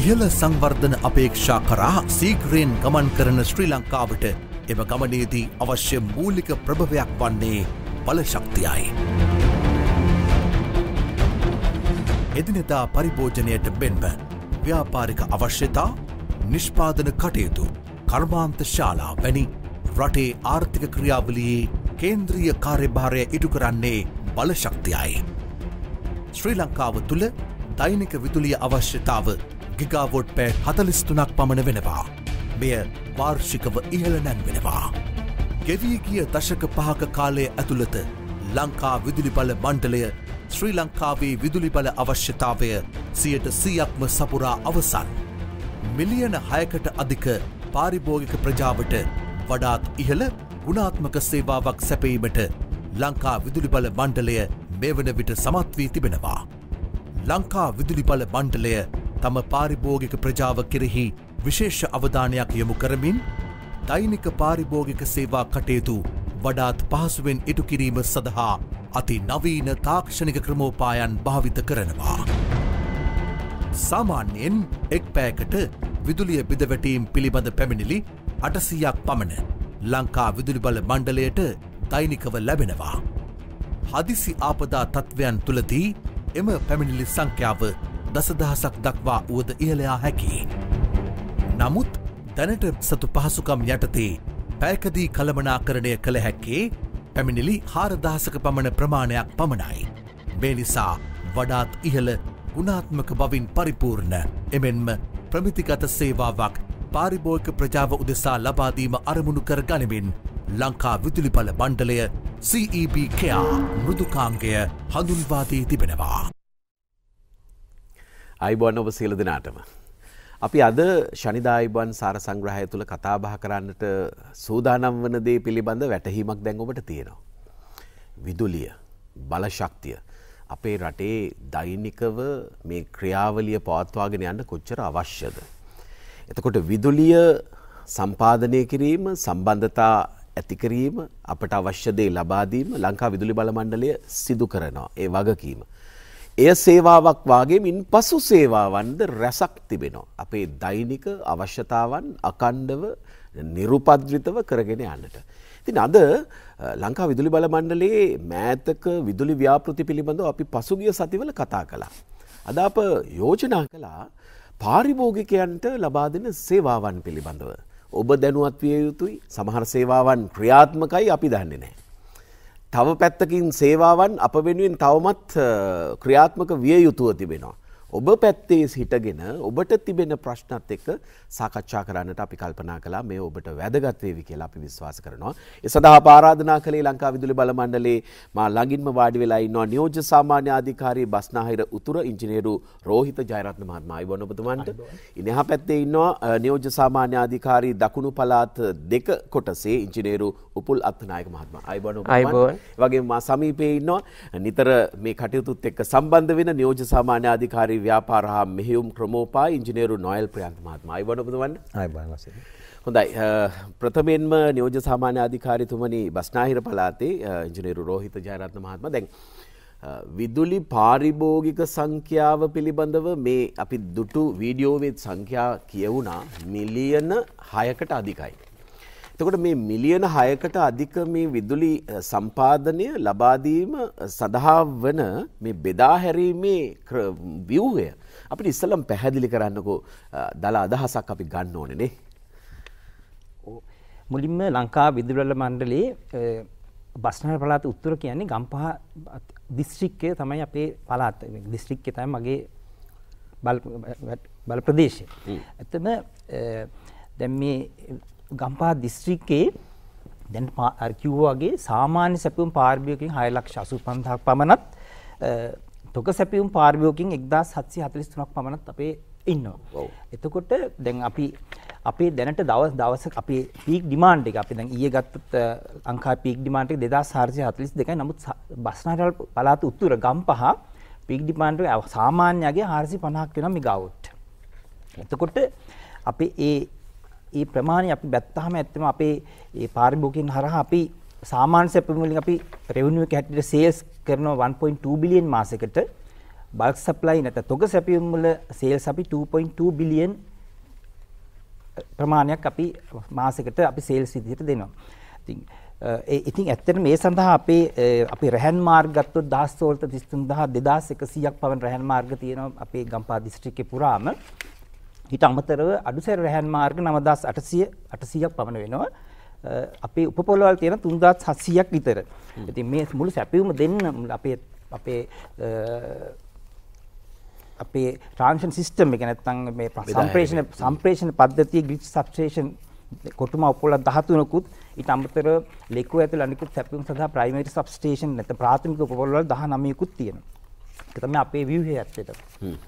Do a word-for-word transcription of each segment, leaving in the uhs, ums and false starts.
ඉහළ සංවර්ධන අපේක්ෂා කරා සීග්‍රයෙන් ගමන් කරන ශ්‍රී ලංකාවට එම ගමනේදී අවශ්‍ය මූලික ප්‍රබවයක් වන්නේ බල ශක්තියයි. එදිනෙදා පරිභෝජනයට බෙන්ව ව්‍යාපාරික අවශ්‍යතා, නිෂ්පාදන කටයුතු, කර්මාන්ත ශාලා වැනි රටේ ආර්ථික ක්‍රියාවලියේ කේන්ද්‍රීය කාර්යභාරය ඉටු කරන්නේ බල ශක්තියයි. ශ්‍රී ලංකාව තුළ දෛනික විදුලිය අවශ්‍යතාව ගිගාවොට් පැ හතළිස් තුනක් පමණ වෙනවා. මෙය වාර්ෂිකව ඉහළ නැන්වෙනවා. ගෙවී ගිය දශක පහක කාලය ඇතුළත ලංකා විදුලිබල මණ්ඩලය ශ්‍රී ලංකාවේ විදුලිබල අවශ්‍යතාවය සියයට සීයක්ම සපුරා අවසන්. මිලියන හයකට අධික පාරිභෝගික ප්‍රජාවට වඩාත් ඉහළ ගුණාත්මක සේවාවක් සැපීමට ලංකා විදුලිබල මණ්ඩලය මේ වන විට සමත් වී තිබෙනවා. ලංකා විදුලිබල මණ්ඩලය තම පාරිභෝගික ප්‍රජාව කෙරෙහි විශේෂ අවධානයක් යොමු කරමින් දෛනික පාරිභෝගික සේවා කටයුතු වඩාත් පහසුවෙන් ඉටු කිරීම සඳහා අති නවීන තාක්ෂණික ක්‍රමෝපායන් භාවිත කරනවා. සාමාන්‍යයෙන් එක් පැයකට විදුලිය බිඳවැටීම් පිළිබඳ පැමිණිලි අටසීයක් පමණ ලංකා විදුලිබල මණ්ඩලයට දෛනිකව ලැබෙනවා. හදිසි ආපදා තත්ත්වයන් තුළදී එම පැමිණිලි සංඛ්‍යාව දසදහසක් දක්වා වුවද ඉහළයා හැකි. නමුත් දැනට සතු පහසුකම් යටතේ පැයකදී කළමනාකරණය කළ හැක්කේ පැමිණිලි හාරදහසක පමණ ප්‍රමාණයක් පමණයි. මේ නිසා වඩාත් ඉහළ ගුණාත්මක බවින් පරිපූර්ණ එමෙන්ම ප්‍රමිතිගත සේවාවක් පාරිභෝගික ප්‍රජාව උදෙසා ලබාදීම අරමුණු කර ගනිමින් ලංකා විදුලිබල මණ්ඩලය සී ඊ බී කෙයා මෘදුකාංගය හඳුන්වාදී තිබෙනවා. අයිබෝන් ඔබ සියලු දෙනාටම. අපි අද ශනිදා අයිබෝන් සාර සංග්‍රහය තුළ කතා බහ කරන්නට සූදානම් වන දේ පිළිබඳ වැටහීමක් දැන් ඔබට තියෙනවා. විදුලිය, බල ශක්තිය අපේ රටේ දෛනිකව මේ ක්‍රියාවලිය පවත්වාගෙන යන්න කොච්චර අවශ්‍යද? එතකොට විදුලිය සම්පාදනය කිරීම, සම්බන්ධතා ඇති කිරීම, අපට අවශ්‍ය දේ ලබා දීම ලංකා විදුලි බල මණ්ඩලය සිදු කරනවා. ඒ වගකීම එය සේවාවක් වගේමින් පසු සේවාවන්ද රැසක් තිබෙනවා. අපේ දෛනික අවශ්‍යතාවන් අකණ්ඩව නිරුපද්‍රිතව කරගෙන යන්නට. ඉතින් අද ලංකා විදුලි බල මණ්ඩලයේ මෑතක විදුලි ව්‍යාපෘති පිළිබඳව අපි පසුගිය සතිවල කතා කළා. අද අප යෝජනා කළා පාරිභෝගිකයන්ට ලබා දෙන සේවාවන් පිළිබඳව. ඔබ දැනුවත් විය යුතුයි. සමහර සේවාවන් ක්‍රියාත්මකයි අපි දන්නේ නැහැ. තව පැත්තකින් සේවාවන් අප වෙනුවෙන් තවමත් ක්‍රියාත්මක විය යුතුව තිබෙනවා. ඔබ පැත්තේ හිටගෙන ඔබට තිබෙන ප්‍රශ්නත් එක්ක සාකච්ඡා කරන්නට අපි කල්පනා කළා. මේ ඔබට වැදගත් වේවි කියලා අපි විශ්වාස කරනවා. ඒ සඳහා ආරාධනා කළේ ලංකා විදුලි බල මණ්ඩලයේ මා ළඟින්ම වාඩි වෙලා ඉන්නවා නියෝජ්‍ය සාමාන්‍ය අධිකාරී බස්නාහිර උතුර ඉංජිනේරු රෝහිත ජයරත්න මහත්මයා. අයිබෝන් ඔබතුමන්ට. ඉනහා පැත්තේ ඉන්නවා නියෝජ්‍ය සාමාන්‍ය අධිකාරී දකුණු පළාත් දෙක කොටසේ ඉංජිනේරු උපුල් අත්නායක මහත්මයා. අයිබෝන් ඔබතුමන්. වගේම මා සමීපයේ ඉන්නවා නිතර මේ කටයුතුත් එක්ක සම්බන්ධ වෙන නියෝජ්‍ය සාමාන්‍ය අධිකාරී ව්‍යාපාර හා මෙහෙයුම් ක්‍රමෝපාය ඉංජිනේරු නොයල් ප්‍රියන්ත මහත්මයා. අයිබෝන් ඔබතුමන්. අයිබෝන් වශයෙන්. හොඳයි. ප්‍රථමයෙන්ම නියෝජ්‍ය සාමාන්‍ය අධිකාරීතුමනි බස්නාහිර පළාතේ ඉංජිනේරු රෝහිත ජයරත්න මහත්මයා, දැන් විදුලි පාරිභෝගික සංඛ්‍යාව පිළිබඳව මේ අපි දුටු වීඩියෝවේ සංඛ්‍යා කියවුණා මිලියන හයකට අධිකයි. එතකොට මේ මිලියන හයකට අධික මේ විදුලි සම්පාදනය ලබා දීම සඳහා වන මේ බෙදා හැරීමේ ව්‍යුහය අපිට ඉස්සෙල්ලම පැහැදිලි කරන්නකෝ. දල අදහසක් අපි ගන්න ඕනේ නේ. ඔව්. මුලින්ම ලංකා විදුලි බල මණ්ඩලයේ බස්නාහිර පළාත උත්තර කියන්නේ ගම්පහ දිස්ත්‍රික්කය තමයි අපේ පළාත. දිස්ත්‍රික්කය තමයි මගේ බල බල ප්‍රදේශය. එතන දැන් මේ ගම්පා දිස්ත්‍රික්කයේ දැන් කිව්වාගේ සාමාන්‍ය සැපයුම් පාරිභෝගිකයන් හය ලක්ෂ අසූ පන්දාහක් පමණත් තොග සැපයුම් පාරිභෝගිකයන් එක්දාස් හත්සිය හතළිස් තුනක් පමණත් අපේ ඉන්නවා. එතකොට දැන් අපි අපේ දැනට දවස් දවස අපේ පීක් ඩිමාන්ඩ් එක අපි දැන් ඊයේ ගත්තත් ලංකාවේ පීක් ඩිමාන්ඩ් එක දෙදාස් හාරසිය හතළිස් දෙකයි. නමුත් බස්නාහිර පළාත උතුර ගම්පහ පීක් ඩිමාන්ඩ් එක සාමාන්‍යයෙන් හාරසිය පනහක් වෙනවා මෙගාවොට්. එතකොට අපේ ඒ ඒ ප්‍රමාණය අපි ගත්තාම ඇත්තම අපේ ඒ පාරිභෝගිකයන් හරහා අපි සාමාන්‍ය සැපයුම් වලින් අපි රෙවෙනියු එක හැටියට සේල්ස් කරනවා one point two බිලියන් මාසයකට. බල්ක් සප්ලයි නැත්නම් තොග සැපයුම් වල සේල්ස් අපි two point two බිලියන් ප්‍රමාණයක් අපි මාසයකට අපි සේල්ස් විදිහට දෙනවා. ඉතින් ඒ ඉතින් ඇත්තටම මේ සඳහා අපේ අපි රැහන් මාර්ග ගත්තොත් one thousand one hundred thirty-three thousand two hundred දාස් එකසීයක් පමණ රැහන් මාර්ග තියෙනවා අපේ ගම්පහ දිස්ත්‍රික්කේ පුරාම. ඊට අමතරව අඩුසැර රැහන් මාර්ග නවදාස් අටසීය අටසීයක් පමණ වෙනවා. අපේ උපපොළවල් තියෙන තුන්දාස් හත්සීයක් විතර. ඉතින් මේ මුළු සැපයුම දෙන්න අපේ අපේ අපේ ට්‍රාන්සිෂන් සිස්ටම් එක නැත්නම් මේ සම්ප්‍රේෂණ සම්ප්‍රේෂණ පද්ධතිය ග්‍රිඩ් සබ්ස්ටේෂන් කොටුම උපොළවල් දහතුනකුත් ඊට අමතරව ලෙකෝ ඇතුළේ අනිකුත් සැපයුම් සඳහා ප්‍රයිමරි සබ්ස්ටේෂන් නැත්නම් ප්‍රාථමික උපපොළවල් දහනවයකුත් තියෙනවා. ඒක තමයි අපේ ව්‍යුහය ඇත්තටම.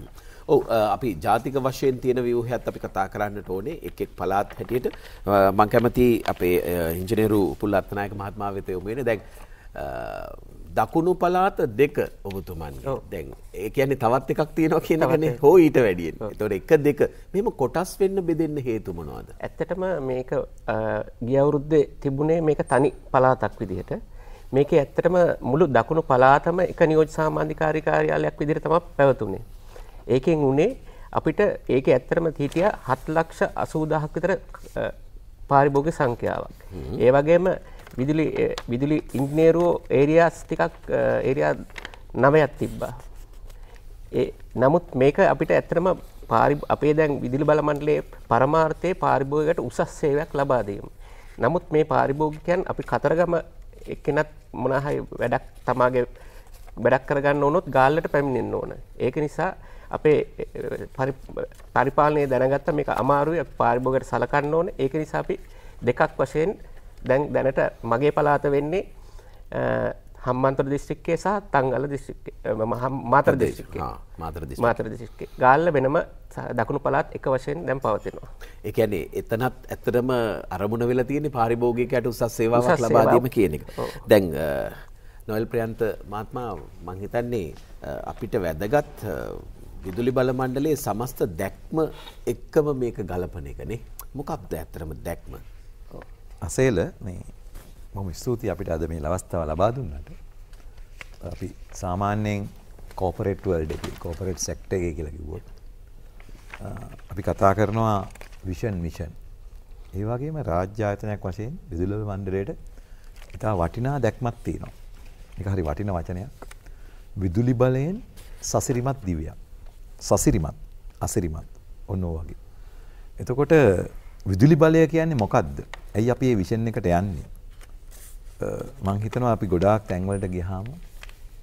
ඔව් අපි ජාතික වශයෙන් තියෙන ව්‍යුහයත් අපි කතා කරන්නට ඕනේ එක් එක් පළාත් හැටියට. මම කැමති අපේ ඉංජිනේරු උපුල් අත්නායක මහත්මයා වෙත යොමු වෙන්නේ. දැන් දකුණු පළාත දෙක ඔබතුමන්ගේ දැන් ඒ කියන්නේ තවත් එකක් තියෙනවා කියන එකනේ හෝ ඊට වැඩියෙන්. ඒතකොට එක දෙක මෙහෙම කොටස් වෙන්න බෙදෙන්න හේතු මොනවාද? ඇත්තටම මේක ගිය අවුරුද්දේ තිබුණේ මේක තනි පළාතක් විදිහට. මේකේ ඇත්තටම මුළු දකුණු පළාතම එක නියෝජ්‍ය සාමාජිකාරී කාර්යාලයක් විදිහට තමයි පැවතුනේ. ඒකෙන් උනේ අපිට ඒක ඇත්තටම හිටියා හත් ලක්ෂ අසූ දාහක් විතර පාරිභෝගික සංඛ්‍යාවක්. ඒ වගේම විදුලි විදුලි ඉංජිනේරුවෝ ඒරියාස් ටිකක් ඒරියා නවයක් තිබ්බා. ඒ නමුත් මේක අපිට ඇත්තටම අපේ දැන් විදුලි බල මණ්ඩලයේ පරමාර්ථයේ පාරිභෝගිකයට උසස් සේවයක් ලබා දීම. නමුත් මේ පාරිභෝගිකයන් අපි කතරගම එක්කෙනත් මොනහරි වැඩක් තමාගේ වැඩක් කරගන්න ඕනොත් ගාල්ලට පැමිණෙන්න ඕන. ඒක නිසා අපේ පරිපාලනය දැනගත්ත මේක අමාරුයි අපි පාරිභෝගිකයට සලකන්න ඕනේ. ඒක නිසා අපි දෙකක් වශයෙන් දැන් දැනට මගේ පළාත වෙන්නේ හම්බන්තොට දිස්ත්‍රික්කයේ සහ තංගල දිස්ත්‍රික්කයේ මාතර දිස්ත්‍රික්කයේ. ආ මාතර දිස්ත්‍රික්කයේ. මාතර දිස්ත්‍රික්කයේ. ගාල්ල වෙනම දකුණු පළාත් එක වශයෙන් දැන් පවතිනවා. ඒ කියන්නේ එතනත් ඇත්තටම අරමුණ වෙලා තියෙන්නේ පාරිභෝගිකයට උසස් සේවාවක් ලබා දීම කියන එක. දැන් නොයල් ප්‍රියන්ත මහත්මයා මම හිතන්නේ අපිට වැදගත් විදුලි බල මණ්ඩලයේ සමස්ත දැක්ම එක්කම මේක ගලපන එකනේ. මොකක්ද ඇත්තටම දැක්ම? අසේල මේ මම ස්තුතියි අපිට අද මේ අවස්ථාව ලබා දුන්නට. අපි සාමාන්‍යයෙන් කෝපරේට් වර්ල්ඩ් එකේ කෝපරේට් සෙක්ටර් එකේ කියලා කිව්වොත් අපි කතා කරනවා විෂන් මිෂන්. ඒ වගේම රාජ්‍ය ආයතනයක් වශයෙන් විදුලි බල මණ්ඩලයට ඉතා වටිනා දැක්මක් තියෙනවා. ඒක හරි වටින වචනයක්. විදුලි බලයෙන් සසිරිමත් දිවියක්. සසිරිමත් අසිරිමත් ඔන්න ඔය වගේ. එතකොට විදුලි බලය කියන්නේ මොකද්ද? ඇයි අපි මේ විෂන් එකට යන්නේ? මම හිතනවා අපි ගොඩාක් තැන් වලට ගියාම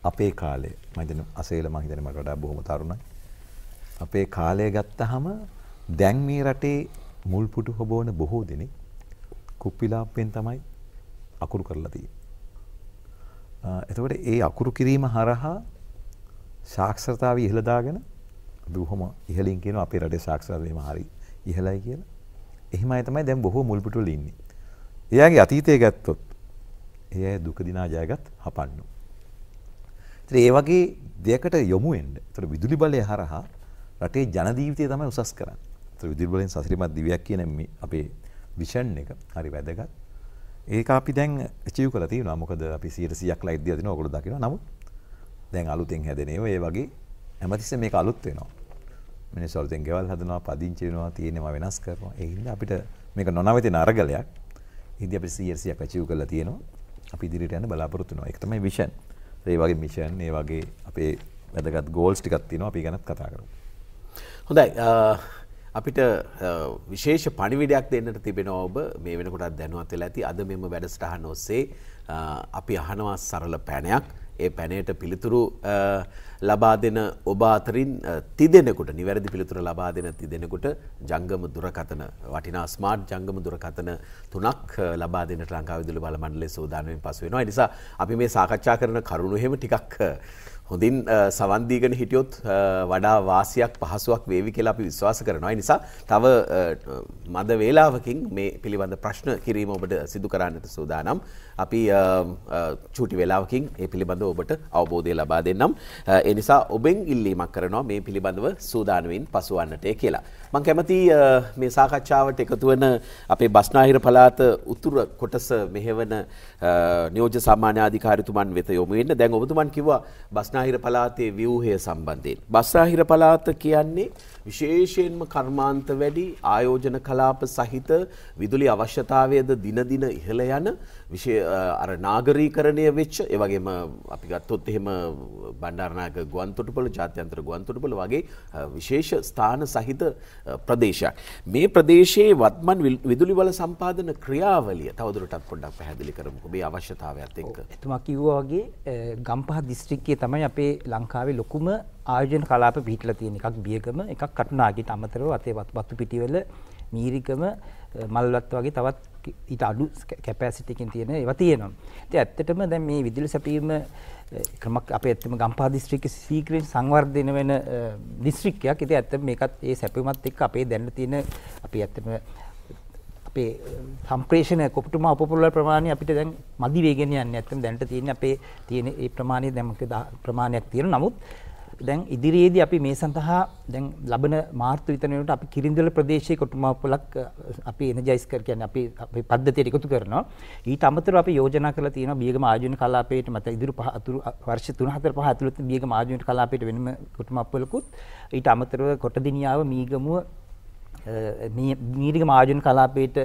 අපේ කාලේ මම හිතන අසේල මම හිතන්නේ මට වඩා බොහොම තරුණයි. අපේ කාලය ගත්තාම දැන් මේ රටේ මුල් පුටු හොබවන බොහෝ දෙනෙක් කුප්පිලාප්පෙන් තමයි අකුරු කරලා තියෙන්නේ. එතකොට ඒ අකුරු කිරීම හරහා සාක්ෂරතාව ඉහළ දාගෙන දුහම ඉහළින් කියනවා අපේ රටේ සාක්ෂරතාව එහෙම හරි ඉහළයි කියලා. එහිමයි තමයි දැන් බොහෝ මුල්පිටු වල ඉන්නේ. එයාගේ අතීතය ගත්තොත් ඒ අය දුක දිනා ජයගත් හපන්නු. ඒතර ඒ වගේ දෙයකට යොමු වෙන්න. ඒතර විදුලි බලය හරහා රටේ ජන ජීවිතය තමයි උසස් කරන්නේ. ඒතර විදුලි බලයෙන් සසිරිමත් දිවියක් කියන මේ අපේ විෂන් එක හරි වැදගත්. ඒක අපි දැන් achieve කරලා තියෙනවා. මොකද අපි සීයට සීයක් ලයිට් දිලා දෙනවා. ඔයගොල්ලෝ දකිනවා. නමුත් දැන් අලුතෙන් හැදෙන ඒවා ඒ වගේ හැමතිස්සෙම මේක අලුත් වෙනවා. මිනිස්සු අලුතෙන් ගෙවල් හදනවා, පදිංචි වෙනවා, තියෙනවා වෙනස් කරනවා. ඒ හින්දා අපිට මේක නොනවතින අරගලයක්. ඉතින් අපි සීයට සීයක් achieve කරලා තියෙනවා. අපි ඉදිරියට යන්න බලාපොරොත්තු වෙනවා. ඒක තමයි vision. ඒ වගේ mission, ඒ වගේ අපේ වැදගත් goals ටිකක් තියෙනවා. අපි ගැනත් කතා කරමු. හොඳයි. අපිට විශේෂ පණිවිඩයක් දෙන්නට තිබෙනවා. ඔබ මේ වෙනකොටත් දැනුවත් වෙලා ඇති. අද මෙම වැඩසටහන ඔස්සේ අපි අහනවා සරල පැනයක්. ඒ පැනයට පිළිතුරු ලබා දෙන ඔබ අතරින් තිදෙනෙකුට නිවැරදි පිළිතුරු ලබා දෙන තිදෙනෙකුට ජංගම දුරකථන වටිනා ස්මාර්ට් ජංගම දුරකථන තුනක් ලබා දෙන්නට ලංකා විදුලි බල මණ්ඩලය සූදානම් වෙමින් පසු වෙනවා. ඒ නිසා අපි මේ සාකච්ඡා කරන කරුණු එහෙම ටිකක් හොඳින් සවන් දීගෙන හිටියොත් වඩා වාසියක් පහසුවක් වේවි කියලා අපි විශ්වාස කරනවා. ඒ නිසා තව මද වේලාවකින් මේ පිළිබඳ ප්‍රශ්න කිරීම ඔබට සිදු කරන්නට සූදානම්. අපි චූටි වේලාවකින් මේ පිළිබඳව ඔබට අවබෝධය ලබා දෙන්නම්. ඒ නිසා ඔබෙන් ඉල්ලීමක් කරනවා මේ පිළිබඳව සූදානමින් පසුවන්නට කියලා. මම කැමති මේ සාකච්ඡාවට එකතු වෙන අපේ බස්නාහිර පළාත උතුර කොටස මෙහෙවන නියෝජ්‍ය සාමාන්‍ය අධිකාරිතුමන් වෙත යොමු වෙන්න. දැන් ඔබතුමන් කිව්වා බස්නාහිර පළාතේ ව්‍යුහය සම්බන්ධයෙන්. බස්නාහිර පළාත කියන්නේ විශේෂයෙන්ම කර්මාන්ත වැඩි ආයෝජන කලාප සහිත විදුලි අවශ්‍යතාවයද දින දින ඉහළ යන විශේෂ අර නාගරීකරණය වෙච්ච ඒ වගේම අපි ගත්තොත් එහෙම බණ්ඩාරනායක ගුවන්තොටුපළ ජාත්‍යන්තර ගුවන්තොටුපළ වගේ විශේෂ ස්ථාන සහිත ප්‍රදේශයක්. මේ ප්‍රදේශයේ වත්මන් විදුලි බල සම්පාදන ක්‍රියාවලිය තවදුරටත් පොඩ්ඩක් පැහැදිලි කරමුකෝ මේ අවශ්‍යතාවයත් එක්ක. එතුමා කිව්වා වගේ ගම්පහ දිස්ත්‍රික්කයේ තමයි අපේ ලංකාවේ ලොකුම ආයෝජන කලාප පිහිටලා තියෙන එකක් බියගම එකක් කටුනාගිට අමතරව අතේ වත්පත්තු පිටිවල මීරිකම මල්වත්ත වගේ තවත් ඊට අඩු කැපැසිටි එකකින් තියෙන ඒවා තියෙනවා. ඉතින් ඇත්තටම දැන් මේ විදුලි සැපයීම ක්‍රමයක් අපේ ඇත්තම ගම්පහ දිස්ත්‍රික්කයේ සීක්‍රෙන් සංවර්ධනය වෙන දිස්ත්‍රික්කයක්. ඉතින් ඇත්තටම මේකත් ඒ සැපයීමත් එක්ක අපේ දැන්න තියෙන අපේ ඇත්තම අපේ සම්ප්‍රේෂණය කොපිටුම අපොපුල ප්‍රමාණය අපිට දැන් මදි වේගෙන යන්නේ. ඇත්තටම දැන්ට තියෙන අපේ තියෙන ඒ ප්‍රමාණය දැන් ප්‍රමාණයක් තියෙනවා. නමුත් දැන් ඉදිරියේදී අපි මේ සඳහා දැන් ලබන මාර්තු විතර වෙනකොට අපි කිරින්දල ප්‍රදේශයේ කොටුමාපලක් අපි එනර්ජයිස් කර කියන්නේ අපි අපේ පද්ධතියට එකතු කරනවා. ඊට අමතරව අපි යෝජනා කරලා තියෙනවා බියගම ආයෝජන කලාපයේට මත ඉදිරි පහ අතුරු වර්ෂ තුන හතර පහ ඇතුළත බියගම ආයෝජන කලාපයේට වෙනම කොටුමාපලකුත් ඊට අමතරව කොටදිනියාව මීගමුව මේ මීරිගම ආයෝජන කලාපයේට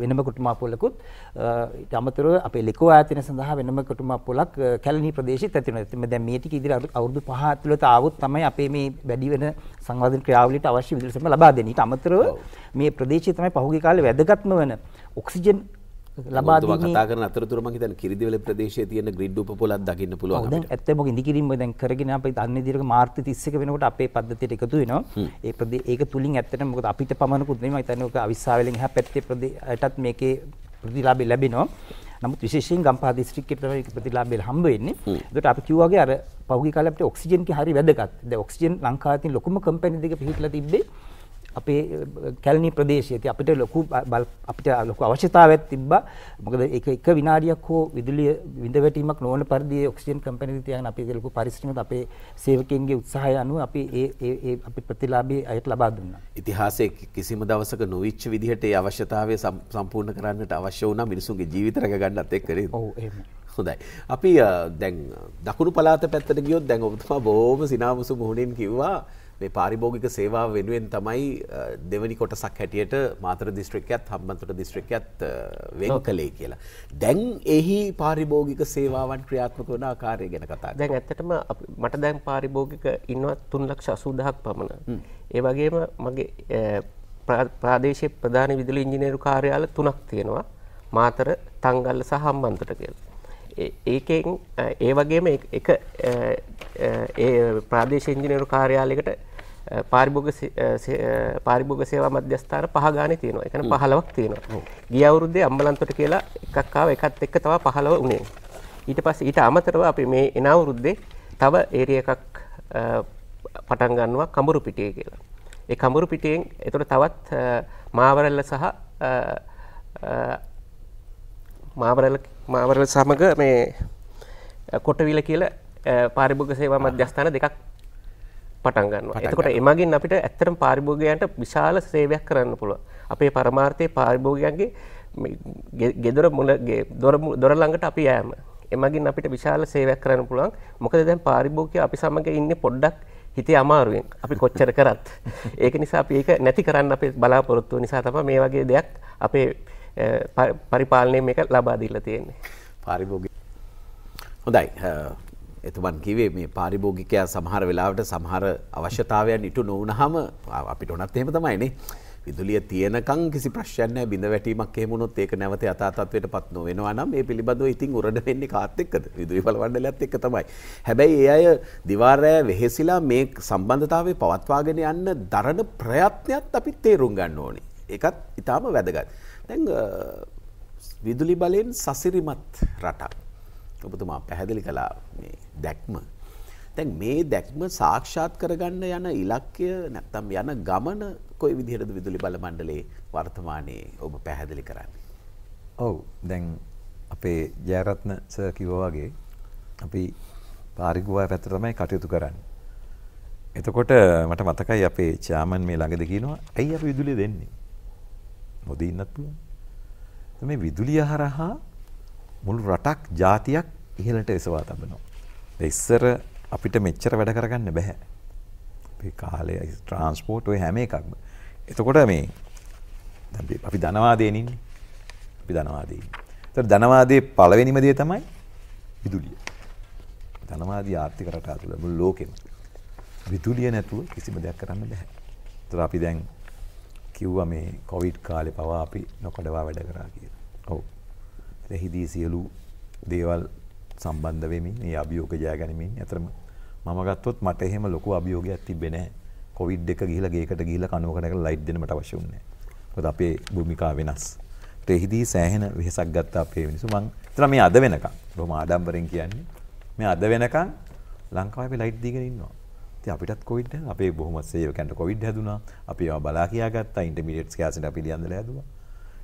වෙනම කොටුමාපලකුත් ඊට අමතරව අපේ ලෙකෝ ආයතන සඳහා වෙනම කොටුමාපලක් කැලණි ප්‍රදේශෙත් ඇති වෙනවා. දැන් මේ ටික ඉදිරි අවුරුදු පහ ඇතුළත ආවොත් තමයි අපේ මේ වැඩි වෙන සංවර්ධන ක්‍රියාවලියට අවශ්‍ය විදුලි සැපයීම ලබා දෙන්නේ. ඊට අමතරව මේ ප්‍රදේශය තමයි පහුගිය කාලේ වැදගත්ම වෙන ඔක්සිජන් ලබා දීමේ කතා කරන අතරතුර මම හිතන්නේ කිරිදෙවල ප්‍රදේශයේ තියෙන ග්‍රිඩ් උපපොලක් දකින්න පුළුවන් අපිට. දැන් ඇත්තම මොකද ඉදිකිරීම දැන් කරගෙන අපි දන්නේ දිරක මාර්තු තිස් එක වෙනකොට අපේ පද්ධතියට එකතු වෙනවා. ඒ ප්‍රදේ ඒක තුලින් ඇත්තටම මොකද අපිට පමණකුත් නෙමෙයි මම හිතන්නේ ඔක අවිස්සාවලෙන් එහා පැත්තේ ප්‍රදේශයටත් මේකේ ප්‍රතිලාභය ලැබෙනවා. නමුත් විශේෂයෙන් ගම්පහ දිස්ත්‍රික්කයේ තමයි ප්‍රතිලාභය හම්බ වෙන්නේ. ඒකට අපි කිව්වා වගේ අර පහුගිය කාලේ අපිට ඔක්සිජන් කී හරි වැදගත්. දැන් ඔක්සිජන් ලංකාවේ තියෙන ලොකුම කම්පැනි දෙක පිහිටලා තිබ්බේ අපේ කැලණි ප්‍රදේශයේ. ඉතින් අපිට ලොකු අපිට ලොකු අවශ්‍යතාවයක් තිබ්බා. මොකද ඒක එක විනාඩියක් හෝ විදුලිය විඳවැටීමක් නොවන පරිදි ඔක්සිජන් කම්පැනි තියාගෙන අපි ඒක ලොකු පරිශ්‍රමයක් අපේ සේවකයන්ගේ උත්සාහය අනුව අපි ඒ ඒ අපි ප්‍රතිලාභය අයට ලබා දුන්නා. ඉතිහාසයේ කිසිම දවසක නොවිච්ච විදිහට ඒ අවශ්‍යතාවය සම්පූර්ණ කරන්නට අවශ්‍ය වුණා මිනිසුන්ගේ ජීවිත රැක ගන්නත් එක්ක නේද? ඔව් එහෙමයි. හොඳයි. අපි දැන් දකුණු පළාත පැත්තට ගියොත් දැන් ඔබතුමා බොහොම සිනාමුසු මුහුණින් කිව්වා මේ පාරිභෝගික සේවාව වෙනුවෙන් තමයි දෙවනි කොටසක් හැටියට මාතර දිස්ත්‍රික්කයත් හම්බන්තොට දිස්ත්‍රික්කයත් වෙන් කළේ කියලා. දැන් එහි පාරිභෝගික සේවාවන් ක්‍රියාත්මක වන ආකාරය ගැන කතා කරමු. දැන් ඇත්තටම මට දැන් පාරිභෝගික ඉන්නවා තුන් ලක්ෂ අසූ දහසක් පමණ. ඒ වගේම මගේ ප්‍රාදේශීය ප්‍රධාන විදුලි ඉංජිනේරු කාර්යාල තුනක් තියෙනවා. මාතර, තංගල්ල සහ හම්බන්තොට කියලා. ඒකෙන් ඒ වගේම එක ඒ ප්‍රාදේශීය ඉංජිනේරු කාර්යාලයකට පාරිභෝගික පාරිභෝගික සේවා මධ්‍යස්ථාන පහ ගානේ තියෙනවා. ඒ කියන්නේ පහළොවක් තියෙනවා. ගිය අවුරුද්දේ අම්බලන්තොට කියලා එකක් ආව. එකත් එක්ක තව පහළොව උනේ. ඊට පස්සේ ඊට අමතරව අපි මේ එන අවුරුද්දේ තව ඒරියා එකක් පටන් ගන්නවා කඹුරු පිටියේ කියලා. ඒ කඹුරු පිටියෙන් ඒතර තවත් මාවරල්ල සහ මාවරල්ල මාවරල්ල සමග මේ කොටවිල කියලා පාරිභෝගික සේවා මධ්‍යස්ථාන දෙකක් පටන් ගන්නවා. එතකොට එමගින් අපිට ඇත්තටම පාරිභෝගිකයන්ට විශාල සේවයක් කරන්න පුළුවන්. අපේ පරමාර්ථයේ පාරිභෝගිකයන්ගේ ගෙදර මුල දොර ළඟට අපි යෑම. එමගින් අපිට විශාල සේවයක් කරන්න පුළුවන්. මොකද දැන් පාරිභෝගිකයෝ අපි සමග ඉන්නේ පොඩ්ඩක් හිතේ අමාරුවෙන්. අපි කොච්චර කරත්. ඒක නිසා අපි ඒක නැති කරන්න අපි බලාපොරොත්තු වෙන නිසා තමයි මේ වගේ දෙයක් අපේ පරිපාලනයේ මේක ලබා දීලා තියෙන්නේ. පාරිභෝගික හොඳයි. එතුමන් කිව්වේ මේ පාරිභෝගිකයා සමහර වෙලාවට සමහර අවශ්‍යතාවයන් ඉටු නොවුනහම අපිට උනත් එහෙම තමයි නේ. විදුලිය තියෙනකන් කිසි ප්‍රශ්නයක් නැහැ. බිඳ වැටීමක් එහෙම වුණොත් ඒක නැවත යථා තත්ත්වයටපත් නොවෙනවා නම් මේ පිළිබඳව ඉතින් උරඩ වෙන්නේ කාත් එක්කද? විදුලි බල මණ්ඩලයත් එක්ක තමයි. හැබැයි ඒ අය දිවාරය වෙහෙසිලා මේ සම්බන්ධතාවය පවත්වාගෙන යන්න දරන ප්‍රයත්නයත් අපි තේරුම් ගන්න ඕනේ. ඒකත් ඊටාම වැදගත්. දැන් විදුලි බලෙන් සසිරිමත් රටක් ඔබතුමා පැහැදිලි කළා මේ දැක්ම. දැන් මේ දැක්ම සාක්ෂාත් කරගන්න යන ඉලක්කය නැත්නම් යන ගමන කොයි විදිහටද විදුලි බල මණ්ඩලයේ වර්තමානයේ ඔබ පැහැදිලි කරන්නේ? ඔව් දැන් අපේ ජයරත්න සර් කිව්වා වගේ අපි පාරිගුවා පැත්තට තමයි කටයුතු කරන්නේ. එතකොට මට මතකයි අපේ චෑමන් මේ ළඟදී කියනවා ඇයි අපි විදුලිය දෙන්නේ? මොදි ඉන්නත් පුළුවන්. මේ විදුලිය හරහා මුළු රටක් ජාතියක් ඉහළට එසවා තබනවා. ඉස්සර අපිට මෙච්චර වැඩ කරගන්න බැහැ. අපේ කාලය ට්‍රාන්ස්පෝර්ට් ඔය හැම එකක්ම. එතකොට මේ දැන් අපි ධනවාදයෙන් ඉන්නේ. අපි ධනවාදී. ඒතර ධනවාදයේ පළවෙනිම දේ තමයි විදුලිය. ධනවාදී ආර්ථික රටා තුළ මුළු ලෝකෙම විදුලිය නැතුව කිසිම දෙයක් කරන්න බැහැ. ඒතර අපි දැන් කිව්වා මේ කොවිඩ් කාලේ පවා අපි නොකඩවා වැඩ කරා කියලා. ඔව්. එහිදී සියලු දේවල් සම්බන්ධ වෙමින් මේ අභියෝග ජය ගැනීමෙන් අතරම මම ගත්තොත් මට එහෙම ලොකු අභියෝගයක් තිබ්බේ නැහැ. කොවිඩ් එක ගිහිලා ගේකට ගිහිලා කණුවකට ගිහිලා ලයිට් දෙන්න මට අවශ්‍ය වුණේ නැහැ. මොකද අපේ භූමිකාව වෙනස්. ඒත් එහිදී සෑහෙන වෙහසක් ගත්තා අපේ මිනිස්සු. මම හිතනවා මේ අද වෙනකන් බොහොම ආඩම්බරෙන් කියන්නේ මේ අද වෙනකන් ලංකාවේ අපි ලයිට් දීගෙන ඉන්නවා. ඉතින් අපිටත් කොවිඩ් නැහැ. අපේ බොහොම සේවකයන්ට කොවිඩ් හැදුනා. අපි ඒවා බලා කියාගත්තා. ඉන්ටර්මීඩියට්ස් කැසට් අපි ලියන්නලා හැදුවා.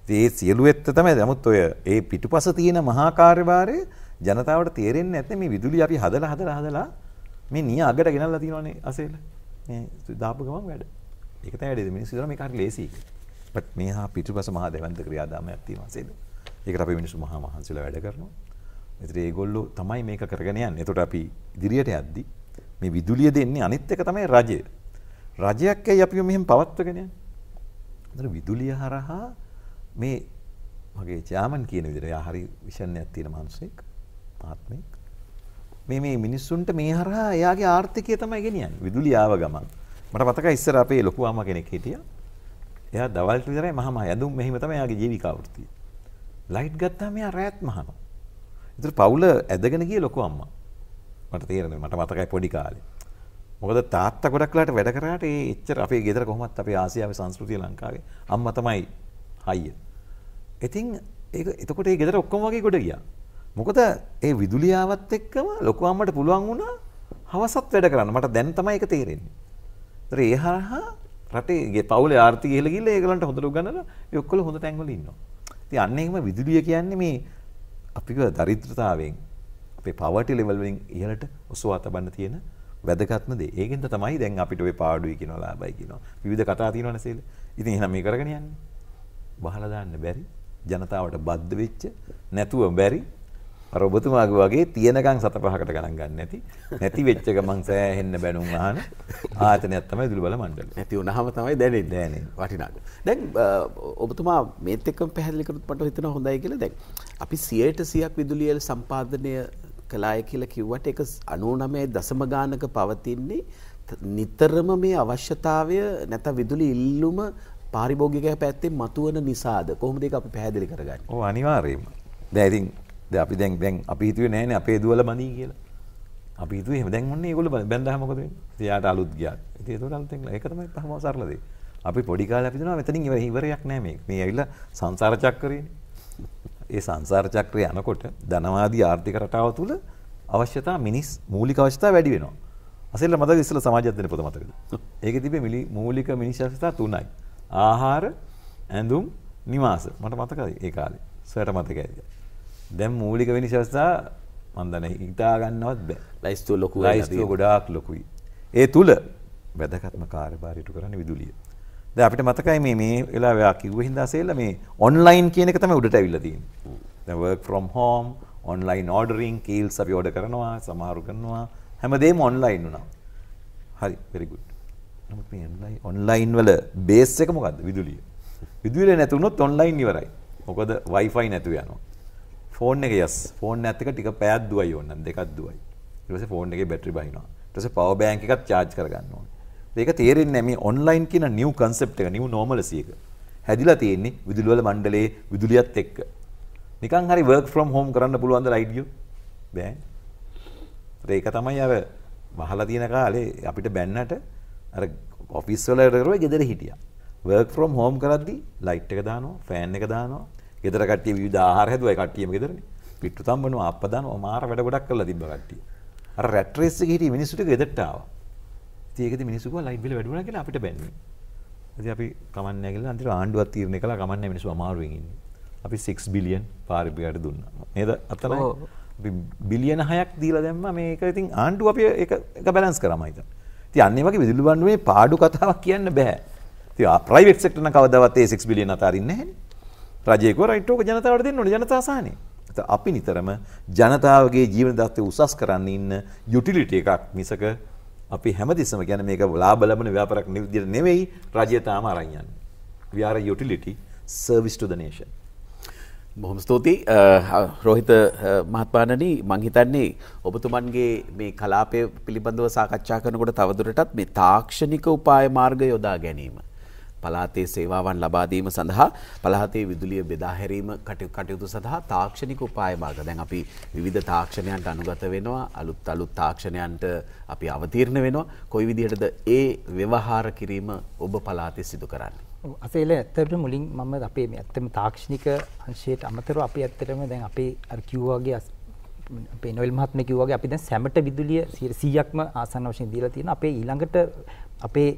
ඉතින් ඒ සියලු එක්ක තමයි නමුත් ඔය ඒ පිටුපස තියෙන මහා කාර්යභාරයේ ජනතාවට තේරෙන්නේ නැත්නම් මේ විදුලිය අපි හදලා හදලා හදලා මේ නිය අගට ගෙනල්ලා තියෙනවානේ අසෙල. මේ දාපු ගමන් වැඩ. ඒක තමයි වැඩේ. මිනිස්සු දරන මේක හරිය ලේසි. බට් මේහා පිටුපස මහා දෙවන්ත ක්‍රියාදාමයක් තියෙනවා අසෙල. ඒකට අපි මිනිස්සු මහා මහන්සිලා වැඩ කරනවා. ඒතර ඒගොල්ලෝ තමයි මේක කරගෙන යන්නේ. ඒතකොට අපි ඉදිරියට යද්දි මේ විදුලිය දෙන්නේ අනිත් එක තමයි රජය. රජයක් ඇයි අපි මෙහෙම පවත්වගෙන යන්නේ? ඒතර විදුලිය හරහා මේ මගේ චෑමන් කියන විදිහට යා හරි විෂන් එකක් තියෙන මිනිස්සෙක්. ආත්මෙක් මේ මේ මිනිස්සුන්ට මේ හරහා එයාගේ ආර්ථිකය තමයි ගෙනියන්නේ. විදුලිය ආව ගමන් මට මතකයි ඉස්සර අපේ ලොකු අම්මා කෙනෙක් හිටියා. එයා දවල්ට විතරයි මහම යඳුම් මෙහිම තමයි එයාගේ ජීවිකාව වෘත්තිය. ලයිට් ගත්තාම එයා රැත් මහනවා. ඒතර පවුල ඇදගෙන ගිය ලොකු අම්මා. මට තේරෙනවා මට මතකයි පොඩි කාලේ. මොකද තාත්තා ගොඩක් වෙලාට වැඩ කරාට ඒ එච්චර අපේ ගෙදර කොහොමත් අපේ ආසියාවේ සංස්කෘතිය ලංකාවේ අම්මා තමයි හයිය. ඉතින් ඒක එතකොට ඒ ගෙදර ඔක්කොම වගේ ගොඩ ගියා. මොකද ඒ විදුලිය ආවත් එක්කම ලොකු අම්මට පුළුවන් වුණා හවසත් වැඩ කරන්න. මට දැන් තමයි ඒක තේරෙන්නේ. ඒතර ඒ හරහා රටේ පවුලේ ආර්ථිකය ඉහළ ගිහලා ඒගොල්ලන්ට හොඳට උගන්නලා ඒ ඔක්කොම හොඳ තැන්වල ඉන්නවා. ඉතින් අන්න එහෙම විදුලිය කියන්නේ මේ අපිව දරිද්‍රතාවයෙන් අපේ පවර්ටි ලෙවල් වලින් ඉහළට ඔසවා තබන්න තියෙන වැදගත්ම දේ. ඒකෙන්ද තමයි දැන් අපිට ඔය පාඩුයි කියනවා ලාභයි කියනවා. විවිධ කතා තියෙනවනේ සීල. ඉතින් එහෙනම් මේ කරගෙන යන්නේ. බහලා දාන්න බැරි ජනතාවට බද්ධ වෙච්ච නැතුව බැරි අර ඔබතුමාගේ වගේ තියෙනකන් සත පහකට ගණන් ගන්න නැති නැති වෙච්ච ගමන් සෑහෙන්න බැනුම් අහන ආයතනයක් තමයි විදුලි බල මණ්ඩලය. නැති වුණාම තමයි දැනෙන්නේ දැනෙන්නේ වටිනාකම. දැන් ඔබතුමා මේත් එක්කම පැහැදිලි කරුත් මට හිතෙනවා හොඳයි කියලා. දැන් අපි සියයට සියයක් විදුලිය සම්පාදනය කළාය කියලා කිව්වට ඒක අනූනවය දශම ගානක පවතින්නේ නිතරම මේ අවශ්‍යතාවය නැත්නම් විදුලි ඉල්ලුම පාරිභෝගික පැත්තෙන් මතුවන නිසාද කොහොමද ඒක අපි පැහැදිලි කරගන්නේ? ඔව් අනිවාර්යයෙන්ම. දැන් ඉතින් දැන් අපි දැන් දැන් අපි හිතුවේ නෑනේ අපේ දුවල බඳී කියලා. අපි හිතුවේ එහෙම දැන් ඔන්නේ ඒගොල්ලෝ බැඳලා මොකද වෙන්නේ? ඉතින් යාට අලුත් ගියා. ඉතින් ඒක උඩ අලුතෙන් ඒක තමයි පහම සරල දේ. අපි පොඩි කාලේ අපි දෙනවා මෙතනින් ඉවරයක් නෑ මේක. මේ ඇවිල්ලා සංසාර චක්‍රයනේ. ඒ සංසාර චක්‍රය යනකොට ධනවාදී ආර්ථික රටාව තුළ අවශ්‍යතා මිනිස් මූලික අවශ්‍යතා වැඩි වෙනවා. අසෙල්ල මතක ඉස්සලා සමාජයක් දෙන පොත මතකද? ඒකේ තිබේ මූලික මිනිස් අවශ්‍යතා තුනයි. ආහාර, ඇඳුම්, නිවාස. මට මතකයි ඒ කාලේ. සරට මතකයි. දැන් මූලික වෙනි ශස්තා මන් දන්නේ හිතා ගන්නවත් බෑ. ලයිස්තුව ලොකුයි. ලයිස්තුව ගොඩාක් ලොකුයි. ඒ තුල වැදගත්ම කාර්යභාරයට කරන්නේ විදුලිය. දැන් අපිට මතකයි මේ මේ වෙලාව ඔයා කිව්ව හින්දා සෙල්ලා මේ ඔන්ලයින් කියන එක තමයි උඩට ඇවිල්ලා තියෙන්නේ. දැන් work from home, online ordering, Keells අපි order කරනවා, සමහරු කරනවා. හැමදේම online වුණා. හරි, very good. නමුත් මේ online online වල බේස් එක මොකද්ද? විදුලිය. විදුලිය නැතුනොත් online ඉවරයි. මොකද wifi නැතුව යනවා. ෆෝන් එක යස් ෆෝන් එකත් එක ටික පැයක් දුවයි ඕනනම් දෙකක් දුවයි. ඊට පස්සේ ෆෝන් එකේ බැටරි බහිනවා. ඊට පස්සේ පවර් බැංක් එකක් charge කරගන්න ඕනේ. ඒක තේරෙන්නේ නැහැ මේ ඔන්ලයින් කියන new concept එක new normalcy එක. හැදිලා තියෙන්නේ විදුලි වල මණ්ඩලයේ විදුලියත් එක්ක. නිකන් හරි work from home කරන්න පුළුවන් ද ලයිට් ගියෝ? බෑ. ඒක තමයි අර වහලා තියෙන කාලේ අපිට බැන්නට අර ඔෆිස් වල කරුවේ ගෙදර හිටියා. work from home කරද්දි ලයිට් එක දානවා, ෆෑන් එක දානවා. ගෙදර කට්ටිය විවිධ ආහාර හැදුවා. ඒ කට්ටියම ගෙදරනේ පිට්ටු තම්බනවා, අප්ප දානවා, මාර වැඩ ගොඩක් කරලා තිබ්බ කට්ටිය. අර රැට් රේස් එකේ හිටිය මිනිස්සුට ගෙදරට ආවා. ඉතින් ඒකදී මිනිස්සු කිව්වා ලයිට් බිල වැඩි වුණා කියලා අපිට බැන්නේ. ඉතින් අපි කමන්න නැහැ කියලා අන්තිමට ආණ්ඩුවක් තීරණය කළා කමන්න නැහැ මිනිස්සු අමාරුවෙන් ඉන්නේ. අපි six billion පාරිභෝගිකයට දුන්නා. නේද? අතන අපි බිලියන හයක් දීලා දැම්මා මේක. ඉතින් ආණ්ඩුව අපි ඒක එක බැලන්ස් කරාම හිතන්න. ඉතින් අන්න ඒ වගේ විදුලි බණ්ඩුවේ පාඩු කතාවක් කියන්න බෑ. ඉතින් ප්‍රයිවට් සෙක්ටර් නම් කවදාවත් ඒ six billion අතාරින්නේ නැහැ නේ. රජයේ කෝ රයිට් ඕක ජනතාවට දෙන්න ඕනේ ජනතා සාහනේ. අපි නිතරම ජනතාවගේ ජීවන දත්තය උසස් කරන්න ඉන්න යුටිලිටි එකක් මිසක අපි හැමදෙස්සම කියන්නේ මේක ලාභ ලබන ව්‍යාපාරයක් නිර්දිර නෙවෙයි රාජ්‍ය තාම අරන් යන්නේ. We are a utility service to the nation. බොහොම ස්තුතියි රෝහිත මහත්මයාණනි මම හිතන්නේ ඔබතුමන්ගේ මේ කලාපය පිළිබඳව සාකච්ඡා කරනකොට තවදුරටත් මේ තාක්ෂණික උපාය මාර්ග යොදා ගැනීම පලාතේ සේවාවන් ලබා දීම සඳහා පලාතේ විදුලිය බෙදා හැරීම කටයුතු සඳහා තාක්ෂණික උපාය මාර්ග දැන් අපි විවිධ තාක්ෂණයන්ට අනුගත වෙනවා අලුත් අලුත් තාක්ෂණයන්ට අපි අවතීර්ණ වෙනවා කොයි විදිහටද ඒ ව්‍යවහාර කිරීම ඔබ පලාතේ සිදු කරන්නේ අසේල ඇත්තටම මුලින් මම අපේ මේ ඇත්තම තාක්ෂණික අංශයට අමතරව අපි ඇත්තටම දැන් අපේ අර කිව්වා වගේ අපේ නොයිල් මහත්මයා කිව්වා වගේ අපි දැන් සැමට විදුලිය one hundred ක්ම ආසන්න වශයෙන් දීලා තියෙනවා අපේ ඊළඟට අපේ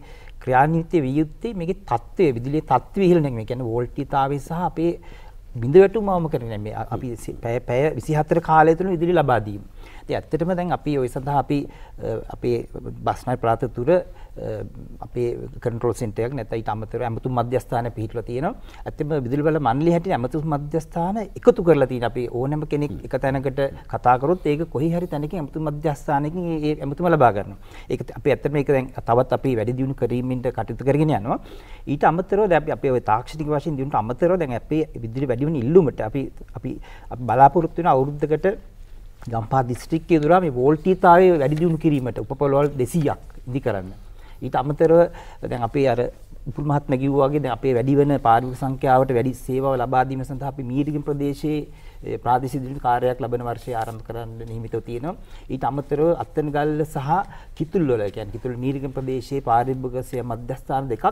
ක්‍රියාන්විතයේ වියුත්තේ මේකේ තත්ත්වයේ විදුලියේ තත්ත්වය ඉහළ නැගෙන මේ කියන්නේ වෝල්ටීතාවය සහ අපේ බිඳ වැටුමම කරන්නේ මේ අපි පැය twenty-four කාලය තුළ විදුලිය ලබා දීම. ඉතින් ඇත්තටම දැන් අපි ওই සඳහා අපි අපේ බස්නායි ප්‍රාන්ත තුර අපේ කන්ට්‍රෝල් සෙන්ටර් එක නැත්නම් ඊට අමතරව අමතුම් මධ්‍යස්ථානය පිහිටලා තියෙනවා. ඇත්තටම විදුලි බල මණ්ඩලය හැටියට අමතුම් මධ්‍යස්ථාන එකතු කරලා තියෙන අපි ඕනෑම කෙනෙක් එක තැනකට කතා කරොත් ඒක කොහි හරි තැනකින් අමතුම් මධ්‍යස්ථානයකින් ඒ අමතුම ලබා ගන්නවා. ඒක අපි ඇත්තටම ඒක දැන් තවත් අපි වැඩි දියුණු කිරීමෙන්ට කටයුතු කරගෙන යනවා. ඊට අමතරව දැන් අපි අපේ ওই තාක්ෂණික වශයෙන් දියුණුට අමතරව දැන් අපේ විදුලි වැඩි වෙන ඉල්ලුමට අපි අපි බලාපොරොත්තු වෙන අවුරුද්දකට ගම්පහ දිස්ත්‍රික්කයේ දොරම වෝල්ටීතාවය වැඩි දියුණු කිරීමට උපපොළවල් two hundred ක් ඉදි කරන්න. ඊට අමතරව දැන් අපේ අර උපුල් මහත්මයා කිව්වා වගේ දැන් අපේ වැඩි වෙන පාරිභෝගික සංඛ්‍යාවට වැඩි සේවාව ලබා දීම සඳහා අපි මීරිගම ප්‍රදේශයේ ප්‍රාදේශීය දිනු කාර්යයක් ලබන වර්ෂයේ ආරම්භ කරන්න නියමිතව තියෙනවා. ඊට අමතරව අත්තනගල්ල සහ කිතුල්වල කියන්නේ කිතුල් මීරිගම ප්‍රදේශයේ පාරිභෝගික සේවා මධ්‍යස්ථාන දෙකක්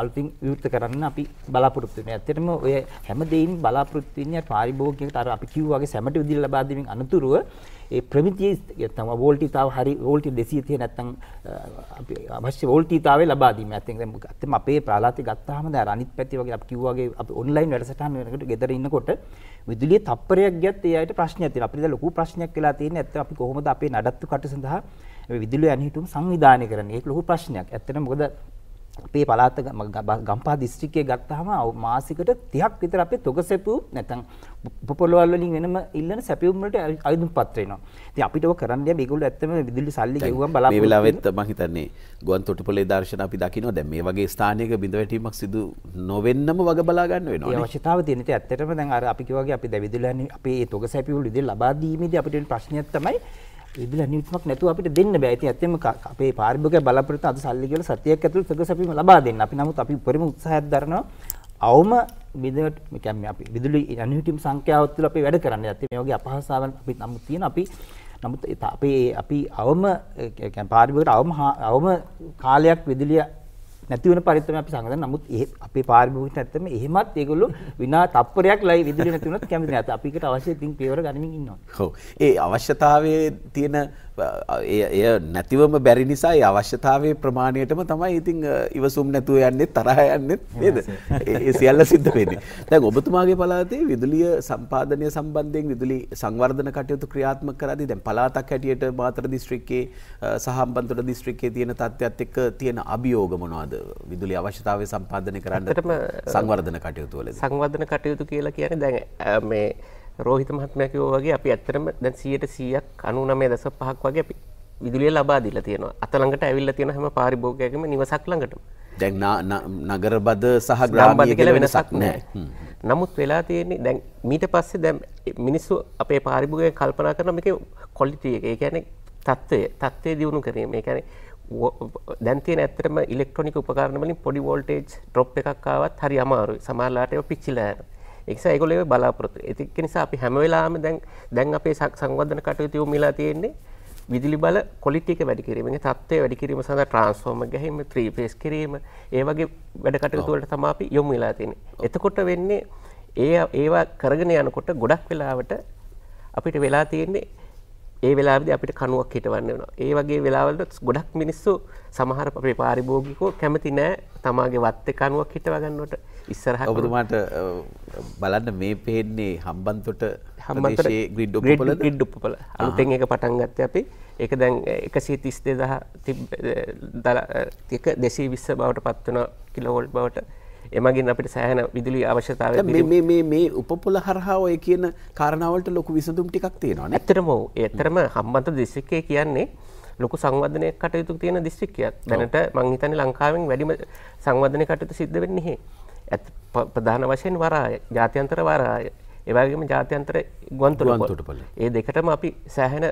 අලුතින් විවෘත කරන්න අපි බලාපොරොත්තු වෙනවා. ඇත්තටම ඔය හැම දෙයින් බලාපොරොත්තු වෙන්නේ පාරිභෝගිකයට අර අපි කිව්වා වගේ සැමට විදුලිය ලබා දීමෙන් අනුතුරුව ඒ ප්‍රමිතිය නැත්නම් වෝල්ටීතාව හරි වෝල්ටි two hundred නැත්නම් අපි අවශ්‍ය වෝල්ටීතාවේ ලබා දීම. ඇත්තෙන් දැන් ඇත්තම අපේ ප්‍රාලාතේ ගත්තාම දැන් අනිත් පැති වගේ අපි කිව්වා වගේ අපි ඔන්ලයින් වැඩසටහන් වෙනකොට ගෙදර ඉන්නකොට විදුලිය තප්පරයක් ගියත් ඒ අයට ප්‍රශ්නයක් තියෙනවා. අපිට දැන් ලොකු ප්‍රශ්නයක් වෙලා තියෙන්නේ ඇත්තට අපි කොහොමද අපේ නඩත්තු කටයුතු සඳහා විදුලිය අනිහිටුම් සංවිධානය කරන්නේ. ඒක ලොකු ප්‍රශ්නයක්. ඇත්තටම මොකද අපේ පළාත ගම්පහ දිස්ත්‍රික්කයේ ගත්තාම මාසිකට thirty ක් විතර අපේ තොගසැපුම් නැත්නම් උපපොළවල් වලින් වෙනම ඉල්ලන සැපුම් වලට අයදුම්පත් වෙනවා. ඉතින් අපිට ඔය කරන්න ගියාම ඒගොල්ලෝ ඇත්තම විදුලි සල්ලි ගෙවුවම බලාපොරොත්තු වෙනවා. මේ වෙලාවෙත් මම හිතන්නේ ගුවන් තොටුපළේ දර්ශන අපි දකිනවා දැන් මේ වගේ ස්ථානයක බිඳ වැටීමක් සිදු නොවෙන්නම වග බලා ගන්න වෙනවා නේ. ඒ අවශ්‍යතාවය තියෙන. ඉතින් ඇත්තටම දැන් අර අපි කිව්වාගේ අපි දැන් විදුලි අපේ මේ තොගසැපුම් වල විදුලි ලබා දීමේදී අපිට වෙන ප්‍රශ්නයක් තමයි විදුලි නියුට්මක් නැතුව අපිට දෙන්න බෑ. ඉතින් ඇත්තෙම අපේ පාරිභෝගික බලපෑම අද සල්ලි කියලා සතියක් ඇතුළත සුගසපීම ලබා දෙන්න. අපි නමුත් අපි උපරිම උත්සාහයක් දරනවා. අවම බිඳට මේ කියන්නේ අපි විදුලි නියුට්ම සංඛ්‍යාව තුළ අපි වැඩ කරන්න. ඇත්තට මේ වගේ අපහසුතාවන් අපි නමුත් තියෙන අපි නමුත් අපේ අපි අවම කියන්නේ පාරිභෝගිකට අවම අවම කාලයක් විදුලිය නැති වෙන පරිද්දම අපි සංගතන. නමුත් අපේ පාරිභෝගිකට ඇත්තම එහෙමත් ඒගොල්ලෝ විනා තප්පරයක් ලයි විදුලිය නැති වුණත් කැමති නැහැ. අපිකට අවශ්‍ය තින් පියවර ගනිමින් ඉන්නවා. ඔව්. ඒ අවශ්‍යතාවයේ තියෙන ඒ එය නැතිවම බැරි නිසා ඒ අවශ්‍යතාවයේ ප්‍රමාණයටම තමයි ඉතින් ඉවසුම් නැතුව යන්නේ තරහ යන්නේ නේද? ඒ සියල්ල සිද්ධ වෙන්නේ. දැන් ඔබතුමාගේ පළාතේ විදුලිය සම්පාදනය සම්බන්ධයෙන් විදුලි සංවර්ධන කටයුතු ක්‍රියාත්මක කරද්දී දැන් පළාතක් හැටියට මාතර දිස්ත්‍රික්කයේ සහ හම්බන්තොට දිස්ත්‍රික්කයේ තියෙන තත්ත්වයත් එක්ක තියෙන අභියෝග මොනවාද? විදුලි අවශ්‍යතාවය සම්පාදනය කරන්න සංවර්ධන කටයුතු වලදී සංවර්ධන කටයුතු කියලා කියන්නේ දැන් මේ රෝහිත මහත්මයා කිව්වා වගේ අපි ඇත්තටම දැන් one hundred ninety-nine point five ක් වගේ අපි විදුලිය ලබා දීලා තියෙනවා. අත ළඟට ඇවිල්ලා තියෙන හැම පාරිභෝගිකයෙක්ම නිවසක් ළඟටම. දැන් නගරබද සහ ග්‍රාමීය කියලා වෙනසක් නැහැ. නමුත් වෙලා තියෙන්නේ දැන් ඊට පස්සේ දැන් මිනිස්සු අපේ පාරිභෝගිකයන් කල්පනා කරන මේකේ ක්වොලිටි එක. ඒ කියන්නේ තත්ත්වය තත්ත්වය දිනු කිරීම. ඒ කියන්නේ දැන් තියෙන ඇත්තටම ඉලෙක්ට්‍රොනික උපකරණ වලින් පොඩි වෝල්ටේජ් ඩ්‍රොප් එකක් ආවත් හරි අමාරුයි. සමහරලාට ඒක පිච්චිලා යනවා. ඒ නිසා ඒගොල්ලෝ ඒක බලාපොරොත්තු. ඒක නිසා අපි හැම වෙලාවෙම දැන් දැන් අපේ සංවර්ධන කටයුතු යොමු වෙලා තියෙන්නේ විදුලි බල ක්වොලිටි එක වැඩි කිරීමෙන්, තත්ත්වය වැඩි කිරීම සඳහා ට්‍රාන්ස්ෆෝමර් ගැහිම, three phase කිරීම, ඒ වගේ වැඩ කටයුතු වලට තමයි අපි යොමු වෙලා තියෙන්නේ. එතකොට වෙන්නේ ඒ ඒවා කරගෙන යනකොට ගොඩක් වෙලාවට අපිට වෙලා තියෙන්නේ ඒ වෙලාවේදී අපිට කණුවක් හිටවන්න වෙනවා. ඒ වගේ වෙලාවලට ගොඩක් මිනිස්සු සමහර අපේ පාරිභෝගිකෝ කැමති නැහැ තමාගේ වත්තේ කණුවක් හිටව ගන්නවට. ඉස්සරහට ඔබතුමාට බලන්න මේ පෙන්නේ හම්බන්තොට ප්‍රදේශයේ ග්‍රිඩ් උපපලද? ග්‍රිඩ් උපපල. අලුතෙන් එක පටන් ගත්තේ අපි. ඒක දැන් එකසිය තිස් දෙක හය දෙසිය විස්ස බවට පත් වෙනවා කිලෝවෝල්ට් බවට. එමගින් අපිට සෑහෙන විදුලි අවශ්‍යතාවය මේ මේ මේ උපපොළ හරහා ඔය කියන කාරණාවලට ලොකු විසඳුම් ටිකක් තියෙනවා නේද? ඇත්තටම ඔව්. ඇත්තටම හම්බන්තොට දිස්ත්‍රික්කය කියන්නේ ලොකු සංවර්ධනයක් කටයුතු තියෙන දිස්ත්‍රික්කයක්. දැනට මම හිතන්නේ ලංකාවෙන් වැඩිම සංවර්ධනය කටයුතු සිද්ධ වෙන්නේ එහි. ප්‍රධාන වශයෙන් වරාය, ජාත්‍යන්තර වරාය, ඒ වගේම ජාත්‍යන්තර ගුවන්තොටුපළ. ඒ දෙකටම අපි සෑහෙන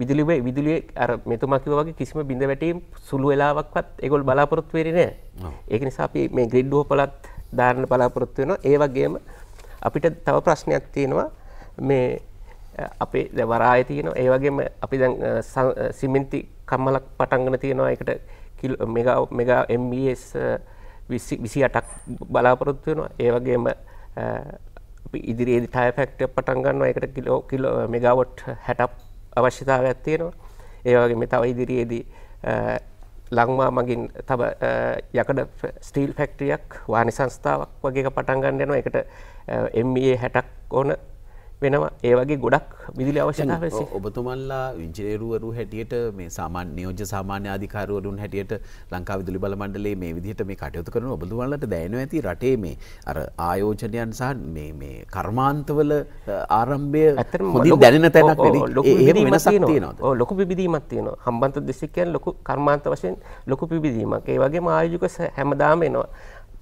විදුලි විදුලියේ අර මෙතුමා කිව්වා වගේ කිසිම බිඳ වැටීම් සුළු වෙලාවක්වත් ඒගොල්ලෝ බලාපොරොත්තු වෙන්නේ නැහැ. ඒක නිසා අපි මේ ග්‍රිඩ් උපපලත් දාන්න බලාපොරොත්තු වෙනවා. ඒ වගේම අපිට තව ප්‍රශ්නයක් තියෙනවා මේ අපේ දැන් වරායේ තියෙනවා. ඒ වගේම අපි දැන් සිමෙන්ති කම්මලක් පටන්ගෙන තියෙනවා. ඒකට mega mega M B S විසි අටක් බලාපොරොත්තු වෙනවා. ඒ වගේම අපි ඉදිරියේදී ටයර් ෆැක්ටරියක් පටන් ගන්නවා. ඒකට කිලෝ කිලෝ මෙගාවොට් හැටක් අවශ්‍යතාවයක් තියෙනවා. ඒ වගේම තව ඉදිරියේදී ලංමා මගින් තව යකඩ ස්ටීල් ෆැක්ටරියක් වාණි සංස්ථාවක් වගේ එකක් පටන් ගන්න යනවා. ඒකට එම් ඊ ඒ හැටක් ඕන වෙනවා. ඒ වගේ ගොඩක් විදුලි අවශ්‍යතාවයන්. ඔබතුමන්ලා ඉංජිනේරුවරු හැටියට මේ සාමාන්‍ය නියෝජ්‍ය සාමාන්‍ය අධිකාරිවරුන් හැටියට ලංකා විදුලි බල මණ්ඩලයේ මේ විදිහට මේ කටයුතු කරන ඔබතුමන්ලාට දැනෙනවා ඇති රටේ මේ අර ආයෝජනයන් සහ මේ මේ කර්මාන්තවල ආරම්භය හොඳින් දැනෙන තැනක් නෙවෙයි. එහෙම වෙනසක් තියෙනවා. ඔව් ලොකු විවිධීමක් තියෙනවා. හම්බන්තොට දිස්ත්‍රික්කයන් ලොකු කර්මාන්ත වශයෙන් ලොකු විවිධීමක්. ඒ වගේම ආයෝජක හැමදාම එනවා.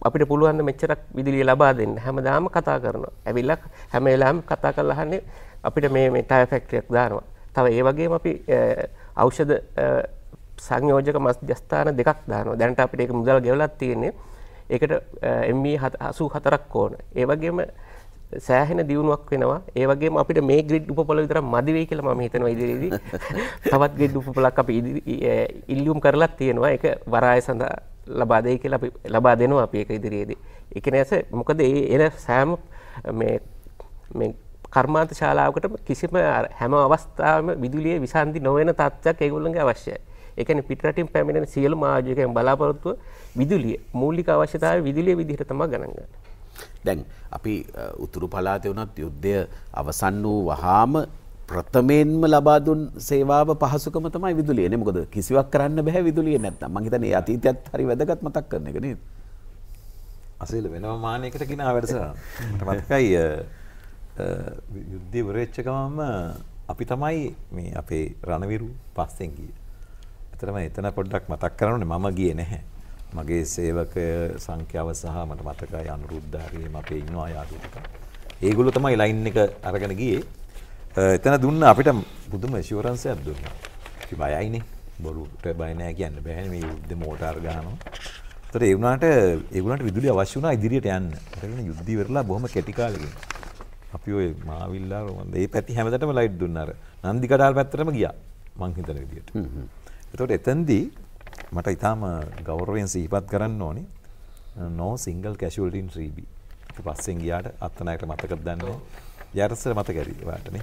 අපිට පුළුවන් නම් මෙච්චරක් විදුලිය ලබා දෙන්න හැමදාම කතා කරනවා. ඇවිල්ලා හැම වෙලාවෙම කතා කරලා අහන්නේ අපිට මේ මේ ටයර් ෆැක්ටරියක් දානවා. තව ඒ වගේම අපි ඖෂධ සංයෝජක මධ්‍යස්ථාන දෙකක් දානවා. දැනට අපිට ඒක මුදල් ගෙවලා තියෙන්නේ. ඒකට එම් ඊ හත හත හතරක් ඕන. ඒ වගේම සෑහෙන දියුණුවක් වෙනවා. ඒ වගේම අපිට මේ ග්‍රිඩ් උපපොළ විතරක් මදි වෙයි කියලා මම හිතනවා ඉදිරියේදී. තවත් ග්‍රිඩ් උපපොළක් අපි ඉල්ලියුම් කරලා තියෙනවා. ඒක වරාය සඳහා ලබා දෙයි කියලා අපි ලබා දෙනවා අපි ඒක ඉදිරියේදී. ඒක නේස මොකද ඒ එන සෑම මේ මේ කර්මාන්ත ශාලාවකටම කිසිම හැම අවස්ථාවෙම විදුලියේ විසන්දි නොවන තත්ත්වයක් ඒගොල්ලන්ගේ අවශ්‍යයි. ඒ කියන්නේ පිට රටින් පැමිණෙන සියලුම ආයෝජකයන් බලාපොරොත්තු විදුලිය මූලික අවශ්‍යතාවය විදුලිය විදිහට තමයි ගණන් ගන්නේ. දැන් අපි උතුරු පළාතේ වුණත් යුද්ධය අවසන් වූ වහාම ප්‍රථමයෙන්ම ලබා දුන් සේවාව පහසුකම තමයි විදුලිය නේ. මොකද කිසිවක් කරන්න බෑ විදුලිය නැත්තම්. මං හිතන්නේ අතීතයත් හරි වැදගත් මතක් කරන එක නේද? අසීල වෙනම මානයකට ගිනා වැඩසටහන. මට මතකයි යුද්ධය වරෙච්ච ගමම අපි තමයි මේ අපේ රණවිරු පස්සෙන් ගියේ. එතරම් එතන පොඩ්ඩක් මතක් කරන්න ඕනේ මම ගියේ නැහැ. මගේ සේවක සංඛ්‍යාව සහ මට මතකයි අනුරුද්ධාරියම අපේ ඉන්නවා යාළුවෝ. ඒගොල්ලෝ තමයි ලයින් එක අරගෙන ගියේ. එතන දුන්න අපිට පුදුම ඇෂුරන්සයක් දුන්නා. අපි බයයිනේ. බොරුට බය නැහැ කියන්න බෑනේ මේ යුද්ධ මෝටාර් ගහනවා. ඒතර ඒ වුණාට ඒගොල්ලන්ට විදුලිය අවශ්‍ය වුණා ඉදිරියට යන්න. ඒකනේ යුද්ධය වෙරලා බොහොම කැටි කාලෙකින්. අපි ඔය මාවිල්ලා රොන්ද ඒ පැති හැමදාටම ලයිට් දුන්නා අර. නන්දි කඩාල් පැත්තටම ගියා. මං හිතන විදියට. හ්ම්. ඒතකොට එතෙන්දී මට ඊටාම ගෞරවයෙන් සිහිපත් කරන්න ඕනේ. no single casualty in three B. අපි පස්සෙන් ගියාට අත්තනායකට මතකද දන්නේ. යටසර මතක ඇති වාටනේ.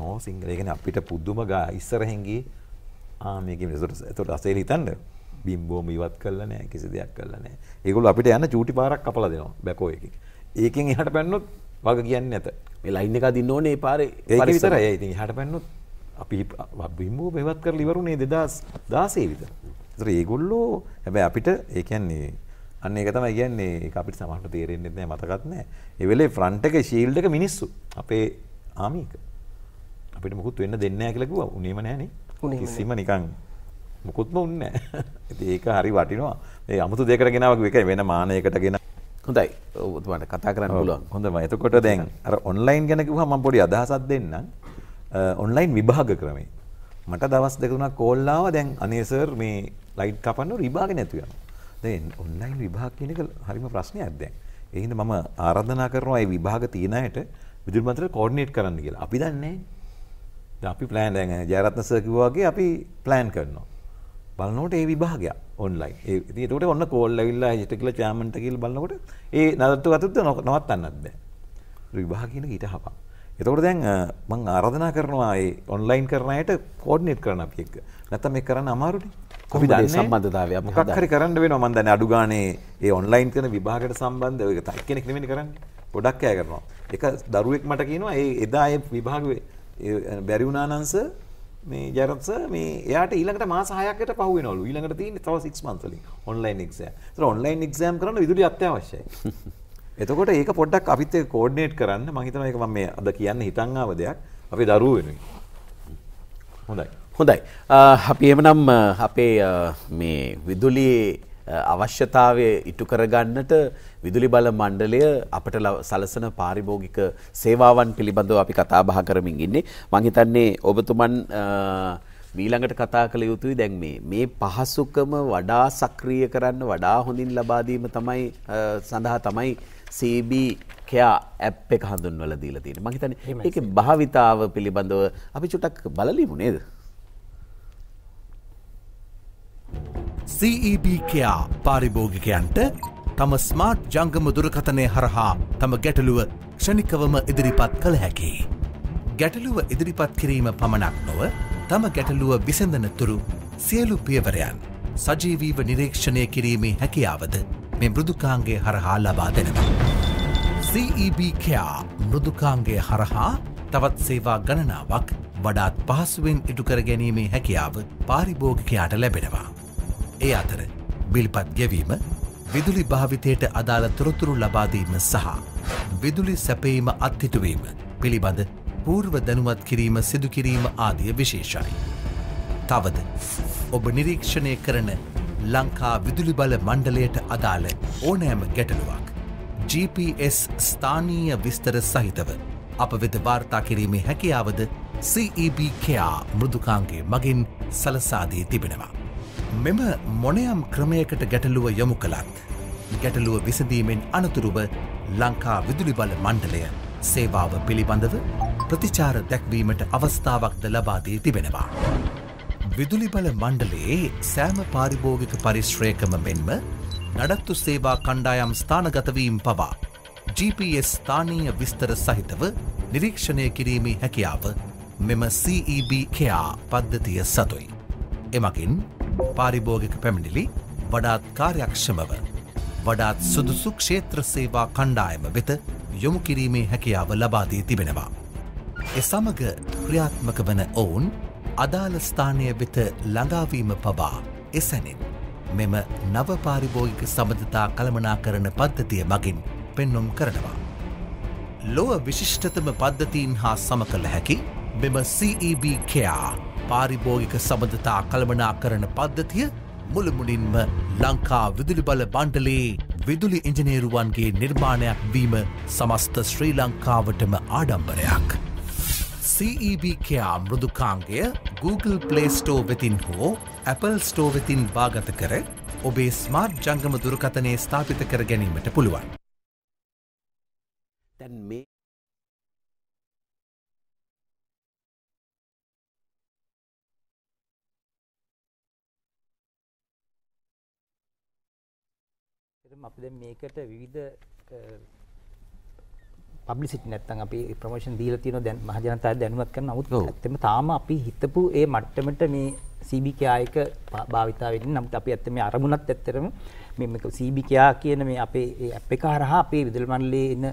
නෝ සිංගල් ඒ කියන්නේ අපිට පුදුම ගා ඉස්සරහින් ගියේ ආ මේකේ රිසෝට්ස්. ඒතකොට අසේල හිතන්න බිම්බෝම ඉවත් කළා නෑ කිසි දෙයක් කළා නෑ. ඒගොල්ලෝ අපිට යන චූටි පාරක් කපලා දෙනවා බැකෝ එකකින්. ඒකෙන් එහාට පැන්නොත් වග කියන්නේ නැත. මේ ලයින් එක අදින්න ඕනේ ඒ පාරේ ඒක විතරයි. ඒ ඉතින් එහාට පැන්නොත් අපි බිම්බෝම ඉවත් කරලා ඉවරුනේ දෙදහස් දාසය විතර. ඒතර ඒගොල්ලෝ හැබැයි අපිට ඒ කියන්නේ අන්න ඒක තමයි කියන්නේ ඒක අපිට සමහරට තේරෙන්නේ නැහැ මතකත් නැහැ. ඒ වෙලේ ෆ්‍රන්ට් එකේ ෂීල්ඩ් එක මිනිස්සු අපේ ආමීක අපිට මොකුත් වෙන්න දෙන්නේ නැහැ කියලා කිව්වා. උනේම නැහනේ. කිසිම නිකන් මොකුත්ම උන්නේ නැහැ. ඉතින් ඒක හරි වටිනවා. මේ 아무තු දෙයකට ගෙනාවා කිව්ව එක වෙන මානයකට ගෙන. හොඳයි. ඔබතුමාට කතා කරන්න පුළුවන්. හොඳයි. එතකොට දැන් අර ඔන්ලයින් ගැන කිව්වා මම පොඩි අදහසක් දෙන්නම්. ඔන්ලයින් විභාග ක්‍රමේ. මට දවස් දෙක තුනක් කෝල් ආවා දැන් අනේ සර් මේ ලයිට් කපන්න විභාගේ නැතු යනවා. දැන් ඔන්ලයින් විභාග කියන එක හරිම ප්‍රශ්නයක් දැන්. ඒ හින්දා මම ආරාධනා කරනවා මේ විභාග තියෙන අයට විදුලි මණ්ඩලයට කෝඩිනේට් කරන්න කියලා. අපි දන්නේ නැහැ. අපි ප්ලෑන් දැන් ජයරත්න සර් කිව්වා වගේ අපි ප්ලෑන් කරනවා. බලනකොට ඒ විභාගය ඔන්ලයින්. ඒ ඉතින් ඒකට ඔන්න කෝල් ඇවිල්ලා හිට කියලා චෑම්මන්ට කියලා බලනකොට ඒ නඩත්තු අතට නවත්තන්නත් බෑ. විභාග කියන ඊට හපා. එතකොට දැන් මම ආරාධනා කරනවා ඒ ඔන්ලයින් කරන අයට කෝඩිනේට් කරන්න අපි එක්ක. නැත්නම් මේක කරන්න අමාරුනේ. කොහොමද මේ සම්බන්ධතාවය අපි හදා ගන්න? මොකක් හරි කරන්න වෙනවා මම දන්නේ අඩු ගානේ ඒ ඔන්ලයින් කරන විභාගයට සම්බන්ධව ඒක තයි කෙනෙක් නෙමෙයි කරන්නේ. ගොඩක් අය කරනවා. එක දරුවෙක් මට කියනවා ඒ එදා ඒ විභාගයේ බැරි වුණා නම් සර් මේ ජයරත් සර් මේ එයාට ඊළඟට මාස හයකට පහු වෙනවලු. ඊළඟට තියෙන්නේ තව six months වලින් ඔන්ලයින් exam. ඒතර ඔන්ලයින් exam කරන්න විදුලිය අත්‍යවශ්‍යයි. එතකොට ඒක පොඩ්ඩක් අපිත් එක්ක කෝඩිනේට් කරන්න මම හිතනවා ඒක මම මේ අද කියන්න හිතන් ආව දෙයක් අපේ දරුවෝ වෙනුයි. හොඳයි. හොඳයි. අපි එමනම් අපේ මේ විදුලියේ අවශ්‍යතාවය ඉටු කරගන්නට විදුලි බල මණ්ඩලය අපට සලසන පාරිභෝගික සේවාවන් පිළිබඳව අපි කතා බහ කරමින් ඉන්නේ. මම හිතන්නේ ඔබතුමන් ඊළඟට කතා කළ යුතුයි දැන් මේ මේ පහසුකම වඩා සක්‍රිය කරන්න වඩා හොඳින් ලබා දීම තමයි සඳහා තමයි C B Care app එක හඳුන්වලා දීලා තියෙන්නේ. මම හිතන්නේ ඒකේ භාවිතාව පිළිබඳව අපි චුට්ටක් බලලිමු නේද? C E B Care පාරිභෝගිකයන්ට තම ස්මාර්ට් ජංගම දුරකථනය හරහා තම ගැටලුව ක්ෂණිකවම ඉදිරිපත් කළ හැකියි. ගැටලුව ඉදිරිපත් කිරීම පමණක් නොව තම ගැටලුව විසඳනතුරු සියලු පියවරයන් සජීවීව නිරීක්ෂණය කිරීමේ හැකියාවද මේ මෘදුකාංගය හරහා ලබා දෙනවා. C E B Care මෘදුකාංගය හරහා තවත් සේවා ගණනාවක් වඩාත් පහසුවෙන් ඉටු කර ගැනීමේ හැකියාව පාරිභෝගිකයාට ලැබෙනවා. ඒ අතර බිල්පත් ගෙවීම, විදුලි භාවිතයට අදාළ තොරතුරු ලබා දීම සහ විදුලි සැපයීම අත්හිටු වීම පිළිබඳ पूर्व दनुमत किरीम सिद्धु किरीम आदि विशेषाई तावद ओब निरीक्षणे करन लंका विदुली बल मंडलयट अदाल ओनैम ගැටලුවක් G P S स्थानीय विस्तर सहितव අප වෙත වාර්තා කිරීමේ හැකියාවද C E B Care මෘදුකාංගයේ මගින් සලසා දී තිබෙනවා. මෙම මොනියම් ක්‍රමයකට ගැටලුව යොමු කළත් ගැටලුව විසඳීමෙන් අනතුරුව ලංකා විදුලි බල මණ්ඩලය සේවාව පිළිබඳව ප්‍රතිචාර දැක්වීමට අවස්ථාවක්ද ලබා දී තිබෙනවා. විදුලි බල මණ්ඩලයේ සෑම පාරිභෝගික පරිශ්‍රයකම මෙන්ම නඩත්තු සේවා කණ්ඩායම් ස්ථානගත වීම පවා G P S ස්ථානීය විස්තර සහිතව නිරීක්ෂණය කිරීමේ හැකියාව මෙම C E B Care පද්ධතිය සතුයි. එමගින් පාරිභෝගික පැමිණිලි වඩාත් කාර්යක්ෂමව වඩාත් සුදුසු ක්ෂේත්‍ර සේවා කණ්ඩායම වෙත යොමු කිරීමේ හැකියාව ලබා දී තිබෙනවා. ඒ සමග ක්‍රියාත්මක වන ඔවුන් අදාළ ස්ථානය වෙත ළඟාවීම පවා එසැනින් මෙම නව පාරිභෝගික සබඳතා කළමනාකරණ පද්ධතිය මගින් පෙන්වුම් කරනවා. ලෝව විශිෂ්ටතම පද්ධතීන් හා සම කළ හැකි මෙම C E B Care පාරිභෝගික සබඳතා කළමනාකරණ පද්ධතිය මුළුමුලින්ම ලංකා විදුලි බල මණ්ඩලයේ විදුලි ඉංජිනේරුවන්ගේ නිර්මාණයක් වීම සමස්ත ශ්‍රී ලංකාවටම ආඩම්බරයක්. C E B Care මෘදුකාංගය Google Play Store වෙතින් හෝ Apple Store වෙතින් භාගත කර ඔබේ ස්මාර්ට් ජංගම දුරකථනයේ ස්ථාපිත කර ගැනීමට පුළුවන්. දැන් මේ අපි දැන් මේකට විවිධ පබ්ලිසිටි නැත්තම් අපි ප්‍රොමෝෂන් දීලා තියෙනවා දැන් මහ ජනතාවට දැනුවත් කරන. නමුත් ඇත්තටම තාම අපි හිතපු ඒ මට්ටමට මේ C B Care එක භාවිතා වෙන්නේ. නමුත් අපි ඇත්තටම මේ අරමුණත් ඇත්තටම මේ C B Care කියන මේ අපේ ඒ ඇප් එක හරහා අපේ විදුලි මණ්ඩලයේ ඉන්න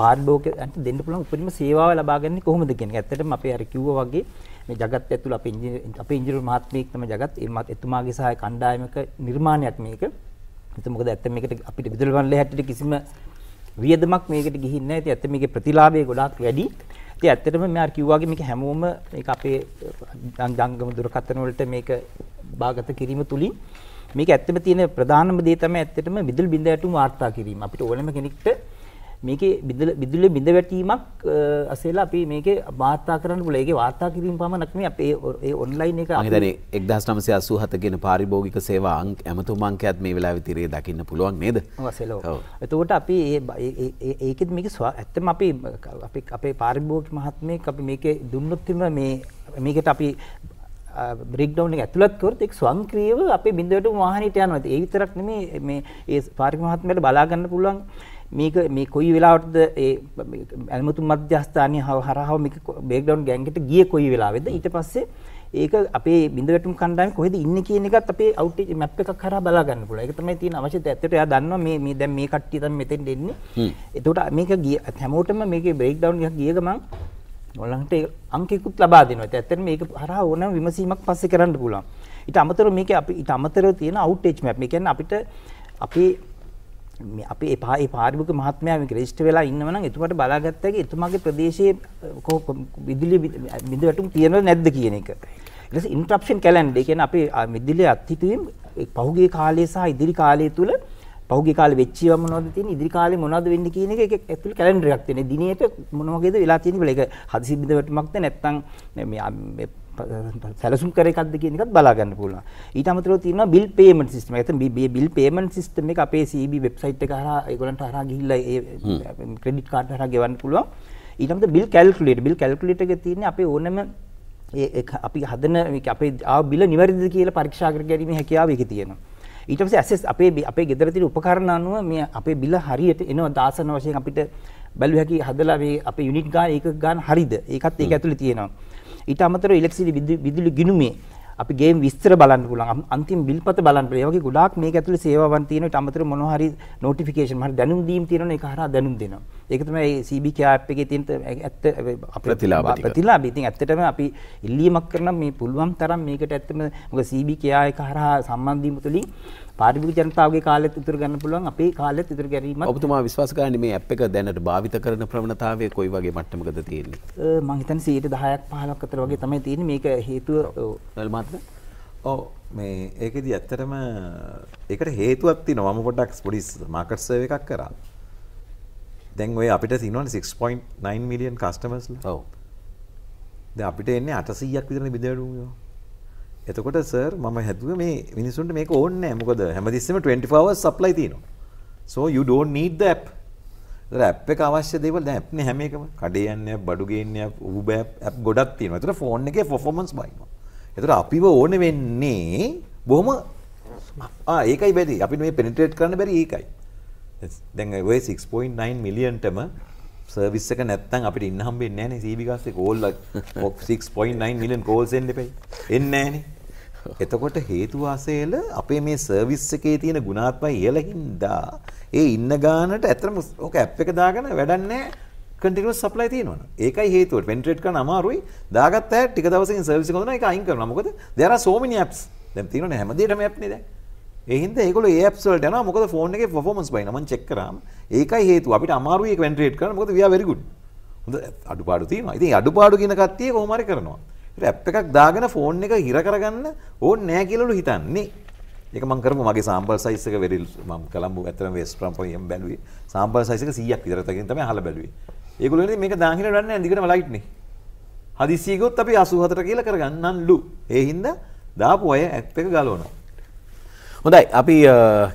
පාරිභෝගිකයන්ට දෙන්න පුළුවන් උපරිම සේවාව ලබා ගන්න කොහොමද කියන එක. ඇත්තටම අපි අර කිව්වා වගේ මේ ජගත් ඇතුළ අපේ ඉංජිනේරු අපේ ඉංජිනේරු මහත්මයෙක් තමයි ජගත්. ඒ මහත් එතුමාගේ සහාය කණ්ඩායමක නිර්මාණයක් මේක. ඉතින් මොකද ඇත්තට මේකට අපිට විදුලි මණ්ඩලයේ හැටියට කිසිම වියදමක් මේකට ගිහින් නැහැ. ඉතින් ඇත්තට මේකේ ප්‍රතිලාභය ගොඩාක් වැඩි. ඉතින් ඇත්තටම මම අර කිව්වා වගේ මේක හැමෝම මේක අපේ ජංගම දුරකථන වලට මේක භාගත කිරීම තුලින් මේක ඇත්තටම තියෙන ප්‍රධානම දේ තමයි ඇත්තටම විදුලි බිඳ වැටුම් වාර්තා කිරීම. අපිට ඕනම කෙනෙක්ට මේකේ විදුලි බිඳ වැටීමක් ඇසෙලා අපි මේකේ වාර්තා කරන්න පුළුවන්. ඒකේ වාර්තා කිරීම පමණක් නෙමෙයි අපේ ඒ ඔන්ලයින් එක අපි දැනේ nineteen eighty-seven කියන පාරිභෝගික සේවා අංක ඇමතුම් අංකයත් මේ වෙලාවේ තිරේ දකින්න පුළුවන් නේද? ඔව් ඇසෙලා. ඔව්. එතකොට අපි ඒ ඒකෙත් මේක ඇත්තම අපි අපේ අපේ පාරිභෝගික මහත්මයෙක් අපි මේකේ දුන්නොත් මේ මේකට අපි බ්‍රේක්ඩවුන් එක ඇතුළත් කරොත් ඒක ස්වංක්‍රීයව අපේ බිඳ වැටුම් වාහනයට යනවා. ඒ විතරක් නෙමෙයි මේ ඒ පාරිභෝගික මහත්මයාට බලා ගන්න පුළුවන් මේක මේ කොයි වෙලාවටද ඒ අලමුතු මධ්‍යස්ථානීය හරහා මේක බේක්ඩවුන් ගෑන්ගට ගියේ කොයි වෙලාවෙද ඊට පස්සේ ඒක අපේ බිඳ වැටුම් කණ්ඩායම කොහෙද ඉන්නේ කියන එකත් අපේ අවුට් මැප් එකක් හරහා බලා ගන්න පුළුවන්. ඒක තමයි තියෙන අවශ්‍යතාවය. ඇත්තට එයා දන්නවා මේ මේ දැන් මේ කට්ටිය තමයි මෙතෙන් එන්නේ. එතකොට මේක හැමෝටම මේකේ බේක්ඩවුන් එකක් ගිය ගමන් ඔයලන්ට අංකයක්ත් ලබා දෙනවා. ඇත්තට මේක හරහා ඕනම විමසීමක් පස්සේ කරන්න පුළුවන්. ඊට අමතරව මේකේ අපි ඊට අමතරව තියෙන අවුට්ජ් මැප්. මේ කියන්නේ අපිට අපේ මේ අපේ ඒ පාරිභෝගික මහත්මයා මේක රෙජිස්ටර් වෙලා ඉන්නව නම් එතුමාට බලාගත්තා කි එතුමාගේ ප්‍රදේශයේ විදුලිය බිඳ වැටුම් තියෙනවද නැද්ද කියන එක. ඊට පස්සේ ඉන්ටරප්ෂන් කැලෙන්ඩර්. ඒ කියන්නේ අපේ විදුලිය අත්හිටුවීම් පහුගිය කාලය සහ ඉදිරි කාලය තුල පහුගිය කාලේ වෙච්ච ඒවා මොනවද තියෙන්නේ ඉදිරි කාලේ මොනවද වෙන්නේ කියන එක ඒක ඇතුළේ කැලෙන්ඩර් එකක් තියෙනවා. දිනේට මොන වගේද වෙලා තියෙන්නේ කියලා. ඒක හදිසි බිඳ වැටුමක්ද නැත්නම් මේ සැලසුම් කර එකක්ද කියන එකත් බලා ගන්න පුළුවන්. ඊට අමතරව තියෙනවා බිල් පේමන්ට් සිස්ටම් එක. නැත්නම් මේ බිල් පේමන්ට් සිස්ටම් එක අපේ සීබී වෙබ්සයිට් එක හරහා ඒගොල්ලන්ට හරහා ගිහිල්ලා ඒ ක්‍රෙඩිට් කාඩ් හරහා ගෙවන්න පුළුවන්. ඊට අමතරව බිල් කැල්කියුලේටර්. බිල් කැල්කියුලේටර් එකේ තියෙන්නේ අපේ ඕනම ඒ අපි හදන අපේ ආව බිල නිවැරදිද කියලා පරීක්ෂා කර ගැනීමේ හැකියාව ඒකේ තියෙනවා. ඊට පස්සේ ඇසෙස් අපේ අපේ ගෙදර තියෙන උපකරණ අනුව මේ අපේ බිල හරියට එනවා දාසන වශයෙන් අපිට බැලුවා කි හදලා මේ අපේ යුනිට් ගාන ඒක ගාන හරියද? ඒකත් ඒක ඇතුලේ තියෙනවා. ඊට අමතරව ඉලෙක්ට්‍රිසිටි විදුලි ගිණුමේ අපි ගේම් විස්තර බලන්න පුළුවන් අන්තිම බිල්පත බලන්න පුළුවන්. ඒ වගේ ගොඩාක් මේක ඇතුලේ සේවාවන් තියෙනවා. ඊට අමතරව මොනවා හරි නොටිෆිකේෂන් හරි දැනුම් දීම් තියෙනවනේ ඒක හරහා දැනුම් දෙනවා. ඒක තමයි මේ සීබී කෑප් එකේ තියෙන ඇත්ත ප්‍රතිලාභ ටික. ප්‍රතිලාභ ඉතින් ඇත්තටම අපි ඉල්ලීමක් කරන මේ පුළුවන් තරම් මේකට ඇත්තම මොකද සීබී කෑ එක හරහා සම්බන්ධ වීම තුළින් පාරිභෝගික ජනතාවගේ කාලෙත් උතුර ගන්න පුළුවන් අපේ කාලෙත් උතුර ගැනීමත්. ඔබතුමා විශ්වාස කරන්නේ මේ ඇප් එක දැනට භාවිත කරන ප්‍රවණතාවය කොයි වගේ මට්ටමකද තියෙන්නේ? මම හිතන්නේ දහයක් පහලක් අතර වගේ තමයි තියෙන්නේ. මේක හේතුව වල මාත්‍ර. ඔව් මේ ඒකෙදි ඇත්තටම ඒකට හේතුවක් තියෙනවා. මම පොඩ්ඩක් පොඩි මාකට් සර්වේ එකක් කරා. දැන් ඔය අපිට තියෙනවනේ six point nine million customers ලා. ඔව්. දැන් අපිට එන්නේ අටසීයක් විතරනේ බිඳවැටුම්. එතකොට සර් මම හැදුවේ මේ මිනිසුන්ට මේක ඕනේ නැහැ. මොකද හැමතිස්සෙම twenty four hours supply තියෙනවා. So you don't need the app. ඒතර app එක අවශ්‍ය දේවල් දැන් app නේ හැම එකම. කඩේ යන්නේ app, බඩු ගේන්නේ app, Uber app, app ගොඩක් තියෙනවා. ඒතර phone එකේ performance බලනවා. ඒතර අපිව ඕනේ වෙන්නේ බොහොම ආ ඒකයි බැරි. අපිට මේ penetrate කරන්න බැරි ඒකයි. දැන් ඔය six point nine million ටම service එක නැත්තම් අපිට ඉන්න හම්බෙන්නේ නැහැ නේ. C B ගස්සේ call six point nine million calls එන්න එපයි. එන්නේ නැහැ නේ. එතකොට හේතුව ASEල අපේ මේ සර්විස් එකේ තියෙන ගුණාත්මක ඉහළින්දා ඒ ඉන්න ගානට ඇත්තම ඕක ඇප් එක දාගෙන වැඩක් නැහැ කන්ටිනියස් සප්ලයි තියෙනවනේ. ඒකයි හේතුව. වෙන්ට්‍රේට් කරන්න අමාරුයි. දාගත්ත අය ටික දවසකින් සර්විස් එක හොඳ නැහැ ඒක අයින් කරනවා. මොකද there are so many apps. දැන් තියෙනවනේ හැමදේටම app නේ දැන්. ඒ හින්දා ඒගොල්ලෝ ඒ apps වලට යනවා. මොකද phone එකේ performance බලනවා. මම check කරාම ඒකයි හේතුව. අපිට අමාරුයි ඒක වෙන්ට්‍රේට් කරන්න. මොකද we are very good. හොඳ අඩුපාඩු තියෙනවා. ඉතින් අඩුපාඩු කියන කට්ටිය කොහොම හරි කරනවා. ඇප් එකක් දාගෙන ෆෝන් එක හිර කරගන්න ඕනේ නැහැ කියලාලු හිතන්නේ. ඒක මම කරමු මගේ sample size එක very මම කලම්බු ඇත්තටම West Bromwich එම් බැලුවේ. sample size එක සීයක් විතර තකින් තමයි අහලා බැලුවේ. ඒගොල්ලෝ ඉතින් මේක දාගෙන වැඩක් නැහැ. දිගටම ලයිට් නේ. හදිසිය ගියොත් අපි eighty four කියලා කරගන්නන්ලු. ඒ හින්දා දාපු අය ඇප් එක ගලවනවා. හොඳයි අපි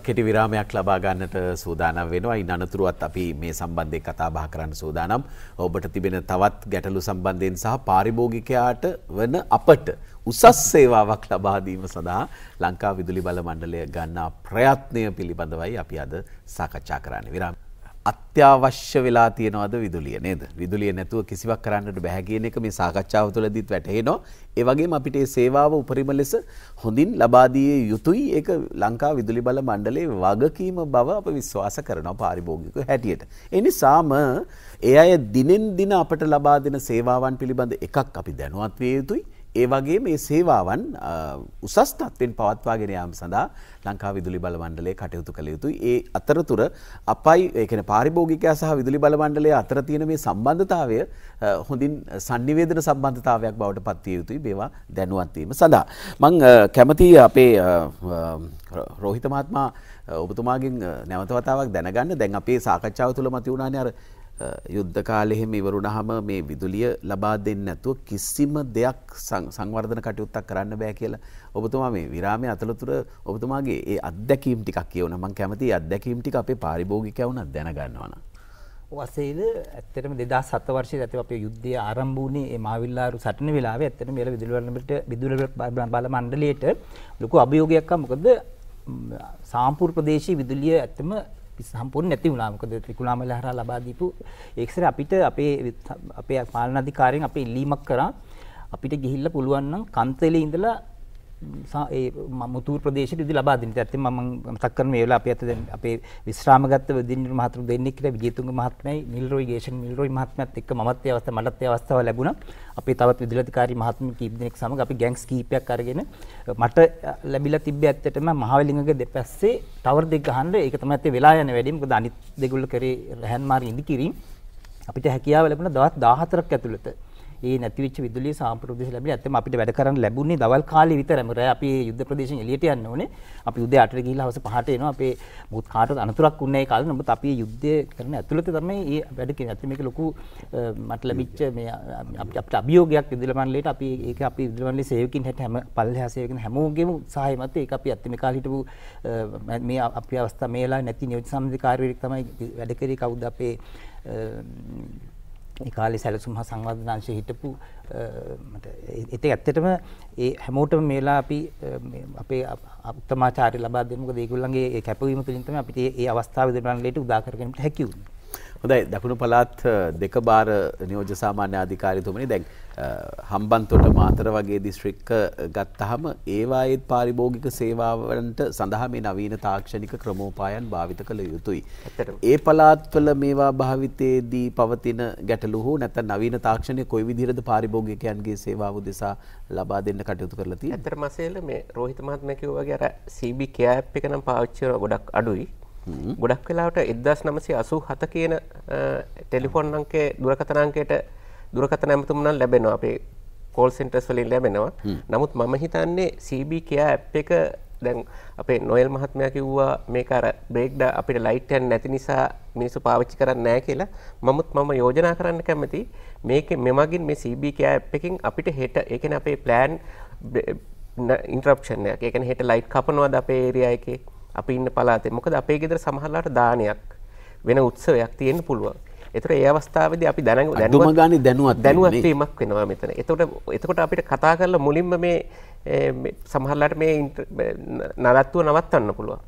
කෙටි විරාමයක් ලබා ගන්නට සූදානම් වෙනවා. ඉන් අනතුරුවත් අපි මේ සම්බන්ධයෙන් කතා බහ කරන්න සූදානම්. ඔබට තිබෙන තවත් ගැටලු සම්බන්ධයෙන් සහ පාරිභෝගිකයාට වන අපට උසස් සේවාවක් ලබා දීම සඳහා ලංකා විදුලි බල මණ්ඩලය ගන්නා ප්‍රයත්නය පිළිබඳවයි අපි අද සාකච්ඡා කරන්නේ. විරාම අත්‍යවශ්‍ය වෙලා තියෙනවද විදුලිය නේද? විදුලිය නැතුව කිසිවක් කරන්නට බැහැ කියන එක මේ සාකච්ඡාව තුළදීත් වැටහෙනවා. ඒ වගේම අපිට මේ සේවාව උපරිම ලෙස හොඳින් ලබා දිය යුතුයි. ඒක ලංකා විදුලි බල මණ්ඩලයේ වගකීම බව අපි විශ්වාස කරනවා පාරිභෝගිකව හැටියට. ඒ නිසාම ඒ අය දිනෙන් දින අපට ලබා දෙන සේවාවන් පිළිබඳ එකක් අපි දැනුවත් විය යුතුයි. ඒ වගේ මේ සේවාවන් උසස් තත්ත්වෙන් පවත්වාගෙන යාම සඳහා ලංකා විදුලි බල මණ්ඩලයේ කටයුතු කළ යුතුයි. ඒ අතරතුර අපයි ඒ කියන්නේ පාරිභෝගිකයා සහ විදුලි බල මණ්ඩලය අතර තියෙන මේ සම්බන්ධතාවය හොඳින් sannivedana සම්බන්ධතාවයක් බවට පත් විය යුතුයි. මේවා දැනුවත් වීම සඳහා මම කැමතියි අපේ රෝහිත මහත්මයා ඔබතුමාගෙන් නැවත වතාවක් දැනගන්න. දැන් අපේ සාකච්ඡාව තුළ මතුවුණානේ අර යුද්ධ කාලේ එහෙම ඉවරුනහම මේ විදුලිය ලබා දෙන්නේ නැතුව කිසිම දෙයක් සංවර්ධන කටයුත්තක් කරන්න බෑ කියලා ඔබතුමා මේ විරාමයේ අතලතුර ඔබතුමාගේ ඒ අත්දැකීම් ටිකක් කියවුණා. මම කැමතියි අත්දැකීම් ටික අපේ පාරිභෝගිකයා වුණා දැනගන්නවා නම්. ඔව් ASEල ඇත්තටම two thousand seven වර්ෂයේ ඇතුළත අපේ යුද්ධය ආරම්භ වුණේ මේ මාවිල්ලාරු සටන වෙලාවේ. ඇත්තටම මේ විදුලි බල මණ්ඩලයට විදුලි බල මණ්ඩලයට ලොකු අභියෝගයක් ආවා. මොකද සාම්පූර් ප්‍රදේශයේ විදුලිය ඇත්තම සම්පූර්ණ නැති වුණා. මොකද ත්‍රිකුණාමලය හරහා ලබා දීපු ඒක්සරේ අපිට අපේ අපේ පාලන අධිකාරියෙන් අපි ඉල්ලීමක් කරා අපිට ගිහිල්ලා පුළුවන් නම් කන්තලේ ඉඳලා ඒ මුතුරු ප්‍රදේශෙට ඉදි ලබා දෙන්න. ඒත් මම මතක් කරන මේ වෙලාව අපි අත දැන් අපේ විශ්‍රාමගත දිනිර මහතුරු දෙන්නෙක් කියලා විජේතුංග මහත්මයයි නිල්රෝයි ගේෂන් නිල්රෝයි මහත්මයාත් එක්ක මමත් ඒ අවස්ථාව මටත් ඒ අවස්ථාව ලැබුණා. අපේ තවත් විදුලිකාරී මහත්මී කීප දෙනෙක් සමග අපි ගෑන්ග්ස් කීපයක් අරගෙන මට ලැබිලා තිබ්බේ ඇත්තටම මහවැලිංගගේ දෙපැස්සේ ටවර් දෙක ගහන්න. ඒක තමයි ඇත්තේ වෙලා යන වැඩි. මොකද අනිත් දෙගොල්ල කරේ රහන් මාර්ග ඉදි කිරීම අපිට හැකියාව ලැබුණා දවස් දහහතරක් ඇතුළත. ये नतीविच विदुली सांप्रदेश लबली अत्ते मापी टे वैडकरण लबुनी दवाल खाली वितर हम रहे आपी युद्ध प्रदेश में इलियटे अन्य होने आपी युद्धे आटे की लावसे पहाटे नो आपे बहुत खाट अनुतरा कुन्ने एक आलू नंबर तापी युद्धे करने अतुलते तब में ये वैडकरण अत्ते में के लोगों मतलब बीच में आप चाबी हो गया विदुलमान लेट आपी एक आपी विदुलमान ले सेवकिन हेट हम पाल है सेवकिन हमों के वो सहाय मते एक आपी अत्ते में काली टू में आपी अवस्था मेला नती नियोजित सामने कार्य रिक्ता में वैडकरी का उद्दा पे इकाले सैलसुम संवादनांश हिटपू इतने अत्यटम ये हेमोटम मेला अभी अपे उत्तमाचार्य लबादेन को देखो लंगे एक हैपोवी में तो जिनमें आप ये अवस्था विद्वान लेट उदाकर के है क्यों उदय दक्षिण पलात देख बार नियोज सामान्य अधिकारी तो मनी देख हम्बन तोट मातर वगे डिस्ट्रिक्ट गत्तहम एवायत पारिभोगिक सेवावंत संधा में नवीन ताक्षणिक क्रमोपायन भावित कल युतुई ए पलात्वल मेवा भाविते दी पवतिन ගැටලුව නැත नवीन ताक्षणिक कोई विधिरद पारिभोगिकයන්ගේ सेवाव दिशा ලබා දෙන්න කටයුතු කරලා තියෙනවා. අතර මාසෙල මේ රෝහිත මහත්මයා කිව්වා වගේ අර සීබී කෑ ඇප් එක නම් පාවිච්චි කරන ගොඩක් අඩුයි. ගොඩක් වෙලාවට එක්දාස් නවසිය අසූ හත කියන ටෙලිෆෝන් අංකයේ දුරකථන අංකයට දුරකථන ඇමතුම් නම් ලැබෙනවා අපේ කෝල් සෙන්ටර්ස් වලින් ලැබෙනවා. නමුත් මම හිතන්නේ සීබී කියා ඇප් එක දැන් අපේ නොයල් මහත්මයා කිව්වා මේක අර බ්‍රේක් ඩා අපිට ලයිට් යන්නේ නැති නිසා මිනිස්සු පාවිච්චි කරන්නේ නැහැ කියලා. නමුත් මම යෝජනා කරන්න කැමති මේකේ මෙමගින් මේ සීබී කියා ඇප් එකකින් අපිට හෙට ඒ කියන්නේ අපේ plan interruption එක. ඒ කියන්නේ හෙට ලයිට් කපනවාද අපේ area එකේ අපි ඉන්න පළාතේ. මොකද අපේ ගෙදර සමහරලාට දානයක් වෙන උත්සවයක් තියෙන්න පුළුවන්. ඒතර ඒ අවස්ථාවේදී අපි දැන දැනුම ගානේ දැනුවත් දැනුවත් වීමක් වෙනවා මෙතන. එතකොට එතකොට අපිට කතා කරලා මුලින්ම මේ සමහරලාට මේ නඩත්තුව නවත්තන්න පුළුවන්.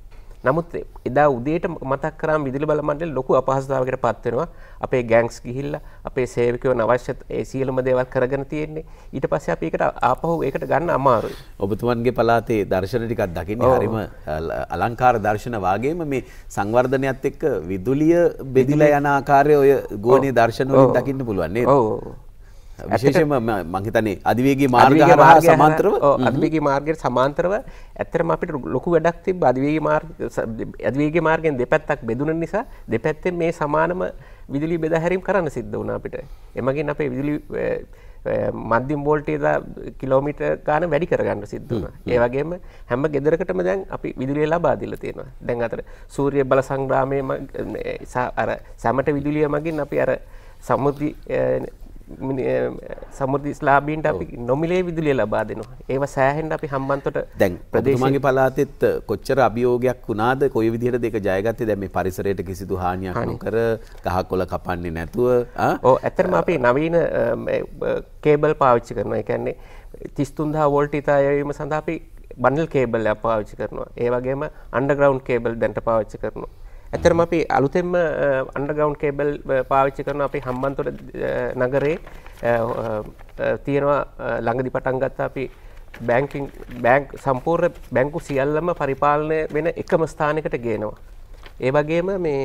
නමුත් එදා උදේට මතක් කරාම විදුලි බල මණ්ඩලෙ ලොකු අපහසුතාවයකට පත් වෙනවා. අපේ ගෑන්ග්ස් ගිහිල්ලා අපේ සේවකයන් අවශ්‍ය ඒ සියලුම දේවල් කරගෙන තියෙන්නේ. ඊට පස්සේ අපි ඒකට ආපහු ඒකට ගන්න අමාරුයි. ඔබතුමන්ගේ පළාතේ දර්ශන ටිකක් දකින්නේ හරිම අලංකාර දර්ශන වාගේම මේ සංවර්ධනයත් එක්ක විදුලිය බෙදිලා යන ආකාරය ඔය ගෝණීය දර්ශන වලින් දකින්න පුළුවන් නේද? ඔව්. විශේෂයෙන්ම මම හිතන්නේ අධිවේගී මාර්ගය හරහා සමාන්තරව අධිවේගී මාර්ගයට සමාන්තරව ඇත්තටම අපිට ලොකු වැඩක් තිබ්බා. අධිවේගී මාර්ග අධිවේගී මාර්ගයෙන් දෙපැත්තක් බෙදුන නිසා දෙපැත්තෙන් මේ සමානම විදුලි බෙදා හැරීම් කරන්න සිද්ධ වුණා අපිට. එමගින් අපේ විදුලි මධ්‍යම වෝල්ටේජ කිලෝමීටර් ගාන වැඩි කරගන්න සිද්ධ වුණා. ඒ වගේම හැම ගෙදරකටම දැන් අපි විදුලිය ලබා දීලා තියෙනවා. දැන් අතර සූර්ය බල සංග්‍රාමයේ අර සැමට විදුලිය මගින් අපි අර සම්මුති සමෘද්ධි ස්ලාබීන්ට අපි නොමිලේ විදුලිය ලබා දෙනවා. ඒව සෑහෙන්න අපි හම්බන්තොට ප්‍රදේශයේ පළාතෙත් කොච්චර අභියෝගයක් වුණාද? කොයි විදිහටද ඒක ජයගත්තේ? දැන් මේ පරිසරයට කිසිදු හානියක් නොකර ගහකොළ කපන්නේ නැතුව ආ ඔව් ඇත්තටම අපි නවීන කේබල් පාවිච්චි කරනවා. ඒ කියන්නේ තිස් තුන් දහස් වෝල්ට් ඉතාවීම සඳහා අපි බන්ඩල් කේබල් එක පාවිච්චි කරනවා. ඒ වගේම අන්ඩර්ග්‍රවුන්ඩ් කේබල් දැන්ට පාවිච්චි කරනවා. ඇතරම අපි අලුතෙන්ම අන්ඩර්ග්‍රවුන්ඩ් කේබල් පාවිච්චි කරන අපි හම්බන්තොට නගරේ තියෙනවා ළඟදි පටන් ගත්ත අපි බැංකින් බැංක් සම්පූර්ණ බැංකු සියල්ලම පරිපාලනය වෙන එකම ස්ථානයකට ගේනවා. ඒ වගේම මේ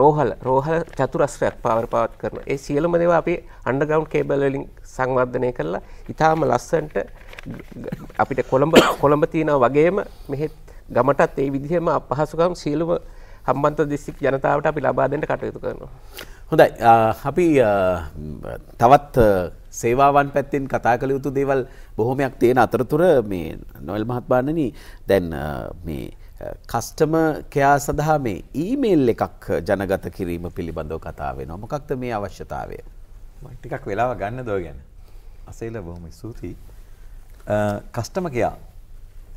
රෝහල රෝහල චතුරස්‍රයක් පාවරපවත් කරන ඒ සියලුම දේවා අපි අන්ඩර්ග්‍රවුන්ඩ් කේබල් වලින් සංවර්ධනය කරලා ඉතාලම ලස්සනට අපිට කොළඹ කොළඹ තියෙනවා වගේම මෙහෙත් ගමටත් ඒ විදිහම අපහසුකම් සියලුම හම්බන්තොට දිස්ත්‍රික් ජනතාවට අපි ලබා දෙන්න කටයුතු කරනවා. හොඳයි. අපි තවත් සේවාවන් පැත්තෙන් කතා කළ යුතු දේවල් බොහොමයක් තියෙන අතරතුර මේ නොයල් මහත්මයාණනි දැන් මේ කස්ටමර් කෙයා සඳහා මේ ඊමේල් එකක් ජනගත කිරීම පිළිබඳව කතා වෙනවා. මොකක්ද මේ අවශ්‍යතාවය? මම ටිකක් වෙලාව ගන්නද ඔය ගැන? අසේල බොහොම ස්තුතියි. Customer care.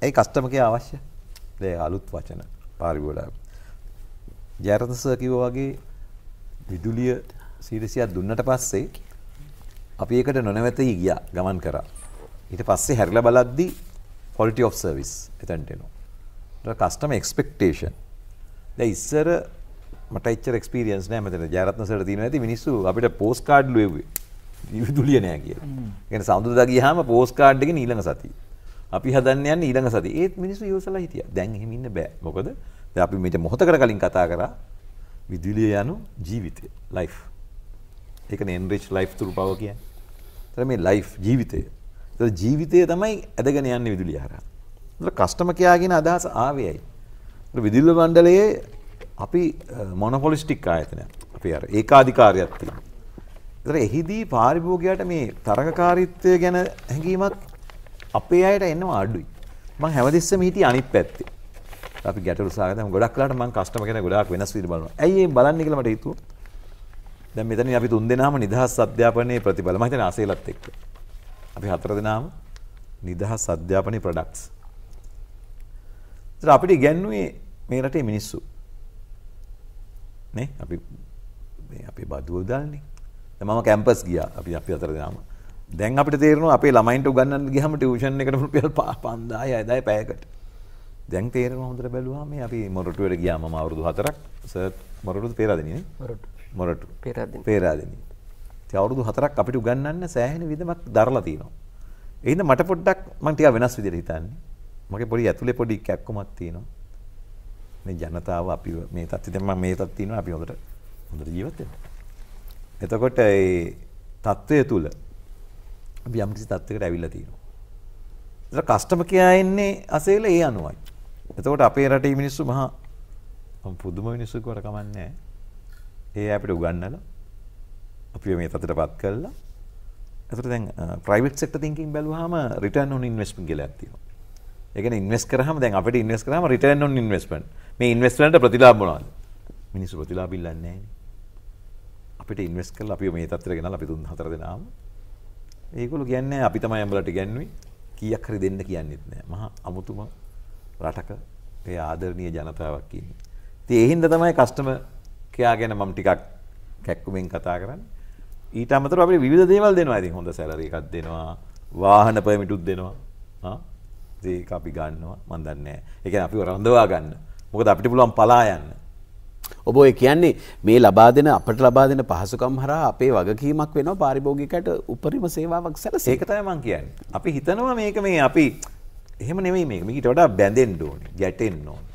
ඒ කස්ටමර් කෙයා අවශ්‍ය दे आलूत वाचन पारिवोला जैरत सर की वो आगे विदुलिया सीरियसिया दुन्नट पास से आप ये करें नौने में तो ये गया गमन करा इतने पास से हरला बालादी क्वालिटी ऑफ सर्विस इतने नो तो कस्टमर एक्सपेक्टेशन දැන් ඉස්සර මට ඉච්චර එක්ස්පීරියන්ස් නෑ මතන ජයරත්න සර් තියෙනවා ඇති මිනිස්සු අපිට පෝස්ට් කාඩ් ලියුවේ විදුලිය නෑ කියලා. ඒ කියන්නේ සඳුදා ගියාම පෝස්ට් කාඩ් එකේ ඊළඟ සතිය. අපි හදන්න යන්නේ ඊළඟ සතිය. ඒත් මිනිස්සු ඊවසලා හිටියා. දැන් එහෙම ඉන්න බෑ. මොකද දැන් අපි මේක මොහොතකට කලින් කතා කරා විදුලිය යනු ජීවිතය ලයිෆ්. ඒකනේ එන්රිච් ලයිෆ් තුරු බව කියන්නේ. ඒතර මේ ලයිෆ් ජීවිතය. ඒතර ජීවිතය තමයි ඇදගෙන යන්නේ විදුලිය හරහා. ඒතර කස්ටමර් කියාගෙන අදහස ආවේයි. විදුල්ල මණ්ඩලයේ අපි මොනොපොලිස්ටික් ආයතනය අපි අර ඒකාධිකාරියක් තියෙනවා. ඒතර එහිදී පාරිභෝගිකයාට මේ තරගකාරීත්වය ගැන හැඟීමක් අපේ අයට එනවා අඩුයි. මම හැමදෙස්සෙම හිටියේ අනිත් පැත්තේ. අපි ගැටලු සාකච්ඡා ගොඩක් වෙලාට මම කස්ටමර් කෙනෙක් ගොඩාක් වෙනස් විදිහට බලනවා. ඇයි ඒ බලන්නේ කියලා මට හිතුවා. දැන් මෙතන අපි තුන් දෙනාම නිදහස් අධ්‍යාපනයේ ප්‍රතිඵල. මම හිතන්නේ ආසෙලත් එක්ක. අපි හතර දෙනාම නිදහස් අධ්‍යාපනයේ ප්‍රොඩක්ට්ස්. ඒතර අපිට ඉගැන්නුවේ මේ රටේ මිනිස්සු නේ අපි මේ අපේ බදුව දාන්නේ. දැන් මම කැම්පස් ගියා. අපි අපි අතර දාම. දැන් අපිට තේරෙනවා අපේ ළමයින්ට උගන්වන්න ගියාම ටියුෂන් එකට රුපියල් පන්දාය පැයකට. දැන් තේරෙනවා හොඳට බැලුවා මේ අපි මොරටුවට ගියාම මම අවුරුදු හතරක් සර් මොරටුවද පෙරාදෙනියේ නේ? මොරටුව. මොරටුව. පෙරාදෙනිය. පෙරාදෙනිය. ඉතින් අවුරුදු හතරක් අපිට උගන්වන්න සෑහෙන විදමක් දරලා තියෙනවා. ඒ හින්දා මට පොඩ්ඩක් මම ටිකක් වෙනස් විදිහට හිතන්නේ. මගේ පොඩි ඇතුලේ පොඩි කැක්කමක් තියෙනවා. මේ ජනතාව අපි මේ තත්ත්වෙ දැන් මම මේ තත්ත්වෙ තියෙනවා අපි හොඳට හොඳට ජීවත් වෙන්න. එතකොට ඒ තත්ත්වය තුල අපි යම් කිසි තත්ත්වයකට ඇවිල්ලා තියෙනවා. ඒතර කස්ටමර් කියා ඉන්නේ අසේල ඒ අනුවයි. එතකොට අපේ රටේ මිනිස්සු මහා මම පුදුම මිනිස්සු කවට කමන්නේ නැහැ. ඒ අපිට උගන්වලා අපි මේ තත්ත්වයටපත් කළා. එතකොට දැන් ප්‍රයිවට් සෙක්ටර් තින්කින් බැලුවාම රිටර්න් ඔන් ඉන්වෙස්ට්මන්ට් කියලා එකක් තියෙනවා. ඒ කියන්නේ ඉන්වෙස්ට් කරාම දැන් අපිට ඉන්වෙස්ට් කරාම රිටර්න් ඔන් ඉන්වෙස්ට්මන්ට්. මේ ඉන්වෙස්ට්මන්ට්ට ප්‍රතිලාභ මොනවද? මිනිස්සු ප්‍රතිලාභ ඉල්ලන්නේ නැහැ නේ. අපිට ඉන්වෙස්ට් කරලා අපි මේ තත්ත්වයට ගෙනල්ලා අපි තුන් හතර දෙනාම ඒගොල්ලෝ කියන්නේ අපි තමයි උඹලට ගන්නුයි කීයක් හරි දෙන්න කියන්නේත් නැහැ. මහා අමුතුම රටක ඒ ආදරණීය ජනතාවක් ඉන්නේ. ඉතින් ඒ හින්දා තමයි කස්ටමර් කියාගෙන මම ටිකක් කැක්කුමෙන් කතා කරන්නේ. ඊට අමතරව අපිට විවිධ දේවල් දෙනවා. ඉතින් හොඳ සැලරි එකක් දෙනවා. වාහන පර්මිටුත් දෙනවා. හා ඒක අපි ගන්නවා මන් දන්නේ නැහැ. ඒ කියන්නේ අපිව රඳවා ගන්න. මොකද අපිට පුළුවන් පලා යන්න. ඔබ ඔය කියන්නේ මේ ලබා දෙන අපිට ලබා දෙන පහසුකම් හරහා අපේ වගකීමක් වෙනවා පාරිභෝගිකයට උපරිම සේවාවක් සැලසෙයි. ඒක තමයි මම කියන්නේ. අපි හිතනවා මේක මේ අපි එහෙම නෙමෙයි මේක. මේකට වඩා බැඳෙන්න ඕනේ, ගැටෙන්න ඕනේ.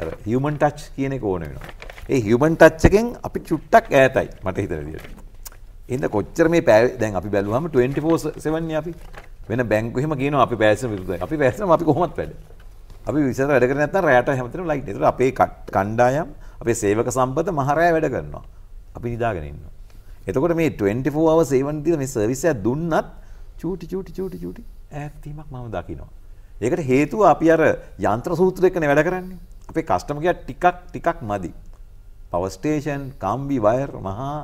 අර හියුමන් ටච් කියන එක ඕන වෙනවා. ඒ හියුමන් ටච් එකෙන් අපි චුට්ටක් ඈතයි මට හිතන විදිහට. එහෙනම් කොච්චර මේ දැන් අපි බැලුවාම twenty four seven නේ අපි. වෙන බැංකු එහෙම කියනවා අපි පැයසම විරුද්ධයි. අපි පැයසම අපි කොහොමවත් වැඩ. අපි විශේෂ වැඩ කරන්නේ නැත්නම් රැයට හැමතැනම ලයිට්. ඒතර අපේ කණ්ඩායම්, අපේ සේවක සම්පත මහරෑ වැඩ කරනවා. අපි නිදාගෙන ඉන්නවා. එතකොට මේ twenty four hour seven දින මේ සර්විස් එක දුන්නත් චූටි චූටි චූටි චූටි ඈත් වීමක් මම දකිනවා. ඒකට හේතුව අපි අර යන්ත්‍ර සූත්‍ර එක්කනේ වැඩ කරන්නේ. අපේ කස්ටමර් කියා ටිකක් ටිකක් මදි. පවර් ස්ටේෂන්, කම්බි වයර් මහා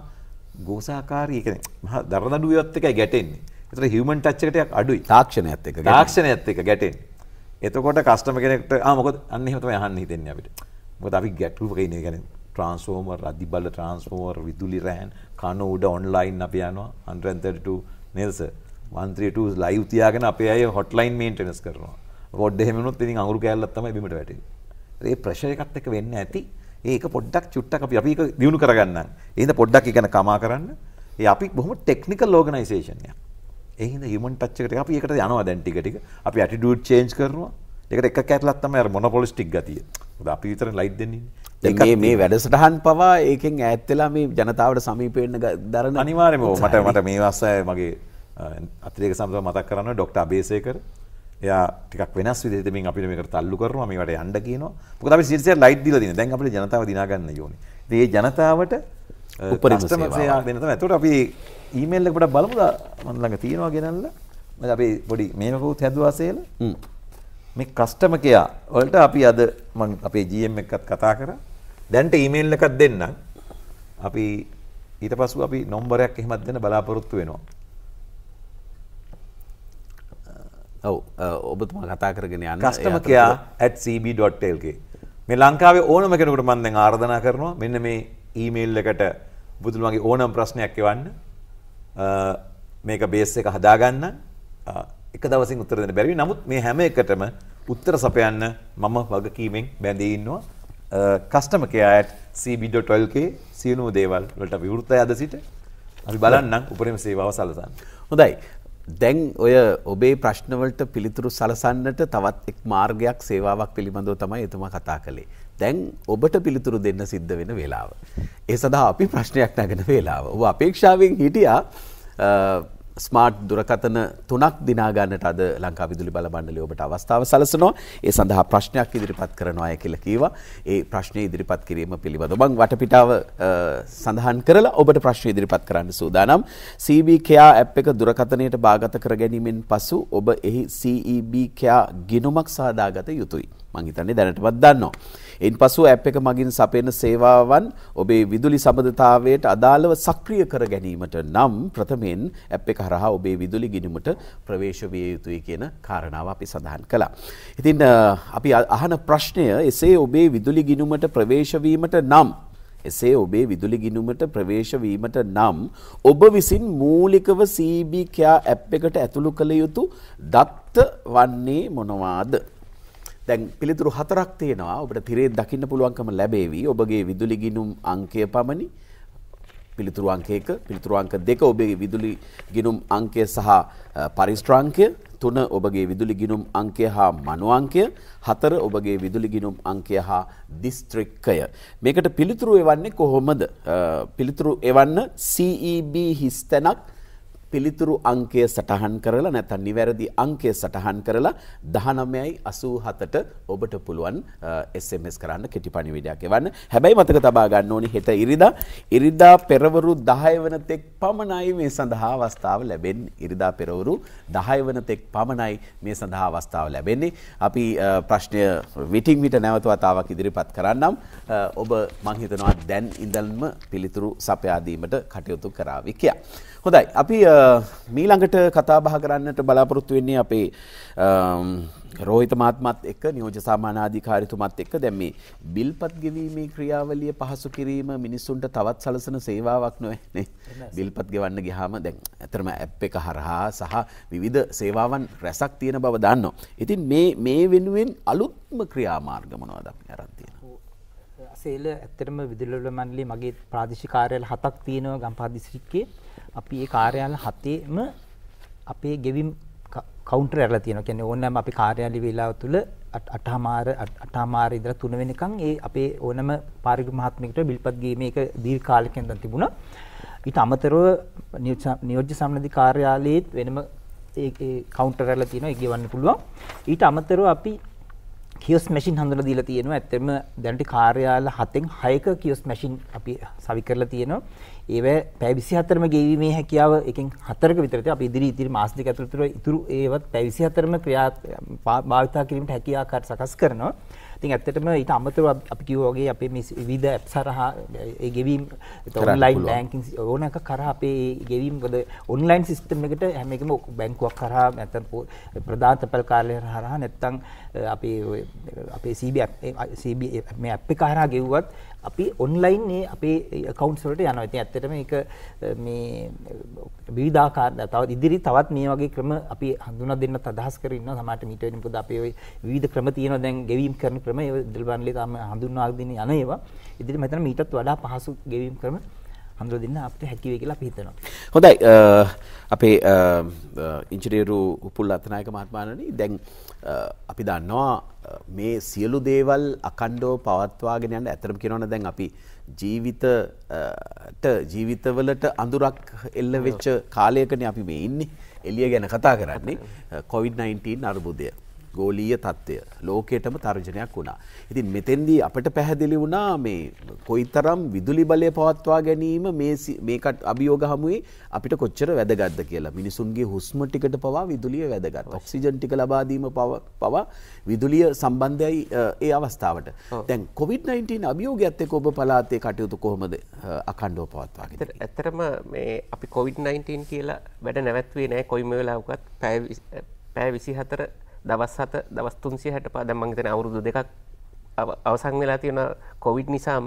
ගෝසාකාරී කියන්නේ මහා දරදඬුවියත් එකයි ගැටෙන්නේ. ඒතර හියුමන් ටච් එකටයක් අඩුයි තාක්ෂණයත් එක්ක තාක්ෂණයත් එක්ක ගැටෙන්නේ. එතකොට කස්ටමර් කෙනෙක්ට ආ මොකද අන්න එහෙම තමයි අහන්න හිතෙන්නේ අපිට. මොකද අපි ගැටුවක ඉන්නේ. ඒ කියන්නේ ට්‍රාන්ස්ෆෝමර්, අධිබල ට්‍රාන්ස්ෆෝමර්, විදුලි රෑන්, කන උඩ ඔන්ලයින් අපි යනවා one thirty two නේද sir? one thirty two live තියාගෙන අපේ අය හොට්ලයින් මේන්ටෙනන්ස් කරනවා. පොඩ්ඩ එහෙම වුණොත් ඉතින් අඟුරු කෑල්ලක් තමයි බිමට වැටෙන්නේ. ඒ ප්‍රෙෂර් එකත් එක්ක වෙන්න ඇති. ඒක පොඩ්ඩක් චුට්ටක් අපි අපි ඒක දිනු කරගන්නම්. එහෙනම් පොඩ්ඩක් ඒක කමා කරන්න. ඒ අපි බොහොම ටෙක්නිකල් ඕගනයිසේෂන් එකක්. ඒ හින්දා හියුමන් ටච් එකට අපි ඒකට යනවා දැන් ටික ටික. අපි ඇටිටියුඩ් චේන්ජ් කරනවා. ඒකට එක කැටලක් තමයි අර මොනොපොලිස්ටික් ගතිය. මොකද අපි විතරයි ලයිට් දෙන්නේ. මේ මේ වැඩසටහන් පවා ඒකෙන් ඈත් වෙලා මේ ජනතාවට සමීප වෙන්න දරන අනිවාර්යම මට මට මේ වස්සය මගේ අතිරේක සම්බන්ධව මතක් කරනවා ડોક્ટર අබේසේකර. එයා ටිකක් වෙනස් විදිහට මෙන් අපිට මේකට තල්ලු කරනවා. මේවට යන්න කියනවා. මොකද අපි සිරියස්ලි ලයිට් දීලා දිනේ. දැන් අපිට ජනතාව දිනා ගන්න ඕනේ. ඉතින් ඒ ජනතාවට උපරිම සේවාව දෙන්න තමයි. ඒකට අපි ඊමේල් එක පොඩක් බලමුද මම ළඟ තියෙනවා ගෙනල්ලා. මම අපි පොඩි මේකකුත් හැදුවා සේල. මේ කස්ටමර් කෙයා වලට අපි අද මම අපේ ජී එම් එකත් කතා කරා. දැන්ට ඊමේල් එකක් දෙන්නම්. අපි ඊට පස්සෙ අපි නම්බරයක් එහෙමත් දෙන්න බලාපොරොත්තු වෙනවා. ඔව් ඔබතුමා කතා කරගෙන යන්න. Customer care at c b dot l k මේ ලංකාවේ ඕනම කෙනෙකුට මම දැන් ආරාධනා කරනවා මෙන්න මේ ඊමේල් එකට බුදුලමගේ ඕනම ප්‍රශ්නයක් එවන්න. මේක බේස් එක හදාගන්න එක දවසින් උත්තර දෙන්න බැරි වෙයි. නමුත් මේ හැම එකටම උත්තර සපයන්න මම වගකීමෙන් බැඳී ඉන්නවා. कस्टम केयर सीबीडो ट्वेल्व के सीनू देवाल लोटा विवृत्त है आदर्शित अभी बाला नंग ऊपरे में सेवाओं साल साल उदाय देंग ओये ओबे प्रश्न वल्ट पिलितरु साल साल नट तवत एक मार्ग यक सेवावक पिलिमंदो तमाय तुम्हां कथा कले देंग ओबट पिलितरु देन्ना सिद्ध वेन वेलाव ऐसा धा आपी प्रश्न यक नागन वेलाव वो अपेक्षा विंग हिटिया स्मार्ट दुरकथन तुनक दिनागानट अद लंका विदुली बल मंडलिय ओबट अवस्थाव सलसनो ए संधा प्रश्नයක් ඉදිරිපත් කරනවාය කියලා කීවා ඒ ප්‍රශ්නේ ඉදිරිපත් කිරීම පිළිබඳව මම වටපිටාව සඳහන් කරලා ඔබට ප්‍රශ්න ඉදිරිපත් කරන්න සූදානම් C B care app එක දුරකථනයට බාගත කර ගැනීමෙන් පසු ඔබ එහි C E B care ගිණුමක් සාදාගත යුතුයි මම හිතන්නේ දැනටමත් දන්නවා ඉන්පසු app එක මගින් සපයන සේවාවන් ඔබේ විදුලි සම්බන්ධතාවයට අදාළව සක්‍රිය කර ගැනීමට නම් ප්‍රථමයෙන් app එක හරහා ඔබේ විදුලි ගිණුමට ප්‍රවේශ විය යුතුයි කියන කාරණාව අපි සඳහන් කළා. ඉතින් අපි අහන ප්‍රශ්නය එසේ ඔබේ විදුලි ගිණුමට ප්‍රවේශ වීමට නම් එසේ ඔබේ විදුලි ගිණුමට ප්‍රවේශ වීමට නම් ඔබ විසින් මූලිකව C B care app එකට ඇතුළු කළ යුතු දත්ත වන්නේ මොනවාද? දැන් පිළිතුරු හතරක් තියෙනවා. ඔබට තිරේ දකින්න පුළුවන්කම ලැබෙවි. ඔබගේ විදුලි ගිණුම් අංකය පමණි. පිළිතුරු අංක එක පිළිතුරු අංක දෙක ඔබේ විදුලි ගිණුම් අංකය සහ පරිශ්‍ර අංකය තුන ඔබගේ විදුලි ගිණුම් අංකය හා මනු අංකය හතර ඔබගේ විදුලි ගිණුම් අංකය හා දිස්ත්‍රික්කය මේකට පිළිතුරු එවන්නේ කොහොමද පිළිතුරු එවන්න C E B හිස්තැනක් පිළිතුරු අංකය සටහන් කරලා නැත්නම් නිවැරදි අංකය සටහන් කරලා දහනවයයි අසූ හතට ඔබට පුළුවන් S M S කරන්න කෙටි පණිවිඩයක් එවන්න. හැබැයි මතක තබා ගන්න ඕනේ හෙට ඉරිදා ඉරිදා පෙරවරු දහය වෙන තෙක් පමණයි මේ සඳහා අවස්ථාව ලැබෙන්නේ. ඉරිදා පෙරවරු දහය වෙන තෙක් පමණයි මේ සඳහා අවස්ථාව ලැබෙන්නේ. අපි ප්‍රශ්නය විටින් විට නැවත වතාවක් ඉදිරිපත් කරන්නම්. ඔබ මම හිතනවා දැන් ඉඳන්ම පිළිතුරු සපයා දීමට කටයුතු කරાવી කියලා. හොඳයි. අපි මීළඟට කතා බහ කරන්නට බලාපොරොත්තු වෙන්නේ අපේ රෝහිත මහත්මත් එක්ක නියෝජ්‍ය සාමානාධිකාරීතුමත් එක්ක දැන් මේ බිල්පත් ගෙවීමේ ක්‍රියාවලිය පහසු කිරීම මිනිසුන්ට තවත් සලසන සේවාවක් නොවේනේ බිල්පත් ගෙවන්න ගියාම දැන් අතරම ඇප් එක හරහා සහ විවිධ සේවාවන් රැසක් තියෙන බව දන්නවා. ඉතින් මේ මේ වෙනුවෙන් අලුත්ම ක්‍රියාමාර්ග මොනවද අපි අරන් තියෙනවා? සේල අතරම විදුලි මණ්ඩලයේ මගේ ප්‍රාදේශීය කාර්යාල හතක් තියෙනවා ගම්පහ දිස්ත්‍රික්කයේ. අපි ඒ කාර්යාල හතේම අපේ ගෙවීම් කවුන්ටර් එකලා තියෙනවා. කියන්නේ ඕනෑම අපි කාර්යාලි වේලාව තුල අටහමාර අටහමාර ඉඳලා තුන වෙනකන් ඒ අපේ ඕනම පාරිග මහත්මියකට බිල්පත් ගීමේ එක දීර්ඝ කාලයක් ඉඳන් තිබුණා. ඊට අමතරව නියෝජ්‍ය සම්මනදී කාර්යාලයේ වෙනම ඒ කවුන්ටර් එකලා තියෙනවා. ඒක ගෙවන්න පුළුවන්. ඊට අමතරව අපි කියොස් මැෂින් හඳුනලා දීලා තියෙනවා. ඇත්තටම දැනට කාර්යාල හතෙන් හයක කියොස් මැෂින් අපි සවි කරලා තියෙනවා. ඒවැ පැය විසිහතරම ගෙවීමේ හැකියාව එකෙන් හතරක විතර තියෙනවා. අපි ඉදිරි ඉදිරි මාස දෙක ඇතුළත ඉතුරු ඒවත් පැය විසිහතරම ක්‍රියා භාවිතා කිරීමට හැකියාකාර සකස් කරනවා. ඉතින් ඇත්තටම ඊට අමතරව අපි කිව්වා වගේ අපේ මේ විවිධ ඇප්ස් හරහා ඒ ගෙවීම් ඔන්ලයින් බැංකින් ඕන එකක් කරා අපේ ගෙවීම් වල ඔන්ලයින් සිස්ටම් එකට හැම එකම බැංකුවක් කරා නැත්නම් ප්‍රධාන තැපැල් කාර්යාලය හරහා නැත්නම් අපේ අපේ C B C B මේ app එක හරහා ගෙවුවත් අපි ඔන්ලයින් මේ අපේ accounts වලට යනවා. ඉතින් ඇත්තටම මේක මේ විවිධාකාර තවත් ඉදිරි තවත් මේ වගේ ක්‍රම අපි හඳුනා දෙන්නත් අදහස් කර ඉන්නවා. සමහරට මීට වෙන මොකද අපේ ওই විවිධ ක්‍රම තියෙනවා. දැන් ගෙවීම් කරන ක්‍රම ඒ දෙල්බන්ලේ තම හඳුන්වා දෙන්න යන ඒවා. ඉතින් මම හිතන මීටත් වඩා පහසු ගෙවීම් ක්‍රම හඳුනා දෙන්න අපිට හැකි වෙයි කියලා අපි හිතනවා. හොඳයි. අපේ ඉංජිනේරු උපුල් අත්නායක මහත්මයාණනි දැන් අපි දන්නවා මේ සියලු දේවල් අකණ්ඩව පවත්වාගෙන යන අතරම කියනවනේ දැන් අපි ජීවිතට ජීවිතවලට අඳුරක් එල්ල වෙච්ච කාලයකනේ අපි මේ ඉන්නේ. එළිය ගැන කතා කරන්නේ කොවිඩ් නයින්ටීන් අර්බුදය ගෝලීය තත්ත්වය ලෝකයටම තර්ජනයක් වුණා. ඉතින් මෙතෙන්දී අපිට පැහැදිලි වුණා මේ කොයිතරම් විදුලි බලය පවත්වා ගැනීම මේ මේකට අභියෝග හමුවේ අපිට කොච්චර වැදගත්ද කියලා. මිනිසුන්ගේ හුස්ම ටිකට පවා විදුලිය වැදගත්. ඔක්සිජන් ටික ලබා දීම පවා විදුලිය සම්බන්ධයි ඒ අවස්ථාවට. දැන් කොවිඩ් නයින්ටීන් අභියෝගයත් එක්ක ඔබ පළාතේ කටයුතු කොහොමද අඛණ්ඩව පවත්වාගෙන? ඇත්තටම මේ අපි කොවිඩ් නයින්ටීන් කියලා වැඩ නැවැත්වුවේ නැහැ කොයිම වෙලාවකවත්. පැය විසිහතර දවස් හත දවස් තුන්සිය හැට පා දැන් මම හිතන්නේ අවුරුදු දෙකක් අවසන් වෙලා තියෙන කොවිඩ් නිසාම.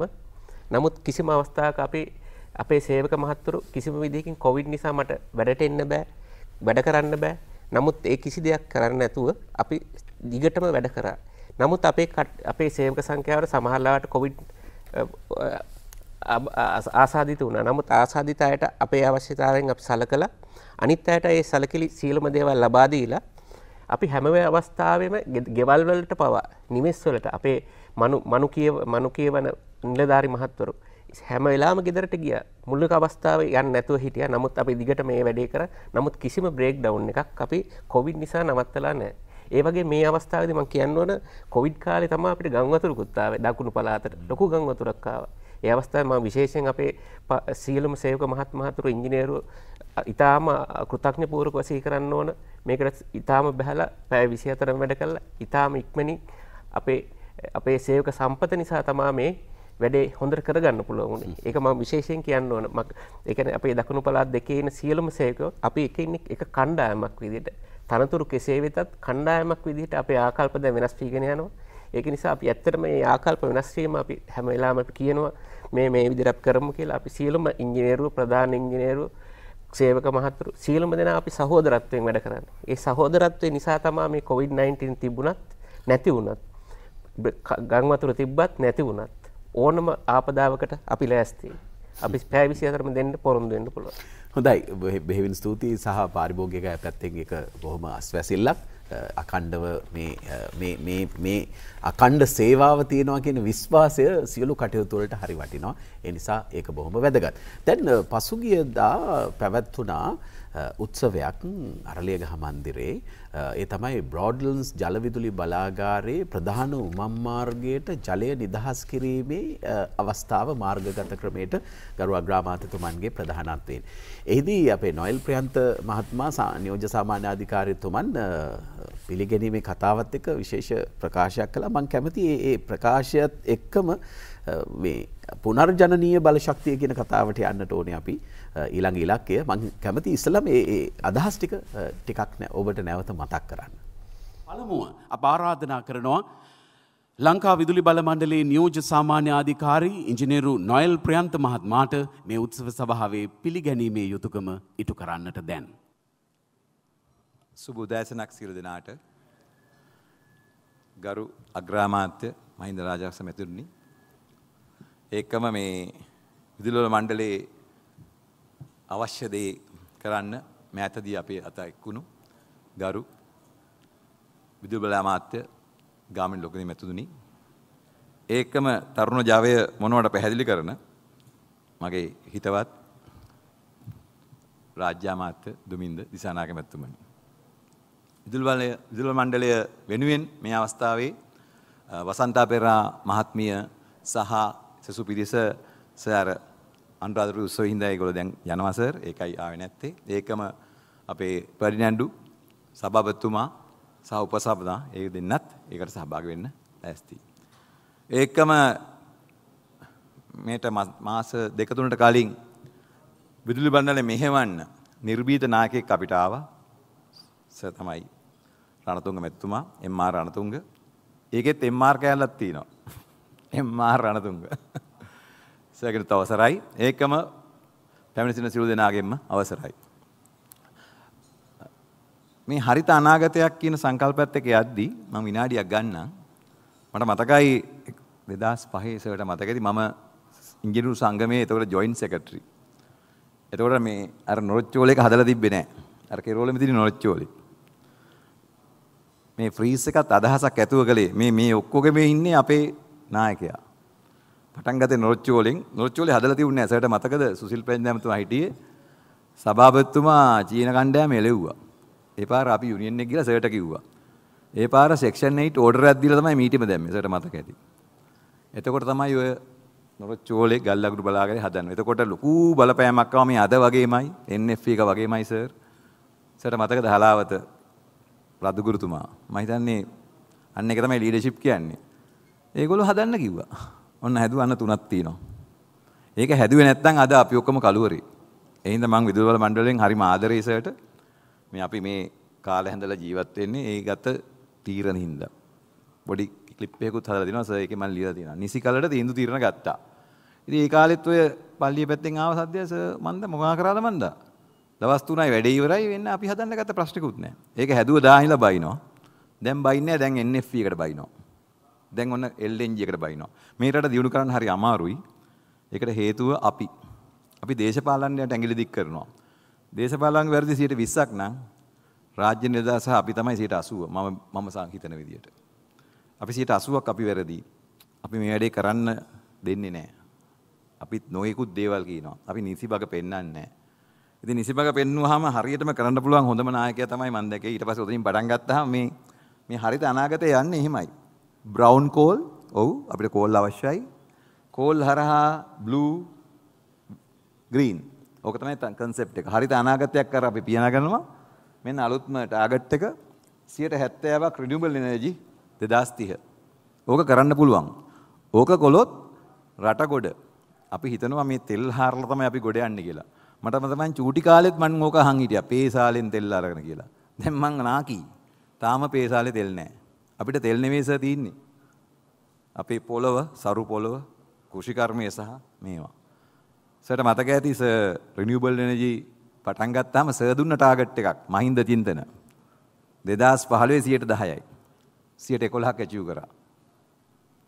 නමුත් කිසිම අවස්ථාවක අපේ අපේ සේවක මහත්තුරු කිසිම විදිහකින් කොවිඩ් නිසා මට වැඩට එන්න බෑ වැඩ කරන්න බෑ. නමුත් ඒ කිසි දෙයක් කරන්න නැතුව අපි දිගටම වැඩ කරා. නමුත් අපේ අපේ සේවක සංඛ්‍යාවර සමහරවට කොවිඩ් ආසාදිත වුණා. නමුත් ආසාදිත අයට අපේ අවශ්‍යතාවයෙන් අපි සලකලා අනිත් අයට ඒ සලකලි සීලම දේවල් ලබා දීලා අපි හැම වෙලේ අවස්ථාවෙම ගෙවල් වලට පවා නිවෙස් වලට අපේ මනු මනු කියව මනු කියවන නිලධාරි මහත්වරු හැම වෙලාවම ගෙදරට ගියා. මුලික අවස්ථාවේ යන්නේ නැතුව හිටියා. නමුත් අපි දිගට මේ වැඩේ කරා. නමුත් කිසිම බ්‍රේක් ඩවුන් එකක් අපි කොවිඩ් නිසා නවත්තලා නැහැ. ඒ වගේ මේ අවස්ථාවේදී මම කියන්න ඕන කොවිඩ් කාලේ තමයි අපිට ගම් වතුරකුත් ආවේ. දකුණු පළාතට ලොකු ගම් වතුරක් ආවා. ඒ අවස්ථාවේ මම විශේෂයෙන් අපේ සීලම සේවක මහත් මහතුරු ඉංජිනේරු ඉතාම කෘතඥපූර්වක වශී කරන්න ඕන. මේකට ඉතාම බහලා පැය විසි හතරම වැඩ කළා. ඉතාම ඉක්මනින් අපේ අපේ සේවක සම්පත නිසා තමයි මේ වැඩේ හොඳට කරගන්න පුළුවන් වුණේ. ඒක මම විශේෂයෙන් කියන්න ඕන. මම ඒ කියන්නේ අපේ දකුණු පළාත දෙකේ ඉන්න සීලම සේවකයෝ අපි එකින් එක කණ්ඩායමක් විදිහට තනතුරු කෙසේ වෙතත් කණ්ඩායමක් විදිහට අපේ ආකල්ප දැන් වෙනස් වීගෙන යනවා. ඒක නිසා අපි ඇත්තටම මේ ආකල්ප වෙනස් වීම අපි හැම වෙලාවෙම අපි කියනවා මේ මේ විදිහට අපි කරමු කියලා. අපි සීලම ඉංජිනේරු ප්‍රධාන ඉංජිනේරු සේවක මහතුරු සීලම දෙනා අපි සහෝදරත්වයෙන් වැඩ කරන්නේ. ඒ සහෝදරත්වය නිසා තමයි මේ කොවිඩ් නයින්ටීන් තිබුණත් නැති වුණත් ගම් වතුර තිබ්බත් නැති වුණත් ඕනම ආපදාවකට අපි ලෑස්තියි. අපි පැය විසි හතර දෙන්න පොරොන්දු වෙන්න පුළුවන්. හොඳයි බෙහෙවින් ස්තුතියි සහ පාරිභෝගික පැත්තෙන් එක බොහොම අස්වැසිල්ලක්. අකණ්ඩව මේ අකණ්ඩ සේවාව තියෙනවා කියන විශ්වාසය සියලු කටයුතු වලට හරි වටිනවා. ඒ නිසා ඒක බොහොම වැදගත්. දැන් පසුගියදා පැවැත්ුණා උත්සවයක් අරලියගහ මන්දිරේ. ඒ තමයි බ්‍රෝඩ්ලන්ස් ජලවිදුලි බලාගාරයේ ප්‍රධාන උමම් මාර්ගයට ජලය නිදහස් කිරීමේ අවස්ථාව මාර්ගගත ක්‍රමයට ගරුවා ග්‍රාමාත්‍යතුමන්ගේ ප්‍රධානත්වයෙන්. එහිදී අපේ නොයල් ප්‍රියන්ත මහත්මයා නියෝජ්‍ය සාමාන්‍ය අධිකාරීතුමන් පිළිගැනීමේ කතාවත් එක්ක විශේෂ ප්‍රකාශයක් කළා. මම කැමති ඒ ප්‍රකාශයත් එක්කම මේ පුනර්ජනනීය බලශක්තිය කියන කතාවට යන්නට ඕනේ අපි ඊළඟ ඉලක්කය. මම කැමති ඉස්සලා මේ අදහස් ටික ටිකක් ඔබට නැවත මතක් කරන්න. පළමුව අප ආරාධනා කරනවා ලංකා විදුලි බල මණ්ඩලයේ නියෝජ්‍ය සාමාන්‍ය අධිකාරී ඉංජිනේරු නොයල් ප්‍රියන්ත මහත්මයාට මේ උත්සව සභාවේ පිළිගැනීමේ යුතුයකම ඉටු කරන්නට දැන් සුබ උදෑසනක් සියලු දෙනාට. ගරු අග්‍රාමාත්‍ය මහින්ද රාජාක්ෂ මැතිතුමනි, ඒකම මේ විදුලි බල මණ්ඩලයේ අවශ්‍ය දේ කරන්න මෑතදී අපේ අත එක්වුණු ගරු විදුලි බල අමාත්‍ය ගාමිණී ලොකුදී මැතිතුමනි, ඒකම තරුණ ජවය මොනවට පැහැදිලි කරන මගේ හිතවත් රාජ්‍ය අමාත්‍ය දුමින්ද දිසානායක මැතිතුමනි, විදුලි බල මණ්ඩලය වෙනුවෙන් මේ අවස්ථාවේ වසන්තා පෙරා මහත්මිය සහ සසු පිරිස සර් අනුරාධපුර උත්සවයේ හින්දා ඒගොල්ලෝ දැන් යනවා සර්, ඒකයි ආවේ නැත්තේ. ඒකම අපේ පරිණඩු සභාපතිතුමා සහ උපසභා ඒ දෙන්නත් ඒකට සහභාගී වෙන්න ලෑස්තියි. ඒකම මේට මාස දෙක තුනකට කලින් විදුලි බල මණ්ඩලය මෙහෙවන්න නිර්භීත නායකයෙක් අපිට ආවා. සර් තමයි රණතුංග මැතිතුමා, එම් ආර් රණතුංග. ඒකෙත් එම් ආර් කැලලක් තියෙනවා. එම් ආර් රණතුංග සර්කට අවසරයි. ඒකම පැමිණ සිටින සියලු දෙනාගෙන්ම අවසරයි. මේ හරිත අනාගතයක් කියන සංකල්පයත් එක්ක යද්දී මම විනාඩියක් ගන්නම්. මට මතකයි දෙදහස් පහේ සර්ට මතකයි මම ඉංජිනේරු සංගමයේ එතකොට ජොයින්ට් සෙක්‍රටරි. එතකොට මේ අර නොරොච්චෝල එක හදලා තිබ්බේ නැහැ. අර කෙරෝලෙම තියෙන නොරොච්චෝලේ. මේ ෆ්‍රීස් එකත් අදහසක් ඇතුව කළේ මේ මේ ඔක්කොගෙම ඉන්නේ අපේ නායකයා. පටන් ගත්තේ නොරොච්චෝලෙන්. නොරොච්චෝලේ හදලා තිබුණේ නැහැ. සර්ට මතකද සුසිල් පෙන්දෑමතුමා හිටියේ. සභාපතිතුමා චීන කණ්ඩායම එළෙව්වා. ඒ පාර අපි යුනියන් එක ගිහලා සර්ට කිව්වා. ඒ පාර සෙක්ෂන් එයිට් ඕඩර් එකක් දීලා තමයි මීටිම දැම්මේ. සර්ට මතක ඇති. එතකොට තමයි ඔය නොරොච්චෝලේ ගල්ලගුරු බලාගාරේ හදන්නේ. එතකොට ලොකු බලපෑමක් ආවා මේ අද වගේමයි එන් එෆ් එක වගේමයි සර්. සර්ට මතකද හලාවත රදුගුරුතුමා මම හිතන්නේ අන්න එක තමයි ලීඩර්ෂිප් කියන්නේ. ඒගොල්ලෝ හදන්න කිව්වා. ඔන්න හැදුවන්න තුනක් තියෙනවා. ඒක හැදුවේ නැත්නම් අද අපි ඔක්කොම කලුවරේ. ඒ හින්දා මම විදුලි බල මණ්ඩලයෙන් හරිම ආදරේ සර්ට. මේ අපි මේ කාලේ හැඳලා ජීවත් වෙන්නේ ඒ ගත තීරණ හින්දා. බොඩි ක්ලිප් එකකුත් හදලා දෙනවා සර්. ඒකේ මම ලියලා තියෙනවා. නිසි කලට තීන්දුව තීරණ ගත්තා. ඉතින් ඒ කාලෙත් ඔය පල්ලිය පැත්තෙන් ආව සද්දය සර් මන්ද මොකා කරාද මන්ද? දවස් තුනයි වැඩ ඉවරයි වෙන්න අපි හදන්න ගත්ත ප්‍රශ්නිකුත් නැහැ. ඒක හැදුව දාහිලා බයිනවා. දැන් බයින්නේ දැන් එන් එෆ් එකට බයිනවා. දැන් ඔන්න එල් එන් ජී එකට බයිනවා. මේ රට දියුණු කරන්න හරි අමාරුයි. ඒකට හේතුව අපි. අපි දේශපාලනයට ඇඟිලි දික් කරනවා. දේශපාලනයේ වැරදි සියයට විස්සක් නම් राज्य निर्देश अभी तम सीट असू मम मम सांगीतन विधियट अभी सीट असू कपि वेरदी अभी मे अड़े कर दें अभी नोयकू देवाल की नो अभी निशिबाग पेन्ना इधर निशिबाग पेन्नु हम हरियट में करंट पुलवांग होंद मन आया तम मंदे इट पास उदय बड़ंगा मे मे हरित अनागत यानी हिमाई ब्रउन कोल ओ अभी कोल अवश्य कोल हर ब्लू ग्रीन ओके तमें कंसेप्ट हरित अनागत कर अभी पियानवा मेन आलोत्म आगट्टक सीट हेत्तवा रिन्यूएबल एनर्जी दास्ती है ओक करंड पुलवांग ओक कोलोत रटगोड अभी हितन मे तेल हारलता मैं अभी गोडे अंडी गेला मट मैं चूटी काले मन ओक हाँगिटिया पेसाले तेल गेला मंग नाकी ताम पेसाले तेलने अभी तेलने वे सती अभी पोलव सारू पोलव कृषिकार में सह मेवा सर मत कहती स रिन्यूएबल एनर्जी पटांगत्ताम सदुन्न टागट्टे का महिंद चिंतन देदास पहलवे सीट दहाय सीट एकोला अचीव करा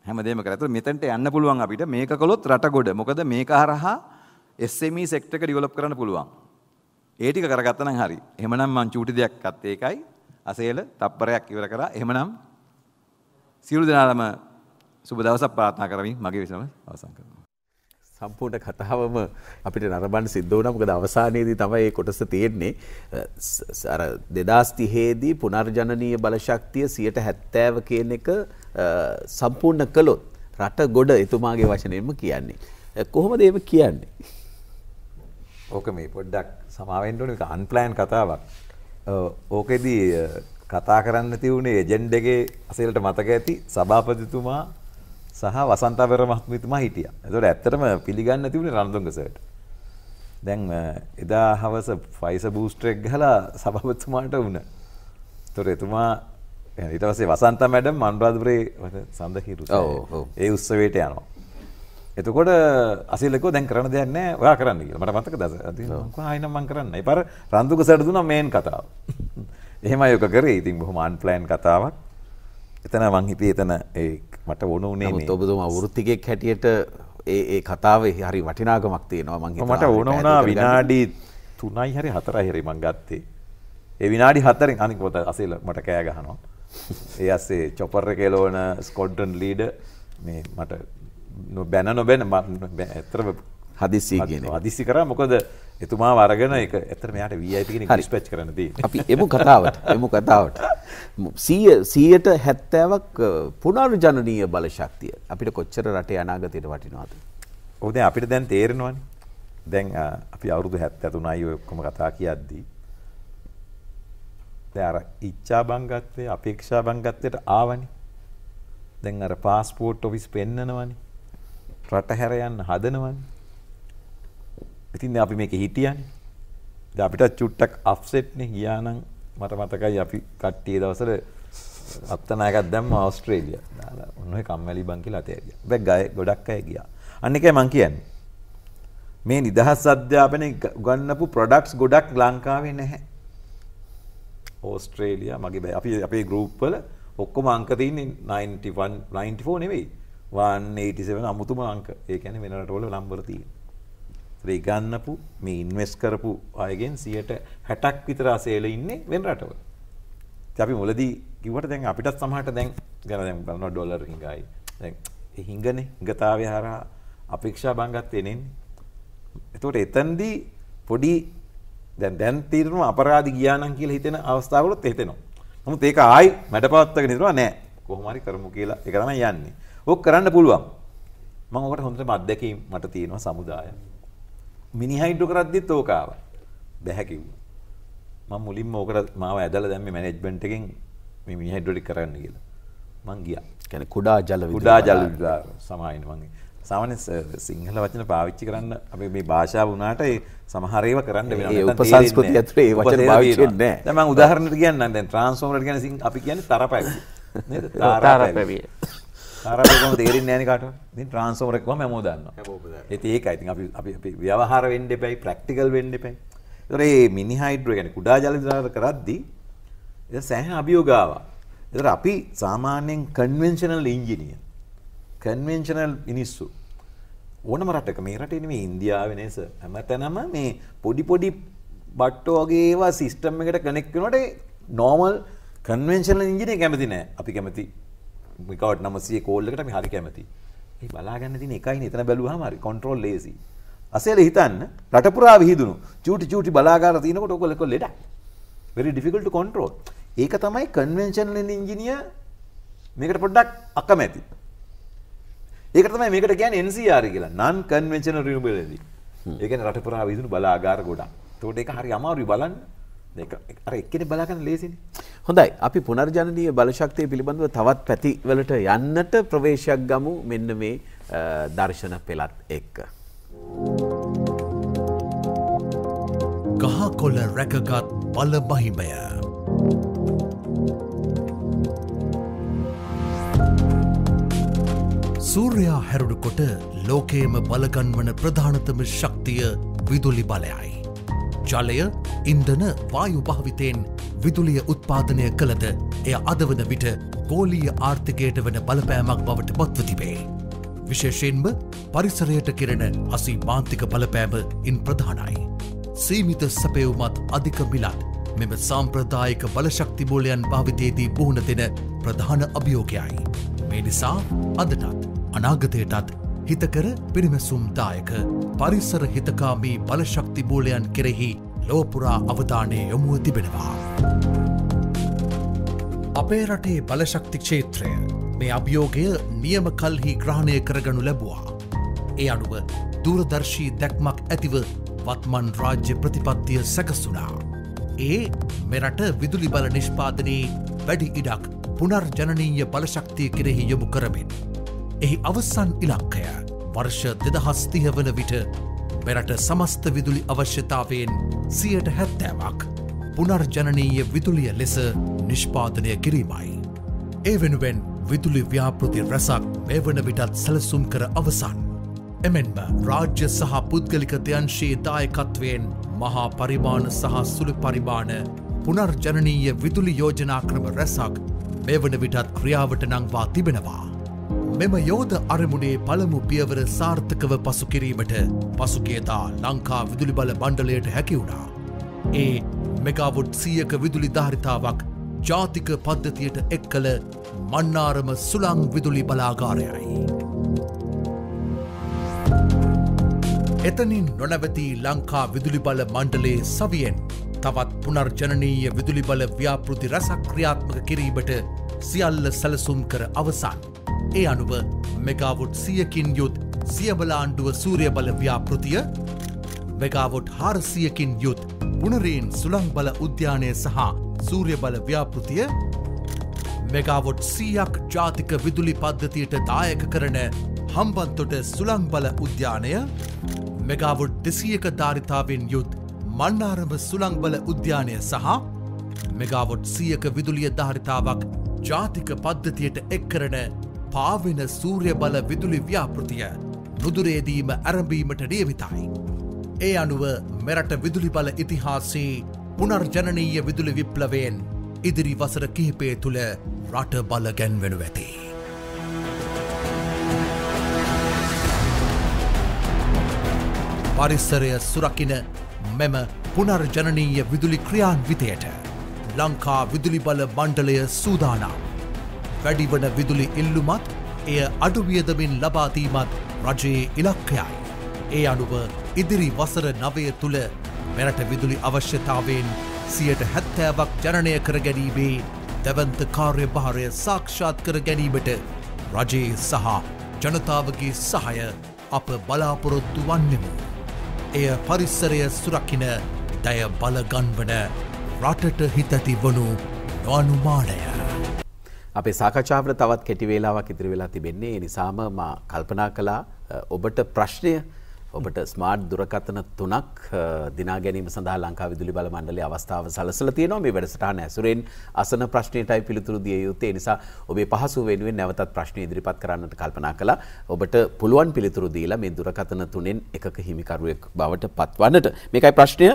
हेम देम करा तो मेतंटे अन्न पुलवांग अभी मेक कलोत रटगोड मोकद मेक हरहा एसएमई सेक्टर का डेवलप करना पुलवांग एटी का करगत्तन हरी हेमनम मन चूटी देख कत्ते एकाई असेल तप्परයක් ඉවර කරා එහෙමනම් සියලු දෙනාම සුබ දවසක් ප්‍රාර්ථනා කරමින් මගේ විසම අවසන් කරනවා සම්පූර්ණ කතාවම අපිට නරඹන්න සිද්ධ වුණා. මොකද අවසානයේදී තමයි මේ කොටස තියෙන්නේ. අර දෙදාස් තිහේ දී පුනර්ජනනීය බලශක්තිය සියයට හැත්තෑව කියන එක සම්පූර්ණ කළොත් රට ගොඩ එතුමාගේ වචනෙන්ම කියන්නේ. කොහොමද ඒක කියන්නේ? ඕක මේ පොඩ්ඩක් සමාවෙන්න ඕනේ. ඒක අන්ප්ලෑන් කතාවක්. ඕකෙදී කතා කරන්න තියුනේ එජෙන්ඩ් එකේ අසෙලට මතක ඇති සභාපතිතුමා සහ වසන්තවර මහත්මතුමා හිටියා. ඒතකොට ඇත්තටම පිළිගන්න තිබුණේ රණතුංග සර්ට. දැන් එදා හවස ෆයිස බූස්ටර් එක ගහලා සභාපතිතුමාට වුණා. ඒතකොට එතුමා ඊට පස්සේ වසන්ත මැඩම් මනුරාධපුරේ සඳහිරු ඒ උත්සවයට යනවා. එතකොට අසිලකෝ දැන් කරන්න දෙයක් නැහැ. ඔයා කරන්න කියලා. මට මතකද අද මම කිව්වා ආයෙනම් මම කරන්නයි. පාර රණතුංග සර්ට දුන්නා මේන් කතාව. එහෙමයි ඔක කරේ. ඉතින් බොහොම අන්ප්ලෑන් කතාවක්. එතන මං හිතේ එතන ඒ මට ඕන උනේ නේද? ඔබතුමා වෘත්තිකයෙක් හැටියට ඒ ඒ කතාවේ හරි වටිනාකමක් තියෙනවා මං හිතනවා. මට ඕන වුණා විනාඩි තුනයි හරි හතරයි හරි මං ගත්තේ. ඒ විනාඩි හතරෙන් අනික පොත අසෙල මට කෑ ගහනවා. ඒ ඇස්සේ චොපර් එකේ ලෝන ස්කොඩ්‍රන් ලීඩර් මේ මට බැන නොබැන ඇත්තටම හදිසි කියන්නේ. හදිසි කරා මොකද එතුමා වරගෙන ඒක ඇත්තට මෙයාට වී ආයි පී කෙනෙක් ඩිස්පැච් කරන්න තියෙන්නේ. අපි එමු කතාවට. එමු කතාවට. සියයට හැත්තෑවක් පුනර්ජනනීය බලශක්තිය අපිට කොච්චර රටේ අනාගතයට වටිනවද? ඔව් දැන් අපිට දැන් තේරෙනවනේ. දැන් අපි අවුරුදු හැත්තෑ තුනයි ඔය ඔක්කොම කතා කියද්දී දැන් අර ඉච්ඡා බංගත්වයේ අපේක්ෂා බංගත්වයට ආවනේ. දැන් අර પાස්පෝර්ට් ඔෆිස් පෙන්නනවනේ. රට හැර යන්න හදනවනේ. ඉතින් දැන් අපි මේකේ හිටියානේ. දැන් අපිට චුට්ටක් අප්සෙට් නේ ගියා නම් මට මතකයි අපි කට්ටිය දවසර අත්තනායකක් දැම්ම ඕස්ට්‍රේලියා. දාලා ඔන්න ඔය කම්මැලි බං කියලා අතේ ගියා. හැබැයි ගොඩක් අය ගියා. අන්න එකයි මං කියන්නේ. මේ නිදහස් අධ්‍යාපනයේ උගන්වපු ප්‍රොඩක්ට්ස් ගොඩක් ලංකාවේ නැහැ. ඕස්ට්‍රේලියා මගේ අපි අපේ ගෲප් වල ඔක්කොම අංක තියෙන්නේ නයින්ටි වන් නයින්ටි ෆෝර් නෙවෙයි. වන් එයිටි සෙවන් අමුතුම අංක. ඒ කියන්නේ වෙන රටවල නම්බර තියෙන. ඒ ගන්නපු මේ ඉන්වෙස්ට් කරපු අයගෙන් සියයට හැටක් විතර ASEල ඉන්නේ වෙන රටවල. ඉතින් අපි මුලදී කිව්වට දැන් අපිටත් සමහරට දැන් ගන දැන් බලනවා ඩොලර් හිඟයි. දැන් ඒ හිඟනේ හිඟතාවය හරහා අපේක්ෂා බංගත් වෙනින්නේ. එතකොට එතෙන්දී පොඩි දැන් දැන් තීරණ අපරාධි ගියා නම් කියලා හිතෙන අවස්ථාවලත් හිතෙනවා. නමුත් ඒක ආයි මැඩපවත්තගෙන ඉතනවා නෑ. කොහොම හරි කරමු කියලා ඒක තමයි යන්නේ. ඕක කරන්න පුළුවන්. මම ඔකට හොඳටම අත්දැකීම් මට තියෙනවා සමුදාය. මිනි හයිඩ්‍රෝ කරද්දිත් ඕක ආවා. බැහැ කිව්වා. මම මුලින්ම ඕකට මාව ඇදලා දැම්මේ මැනේජ්මන්ට් එකෙන් මේ මිනි හයිඩ්‍රෝ ටික කරන්න කියලා. මං ගියා. කියන්නේ කුඩා ජල විද්‍යාව. කුඩා ජල විද්‍යාව සමායින මං. සාමාන්‍ය සිංහල වචන පාවිච්චි කරන්න අපි මේ භාෂාව වුණාට ඒ සමහර ඒවා කරන්න වෙනවා. ඒ උපසංස්කෘතිය ඇතුලේ ඒ වචන පාවිච්චි වෙන්නේ නැහැ. දැන් මං උදාහරණයක් කියන්නම්. දැන් ට්‍රාන්ස්ෆෝමර් කියන්නේ අපි කියන්නේ තරපැවිය. නේද? තරපැවිය. තරපැවිය කොහොමද තේරෙන්නේ නැහැ නේ කාටවත්. ඉතින් ට්‍රාන්ස්ෆෝමර් එකකම හැමෝම දන්නවා. ඒත් ඒකයි. ඉතින් අපි අපි අපි ව්‍යවහාර වෙන්න එපයි, ප්‍රැක්ටිකල් වෙන්න එපයි. ඒතොර මේ මිනි හයිඩ්‍රෝ කියන්නේ කුඩා ජල විද්‍යාව කරද්දී ඒ සෑහෙන අභියෝග ආවා. इधर अपि सामान्यं कन्वेंशनल इंजीनियर कन्वेंशनल इनिस्सु ඕන මරටක මේ රටේ නෙමෙයි ඉන්දියාවේ සර් හැමතැනම මේ පොඩි පොඩි බට්ටෝ වගේ ඒවා සිස්ටම් එකකට කනෙක්ට් වෙනකොට නෝමල් කන්වෙන්ෂනල් ඉංජිනේර කැමති නෑ. අපි කැමති මේකට නවසිය කෝල් එකට අපි හරි කැමති. මේ බලාගන්න තියෙන එකයිනේ එතන බැලුවාම හරි කන්ට්‍රෝල් ලේසි. ASCII හිතන්න රට පුරා විහිදුණු චූටි චූටි බලාගාර තියෙනකොට ඔක ලොකෝ ලෙඩක්. very difficult to control. ඒක තමයි කන්වෙන්ෂනල් ඉංජිනේර මේකට පොඩ්ඩක් අකමැති. ඒක තමයි මේකට කියන්නේ N C R කියලා non conventional renewable energy. ඒ කියන්නේ රට පුරා විදුණු බලාගාර ගොඩක්. ඒකට ඒක හරි අමාරුයි බලන්න. මේක අර එක්කෙනෙක් බලා ගන්න ලේසිනේ. හොඳයි. අපි පුනර්ජනනීය බලශක්තිය පිළිබඳව තවත් පැති වලට යන්නට ප්‍රවේශයක් ගමු මෙන්න මේ දර්ශන පෙළත් එක්ක. ගහකොළ රැකගත් බල මහිමය. सूर्या हेरुडुकोट लोकेम बलगन्वण प्रधानतम शक्तिय विदुली बलयई जलय इंधन वायु भावितेन विदुलिय उत्पादनय कलद एय अदवन विट गोलीय आर्थिकයට වෙන බලපෑමක් බවට පත්ව තිබේ. විශේෂයෙන්ම පරිසරයට කෙරෙන අසීමාන්තික බලපෑම ඉන් ප්‍රධානයි. සීමිත සැපයුමත් අධික මිලත් මෙම සාම්ප්‍රදායික බලශක්ති බෝලයන් භාවිතයේදී පුහුණු දෙන ප්‍රධාන අභියෝගයයි. මේ නිසා අදටත් අනාගතයටත් හිතකර පිරිමැසුම්දායක පරිසර හිතකාමී බලශක්ති බෝලයන් කෙරෙහි ලෝපුරා අවධානය යොමුව තිබෙනවා. අපේ රටේ බලශක්ති ක්ෂේත්‍රය මේ අභියෝගය නියම කල්හි ග්‍රහණය කරගනු ලැබුවා. ඒ අනුව දුරදර්ශී දැක්මක් ඇතිව වත්මන් රාජ්‍ය ප්‍රතිපත්තිය සැකසුණා. ඒ මෙරට විදුලි බල නිෂ්පාදනයේ වැඩි ඉඩක් පුනර්ජනනීය බලශක්තිය කෙරෙහි යොමු කරමින් එහි අවසන් ඉලක්කය වර්ෂ දෙදහස් තිහ වන විට මෙරට සමස්ත විදුලි අවශ්‍යතාවයෙන් සියයට හැත්තෑවක් පුනර්ජනනීය විදුලිය ලෙස නිෂ්පාදනය කිරීමයි. ඒ වෙනුවෙන් විදුලි ව්‍යාපෘති රැසක් මේ වන විටත් සැලසුම් කර අවසන්. එමෙන්ම රාජ්‍ය සහ පුද්ගලික දෙංශයේ දායකත්වයෙන් මහා පරිමාණ සහ සුළු පරිමාණ පුනර්ජනනීය විදුලි යෝජනා ක්‍රම රැසක් මේ වන විටත් ක්‍රියාවට නංවා තිබෙනවා. මෙම යෝධ අරමුණේ පළමු පියවර සාර්ථකව පසු කිරීමට පසුගියදා ලංකා විදුලි බල මණ්ඩලයට හැකි වුණා. ඒ මෙගාවොට් සියයක විදුලි ධාරිතාවක් ජාතික පද්ධතියට එක් කළ මන්නාරම සුළං විදුලි බලාගාරයයි. එතනින් නොනවතී ලංකා විදුලි බල මණ්ඩලයේ සවියෙන් තවත් පුනර්ජනනීය විදුලි බල ව්‍යාපෘති රැසක් ක්‍රියාත්මක කිරීමට සියල්ල සැලසුම් කර අවසන්. ඒ අනුව මෙගාවොට් සියයකින් යුත් සියබලාණ්ඩුව සූර්ය බල ව්‍යාපෘතිය, මෙගාවොට් හාරසියයකින් යුත් පුනරේන් සුළං බල උද්‍යානය සහ සූර්ය බල ව්‍යාපෘතිය, මෙගාවොට් සියයක් ජාතික විදුලි පද්ධතියට දායක කරන හම්බන්තොට සුළං බල උද්‍යානය, මෙගාවොට් දෙසියක ධාරිතාවෙන් යුත් මන්නාරම සුළං බල උද්‍යානය සහ මෙගාවොට් සියයක විදුලිය ධාරිතාවක් ජාතික පද්ධතියට එක් කරන පාවෙන සූර්ය බල විදුලි ව්‍යාපෘතිය නුදුරේදීම ඇරඹීමට නියමිතයි. ඒ අනුව මෙරට විදුලි බල ඉතිහාසයේ පුනර්ජනනීය විදුලි විප්ලවයෙන් ඉදිරි වසර කිහිපය තුළ රට බල ගැන්වෙනු ඇති. පරිසරය සුරකින මෙම පුනර්ජනනීය විදුලි ක්‍රියාන්විතයට ලංකා විදුලි බල මණ්ඩලය සූදානම්. වැඩිවන විදුලි ඉල්ලුමත් එය අඩුවියදමින් ලබාදීමත් රජයේ ඉලක්කයයි. ඒ අනුව ඉදිරි වසර නවය තුළ මෙරට විදුලි අවශ්‍යතාවෙන් සියයට හැත්තෑවක් ජනනය කර ගැනීමේ දැවන්ත කාර්යභාරය සාක්ෂාත් කර ගැනීමට රජයේ සහ ජනතාවගේ සහය අප බලාපොරොත්තු වන්නෙමු. එය පරිසරය සුරකින දය බලගන්වන රටට හිතැති වනු නොඅනුමානය. අපේ සාකච්ඡාවට තවත් කෙටි වේලාවක් ඉදිරි වෙලා තිබෙන්නේ. ඒ නිසාම මා කල්පනා කළා ඔබට ප්‍රශ්නය ඔබට ස්මාර්ට් දුරකථන තුනක් දිනා ගැනීම සඳහා ලංකා විදුලි බල මණ්ඩලයේ අවස්ථාව සලසලා තියෙනවා. මේ වැඩසටහන ඇසුරෙන් අසන ප්‍රශ්නයටයි පිළිතුරු දිය යුත්තේ. ඒ නිසා ඔබේ පහසු වෙනුවෙන් නැවතත් ප්‍රශ්න ඉදිරිපත් කරන්නට කල්පනා කළා. ඔබට පුළුවන් පිළිතුරු දීලා මේ දුරකථන තුනෙන් එකක හිමිකරුවෙක් බවට පත්වන්නට. මේකයි ප්‍රශ්නය.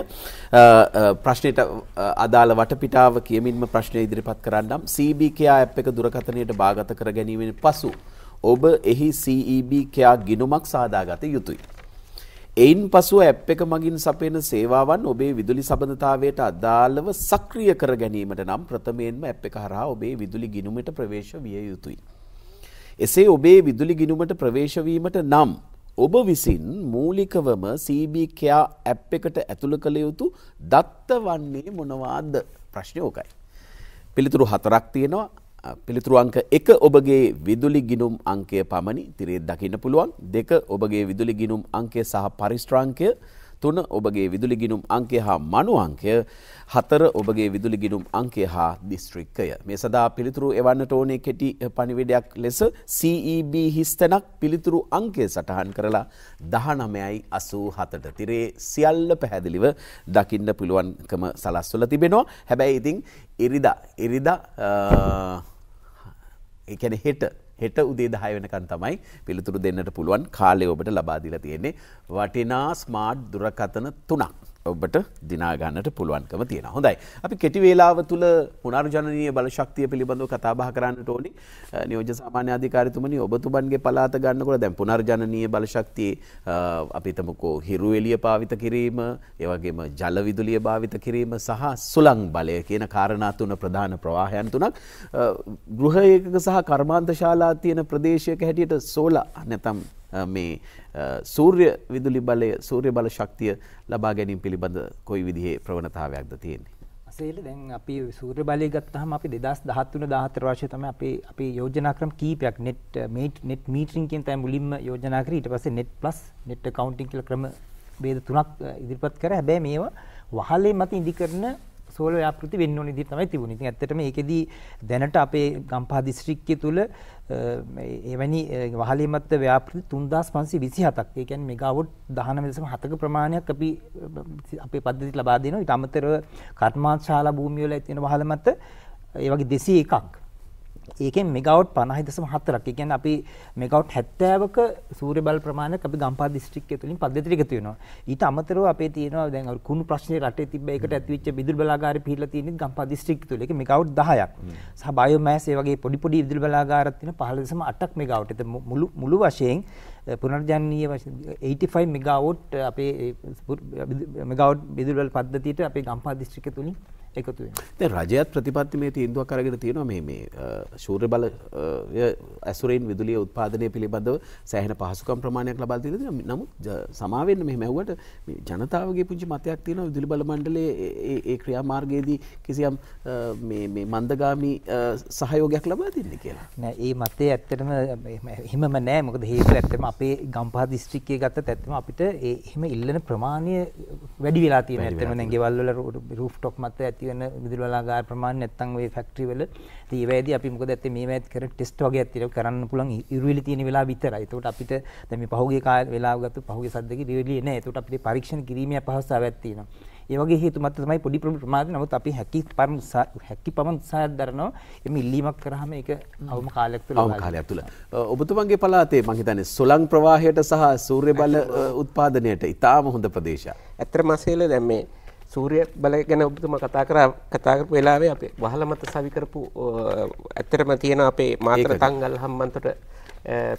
ප්‍රශ්නයට අදාළ වටපිටාව කියමින්ම ප්‍රශ්නය ඉදිරිපත් කරන්නම්. සීබීකේ ඇප් එක දුරකථනයට බාගත කර ගැනීමෙන් පසු ඔබ එහි සීබීකේ ගිණුමක් සාදාගත යුතුයි. එයින් පසුව ඇප් එක මගින් සපයන සේවාවන් ඔබේ විදුලි සබඳතාවයට අදාළව සක්‍රිය කර ගැනීමට නම් ප්‍රථමයෙන්ම ඇප් එක හරහා ඔබේ විදුලි ගිණුමට ප්‍රවේශ විය යුතුයි. එසේ ඔබේ විදුලි ගිණුමට ප්‍රවේශ වීමට නම් ඔබ විසින් මූලිකවම සීබීකේ ඇප් එකට ඇතුළු කළ යුතු දත්ත වන්නේ මොනවාද? ප්‍රශ්නේ ඕකයි. පිළිතුරු හතරක් තියෙනවා. පිළිතුරු අංක එක ඔබගේ විදුලි ගිණුම් අංකය පමණි. තිරේ දකින්න පුළුවන්. දෙක ඔබගේ විදුලි ගිණුම් අංකය සහ පරිශ්‍රාංකය. තුන ඔබගේ විදුලි ගිණුම් අංකය හා මණු අංකය. හතර ඔබගේ විදුලි ගිණුම් අංකය හා දිස්ත්‍රික්කය. මේ සඳහා පිළිතුරු එවන්නට ඕනේ කෙටි පණිවිඩයක් ලෙස සීබී හිස්තැනක් පිළිතුරු අංකය සටහන් කරලා දහනවයයි අසූ හතට තිරේ සියල්ල පැහැදිලිව දකින්න පුළුවන්කම සලස්වලා තිබෙනවා. හැබැයි ඉතින් ඉරිදා ඉරිදා ඒ කියන්නේ හෙට හෙට උදේ දහය වෙනකන් තමයි පිළිතුරු දෙන්නට පුළුවන් කාලය ඔබට ලබා දීලා තියෙන්නේ. වටිනා ස්මාර්ට් දුරකථන තුනක් ඔබට දිනා ගන්නට පුළුවන්කම තියෙනවා. හොඳයි. අපි කෙටි වේලාව තුල පුනර්ජනනීය බලශක්තිය පිළිබඳව කතා බහ කරන්නට ඕනේ. නියෝජ්‍ය සාමාන්‍ය අධිකාරිතුමනි, ඔබතුමන්ගේ පළාත ගන්නකොට දැන් පුනර්ජනනීය බලශක්තිය අපි හිතමුකෝ හිරු එළිය භාවිත කිරීම, ඒ වගේම ජල විදුලිය භාවිත කිරීම සහ සුළං බලය කියන කාරණා තුන ප්‍රධාන ප්‍රවාහයන් තුනක්. ගෘහ ඒකක සහ කර්මාන්ත ශාලා තියෙන ප්‍රදේශයක හැටියට සෝලා නැත්නම් මේ සූර්ය විදුලි බලය සූර්ය බල ශක්තිය ලබා ගැනීම පිළිබඳ කොයි විදිහේ ප්‍රවණතාවයක්ද තියෙන්නේ? අසේල දැන් අපි සූර්ය බලය ගත්තාම අපි දෙදහස් දහතුන දහතර වර්ෂයේ තමයි අපි අපි යෝජනා ක්‍රම කීපයක් net net metering කියන තැන මුලින්ම යෝජනා කරේ. ඊට පස්සේ net plus net accounting කියලා ක්‍රම ભેද තුනක් ඉදිරිපත් කරා. හැබැයි මේවා වහලේ මත ඉදි කරන සෝල ව්‍යාපෘති වෙන්න ඕන විදිහට තමයි තිබුණේ. ඉතින් ඇත්තටම ඒකෙදී දැනට අපේ ගම්පහ දිස්ත්‍රික්කය තුළ එවැනි වහලේ මත ව්‍යාපෘති තුන්දාස් පන්සිය විසිහතක්, ඒ කියන්නේ මෙගාවොට් දහනවය දශම හතක ප්‍රමාණයක් අපි අපේ පද්ධතියට ලබා දෙනවා. ඊට අමතරව කර්මාන්ත ශාලා භූමිය වල තියෙන වහල මත ඒ වගේ දෙසිය එකක්, ඒකෙන් මෙගාවොට් පනහය දශම හතරක්, ඒ කියන්නේ අපි මෙගාවොට් හැත්තෑවක සූර්ය බල ප්‍රමාණයක් අපි ගම්පහ දිස්ත්‍රික්කය තුළින් පද්ධතියට එකතු වෙනවා. ඊට අමතරව අපේ තියෙනවා දැන් අර කුණු ප්‍රශ්නේ රටේ තිබ්බ එකට ඇතිවෙච්ච විදුලි බලාගාරේ පිහිටලා තියෙන ගම්පහ දිස්ත්‍රික්කය තුළ. ඒක මෙගාවොට් දහයක්. සහ බයෝමෑස් ඒ වගේ පොඩි පොඩි විදුලි බලාගාරات තියෙන පහළ දශම අටක් මෙගාවොට්. ඒත් මුළු මුළු වශයෙන් පුනර්ජනනීය වශයෙන් එකාසි පහ මෙගාවොට් අපේ මෙගාවොට් විදුලි බල පද්ධතියට අපේ ගම්පහ දිස්ත්‍රික්කය තුළින් එකතු වෙනවා. දැන් රජයත් ප්‍රතිපත්ති මේ තීන්දුවක් අරගෙන තියෙනවා මේ මේ සූර්ය බල ඇසුරෙන් විදුලිය උත්පාදනය පිළිබඳව සෑහෙන පහසුකම් ප්‍රමාණයක් ලබා දීලා තියෙනවා. නමුත් සමාවෙන්න මෙහෙම ඇහුවට මේ ජනතාවගේ පුංචි මතයක් තියෙනවා විදුලි බල මණ්ඩලයේ ඒ ඒ ක්‍රියාමාර්ගයේදී කිසියම් මේ මේ මන්දගාමි සහයෝගයක් ලබා දෙන්නේ කියලා. නෑ, ඒ මතය ඇත්තටම එහෙමම නෑ. මොකද හේතුව ඇත්තටම අපේ ගම්පහ දිස්ත්‍රික්කයේ ගත්තත් ඇත්තටම අපිට ඒ එහෙම ඉල්ලන ප්‍රමාණය වැඩි වෙලා තියෙනවා. ඇත්තටම දැන් ගෙවල් වල රූෆ්ටොප් මත තියෙන විදුලි බලාගාර ප්‍රමාණය නැත්නම් ඔය ෆැක්ටරි වල ඉතින් ඒවැදී අපි මොකද ඇත්තේ මේ වේත් කර ටෙස්ට් වගේක් තියෙනවා කරන්න පුළුවන් ඉරුවිලි තියෙන වෙලාව විතරයි. ඒකට අපිට දැන් මේ පහුගිය කාල වෙලාව ගත්ත පහුගිය සද්දකේ ඉරුවිලි නෑ. ඒකට අපිට පරීක්ෂණ කිරීමේ අපහසුතාවයක් තියෙනවා. ඒ වගේ හේතු මත තමයි පොඩි ප්‍රමාණයක්. නමුත් අපි හැකි පරම හැකි පමණ උත්සාහයක් දරනවා. එමේ ඉල්ලීමක් කරාම ඒක අවම කාලයක් තුළ අවම කාලයක් තුළ ඔබතුමන්ගේ පළාතේ මම හිතන්නේ සොලං ප්‍රවාහයට සහ සූර්ය බල උත්පාදනයට ඉතාම හොඳ ප්‍රදේශයක්. ඇත්තටම ASCII දැන් මේ සූර්ය බල ගැන ඔබතුමා කතා කරා කතා කරපු වෙලාවේ අපි වහල මත සවි කරපු ඇත්තටම තියෙන අපේ මාතර තංගල් හම්බන්තොට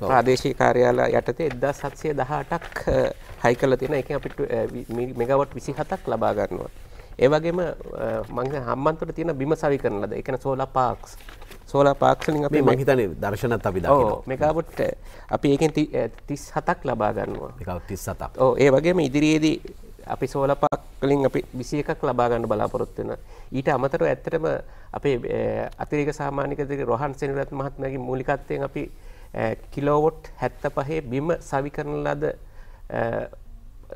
ප්‍රාදේශීය කාර්යාලය යටතේ එක්දාස් හත්සිය දහඅටක් හයි කරලා තියෙන. ඒකෙන් අපිට මෙගාවොට් විසිහතක් ලබා ගන්නවා. ඒ වගේම මම හම්බන්තොට තියෙන බිම සවි කරන ලද ඒ කියන්නේ සෝලාර් පාක්ස් සෝලාර් පාක්ස් වලින් අපි මම හිතන්නේ දර්ශනත් අපි දකිනවා. ඔව්, මෙගාවොට් අපි ඒකෙන් තිස් හතක් ලබා ගන්නවා. මෙගාවොට් තිස් හතක්. ඔව්, ඒ වගේම ඉදිරියේදී අපි සෝලාර් පාක් වලින් අපි විසිය එකක් ලබා ගන්න බලාපොරොත්තු වෙනවා. ඊට අමතරව ඇත්තටම අපේ අතිරේක සාමාජිකයෙක් රොහන් සෙනවිරත් මහත්මයාගේ මූලිකත්වයෙන් අපි කිලෝවොට් හැත්තෑපහේ බිම සවි කරන ලද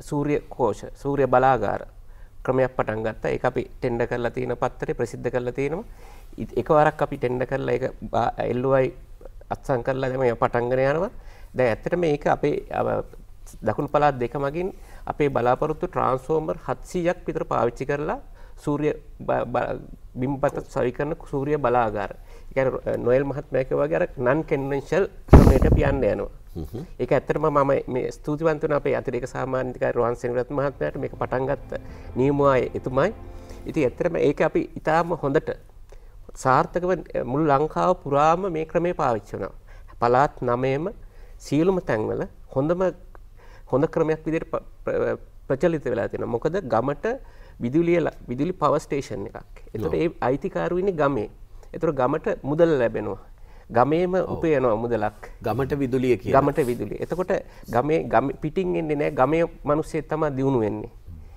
සූර්ය කෝෂ සූර්ය බලාගාර ක්‍රමයක් පටන් ගත්තා. ඒක අපි ටෙන්ඩර් කරලා තියෙන පත්තරේ ප්‍රසිද්ධ කරලා තියෙනවා. එකවරක් අපි ටෙන්ඩර් කරලා ඒක එල් ඔ අයි අත්සන් කරලා දැන් මේ පටන් ගන්න යනවා. දැන් ඇත්තටම මේක අපේ දකුණු පළාත් දෙක මගින් අපේ බලාපොරොත්තු ට්‍රාන්ස්ෆෝමර් හත්සීයක් විතර පාවිච්චි කරලා සූර්ය බිම්පත සවි කරන සූර්ය බලාගාර. ඒ කියන්නේ නොයල් මහත්මයාගේ වගේ අර නන් කන්වෙන්ෂනල් ක්‍රමයට පියන්න යනවා. ඒක ඇත්තටම මම මේ ස්තුතිවන්ත වෙනවා අපේ අතිරේක සාමාන්‍යනිකාරී රෝහන් සෙනවිරත් මහත්මයාට මේක පටන් ගත්ත නියමුවයි එතුමයි. ඉතින් ඇත්තටම ඒක අපි ඉතාම හොඳට සාර්ථකව මුළු ලංකාව පුරාම මේ ක්‍රමයේ පාවිච්චි වෙනවා. පළාත් නවයේම සියලුම තැන්වල හොඳම හොඳ ක්‍රමයක් විදිහට ප්‍රචලිත වෙලා තියෙනවා. මොකද ගමට විදුලිය විදුලි පවර් ස්ටේෂන් එකක්. ඒතර ඒ අයිතිකාරු ඉන්නේ ගමේ. ඒතර ගමට මුදල් ලැබෙනවා. ගමේම උපයනවා මුදලක්. ගමට විදුලිය කියන. ගමට විදුලිය. එතකොට ගමේ ගම පිටින් එන්නේ නැහැ. ගමේ මිනිස්සේ තමයි දිනු වෙන්නේ.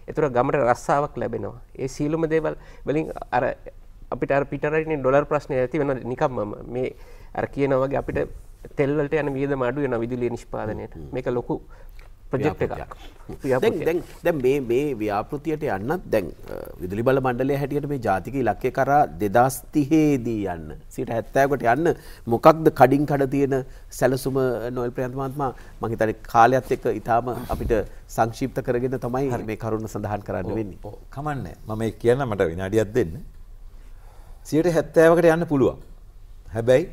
ඒතර ගමට රස්සාවක් ලැබෙනවා. ඒ සීලම දේවල් වලින් අර අපිට අර පිටරටින් ඩොලර් ප්‍රශ්නය ඇති වෙනවා නිකම්ම මේ අර කියනවා වගේ අපිට තෙල් වලට යන වියදම අඩු වෙනවා විදුලිය නිෂ්පාදනයට. මේක ලොකු ප්‍රොජෙක්ට් එකක්. දැන් දැන් දැන් මේ මේ ව්‍යාපෘතියට යන්නත් දැන් විදුලි බල මණ්ඩලය හැටියට මේ ජාතික ඉලක්කය කරා දෙදාස් තිහේ දී යන්න සියයට හැත්තෑවකට යන්න මොකක්ද කඩින් කඩ තියෙන සැලසුම නොයල් ප්‍රයන්ත මහත්මයා මම හිතන්නේ කාලයත් එක්ක ඊටාම අපිට සංක්ෂිප්ත කරගෙන තමයි මේ කරුණ සඳහන් කරන්න වෙන්නේ. ඔව් කමන්නේ මම ඒක කියන්න මට විනාඩියක් දෙන්න. සියයට හැත්තෑවකට යන්න පුළුවන්. හැබැයි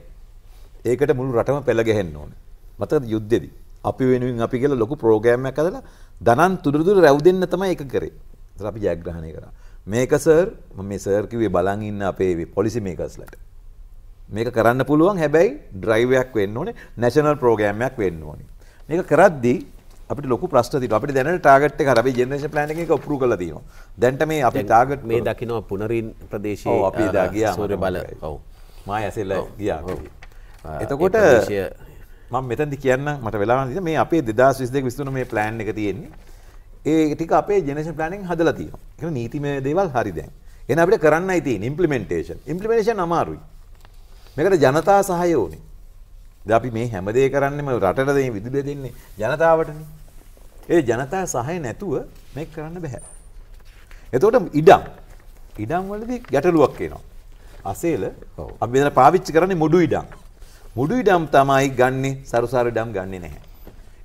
ඒකට මුළු රටම පෙළ ගැහෙන්න ඕනේ. මතකද යුද්ධෙදී අපි වෙනුවෙන් අපි කියලා ලොකු ප්‍රෝග්‍රෑම් එකක් හදලා දනන් තුඩුදුර රැව් දෙන්න තමයි ඒක කරේ. ඒතර අපි ජයග්‍රහණය කරා. මේක සර් මම මේ සර් කිව්වේ බලන් ඉන්න අපේ පොලිසි මේකර්ස්ලට. මේක කරන්න පුළුවන් හැබැයි ඩ්‍රයිව් එකක් වෙන්න ඕනේ, නැෂනල් ප්‍රෝග්‍රෑම් එකක් වෙන්න ඕනේ. මේක කරද්දී අපිට ලොකු ප්‍රශ්න තියෙනවා. අපිට දැනට ටාගට් එක අපි ජෙනරේෂන් ප්ලෑන් එකේ අප්‍රූව් කරලා තියෙනවා. දැන්ට මේ අපි ටාගට් මේ දකින්න පුනරින් ප්‍රදේශයේ ඔව් අපි දා ගියා සූර්ය බල. ඔව්. මායසෙල ගියා. එතකොට මම මෙතනදි කියන්න මට වෙලාවක් තියෙනවා මේ අපේ දෙදාස් විසි දෙක විසි තුන මේ plan එක තියෙන්නේ ඒ ටික අපේ generation planning හදලා තියෙනවා. ඒ කියන්නේ නීතිමය දේවල් හරි දැන්. එහෙනම් අපිට කරන්නයි තියෙන්නේ implementation. implementation අමාරුයි. මේකට ජනතා සහාය ඕනේ. දැන් අපි මේ හැම දෙයක් කරන්නේම රටට දෙන්නේ විදුලිය දෙන්නේ ජනතාවටනේ. ඒ ජනතා සහාය නැතුව මේක කරන්න බෑ. එතකොට ඉඩම් ඉඩම් වලදී ගැටලුවක් එනවා. අසේල අපි මෙතන පාවිච්චි කරන්නේ මුඩු ඉඩම්. මුඩු ඉඩම් තමයි ගන්නේ සරුසාර ඉඩම් ගන්නේ නැහැ.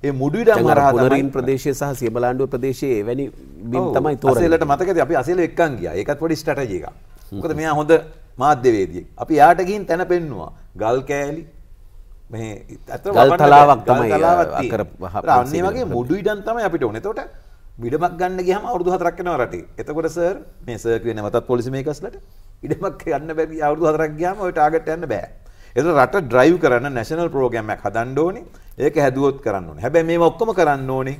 ඒ මුඩු ඉඩම් හරහා පුනරින් ප්‍රදේශයේ සහ සියඹලාණ්ඩුව ප්‍රදේශයේ එවැනි බිම් තමයි තෝරන්නේ. අසේලට මතකද අපි අසේල එක්කන් ගියා. ඒකත් පොඩි ස්ට්‍රැටජි එකක්. මොකද මෙයා හොඳ මාධ්‍යවේදියෙක්. අපි යාට ගින් තැන පෙන්නවා. ගල් කෑලි මේ අතර ගල් තලාවක් තමයි අකර පහ. අනේ වගේ මුඩු ඉඩම් තමයි අපිට ඕනේ. එතකොට ඉඩමක් ගන්න ගියාම අවුරුදු හතරක් වෙනවා රටේ. එතකොට සර් මේ සර් කියන්නේ මතත් පොලිසි මේකස්ලට ඉඩමක් ගන්න බැරි අවුරුදු හතරක් ගියාම ඔය ටාගට් යන්න බෑ. එතන රට ඩ්‍රයිව් කරන නැෂනල් ප්‍රෝග්‍රෑම් එකක් හදන්න ඕනේ. ඒක හැදුවොත් කරන්න ඕනේ. හැබැයි මේව ඔක්කොම කරන්න ඕනේ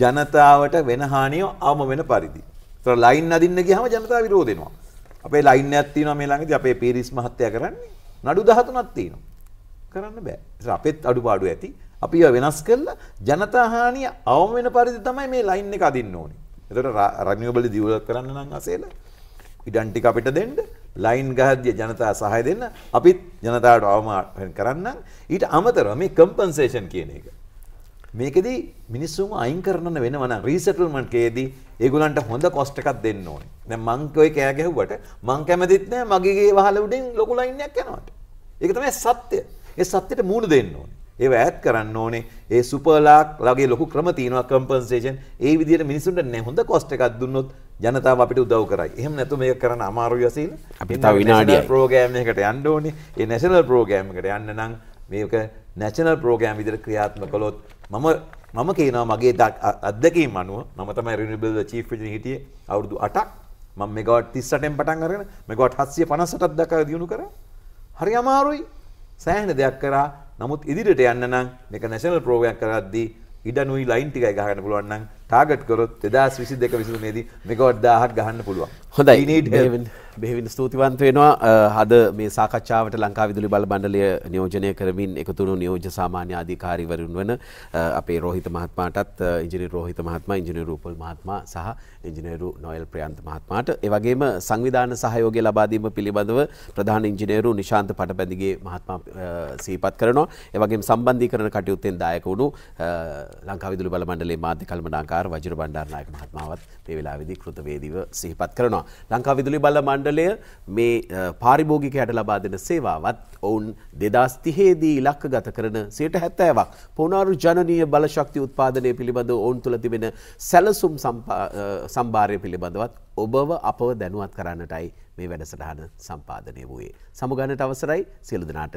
ජනතාවට වෙන හානිය අවම වෙන පරිදි. ඒතර ලයින් අදින්න ගියාම ජනතාව විරෝධ වෙනවා. අපේ ලයින් එකක් තියෙනවා මේ ළඟදී අපේ පීරිස් මහත්තයා කරන්නේ. නඩු දහතුනක් තියෙනවා. කරන්න බෑ. ඒතර අපෙත් අඩුපාඩු ඇති. අපි ඒවා වෙනස් කරලා ජනතා හානිය අවම වෙන පරිදි තමයි මේ ලයින් එක අදින්න ඕනේ. ඒතර රිනියබල් දියුලක් කරන්න නම් අසෙල ඉඩම් ටික අපිට දෙන්න. ලයින් ගහද්දී ජනතා සහාය දෙන්න අපිත් ජනතාවට අවමාන කරන්න. ඊට අමතරව මේ කම්පෙන්සේෂන් කියන එක මේකෙදී මිනිස්සුම අයින් කරන්න වෙනවා නම් රීසෙටල්මන්ට් කේදී ඒගොල්ලන්ට හොඳ කොස්ට් එකක් දෙන්න ඕනේ. දැන් මං ඔය කෑ ගැහුවට මං කැමතිත් නෑ මගේ ගේ වහල උඩින් ලොකු ලයින් එකක් යනවාට. ඒක තමයි සත්‍ය. ඒ සත්‍යෙට මූණ දෙන්න ඕනේ. ඒව ඈඩ් කරන්න ඕනේ. ඒ සුපර්ලාක් වගේ ලොකු ක්‍රම තියෙනවා කම්පෙන්සේෂන්. ඒ විදිහට මිනිස්සුන්ට නෑ හොඳ කොස්ට් එකක් දුන්නොත් ජනතාව අපිට උදව් කරයි. එහෙම නැතු මේක කරන්න අමාරුයි අසීල. අපි තව විනාඩියක් ප්‍රෝග්‍රෑම් එකකට යන්න ඕනේ. ඒ නැෂනල් ප්‍රෝග්‍රෑම් එකට යන්න නම් මේක නැෂනල් ප්‍රෝග්‍රෑම් විදිහට ක්‍රියාත්මක කළොත් මම මම කියනවා මගේ අත්දැකීම් අනුව මම තමයි රිනියබල් චීෆ් ඉංජිනේර හිටියේ අවුරුදු අටක්. මම මෙගාවට් තිස් අටෙන් පටන් අරගෙන මෙගාවට් හත්සිය පනස් අටක් දක්වා දිනු කරා. හරි අමාරුයි. සෑහෙන දෙයක් කරා. නමුත් ඉදිරියට යන්න නම් මේක නැෂනල් ප්‍රෝග්‍රෑම් කරද්දී ඉඩනුයි ලයින් ටිකයි ගහගන්න පුළුවන් නම් ටාගට් කරොත් දෙදාස් විසි දෙක විසි තුනේ දී මෙගාවට් දහයක් ගහන්න පුළුවන්. හොඳයි. බෙහෙවින් ස්තුතිවන්ත වෙනවා. අද මේ සාකච්ඡාවට ලංකා විදුලි බල මණ්ඩලය නියෝජනය කරමින් එකතු වුණු නියෝජ්‍ය සාමාන්‍ය අධිකාරීවරුන් වන අපේ රෝහිත මහත්මයාටත් ඉංජිනේරු රෝහිත මහත්මයා, ඉංජිනේරු රූපල් මහත්මයා සහ ඉංජිනේරු නොයල් ප්‍රයන්ත මහත්මයාට ඒ වගේම සංවිධාන සහයෝගය ලබා දීම පිළිබඳව ප්‍රධාන ඉංජිනේරු නිශාන්ත පටබැඳිගේ මහත්මයා සිහිපත් කරනවා. ඒ වගේම සම්බන්ධීකරණ කටයුත්තෙන් දායක වුණු ලංකා විදුලි බල මණ්ඩලයේ මාධ්‍ය කළමනාකාර වජිර බණ්ඩාරනායක මහත්මයාවත් මේ වෙලාවේදී කෘතවේදීව සිහිපත් කරනවා. ලංකා විදුලි බල මණ්ඩලය මේ පාරිභෝගිකයට ලබා දෙන සේවාවත් ඔවුන් දෙදාස් තිහේ දී ඉලක්කගත කරන සියයට හැත්තෑව ක් පුනරුජනනීය බලශක්ති උත්පාදනය පිළිබඳව ඔවුන් තුළ තිබෙන සැලසුම් සම්භාරය පිළිබඳවත් ඔබව අපව දැනුවත් කරන්නටයි මේ වැඩසටහන සම්පාදනය වූයේ. සමුගන්නට අවසරයි සියලු දෙනාට.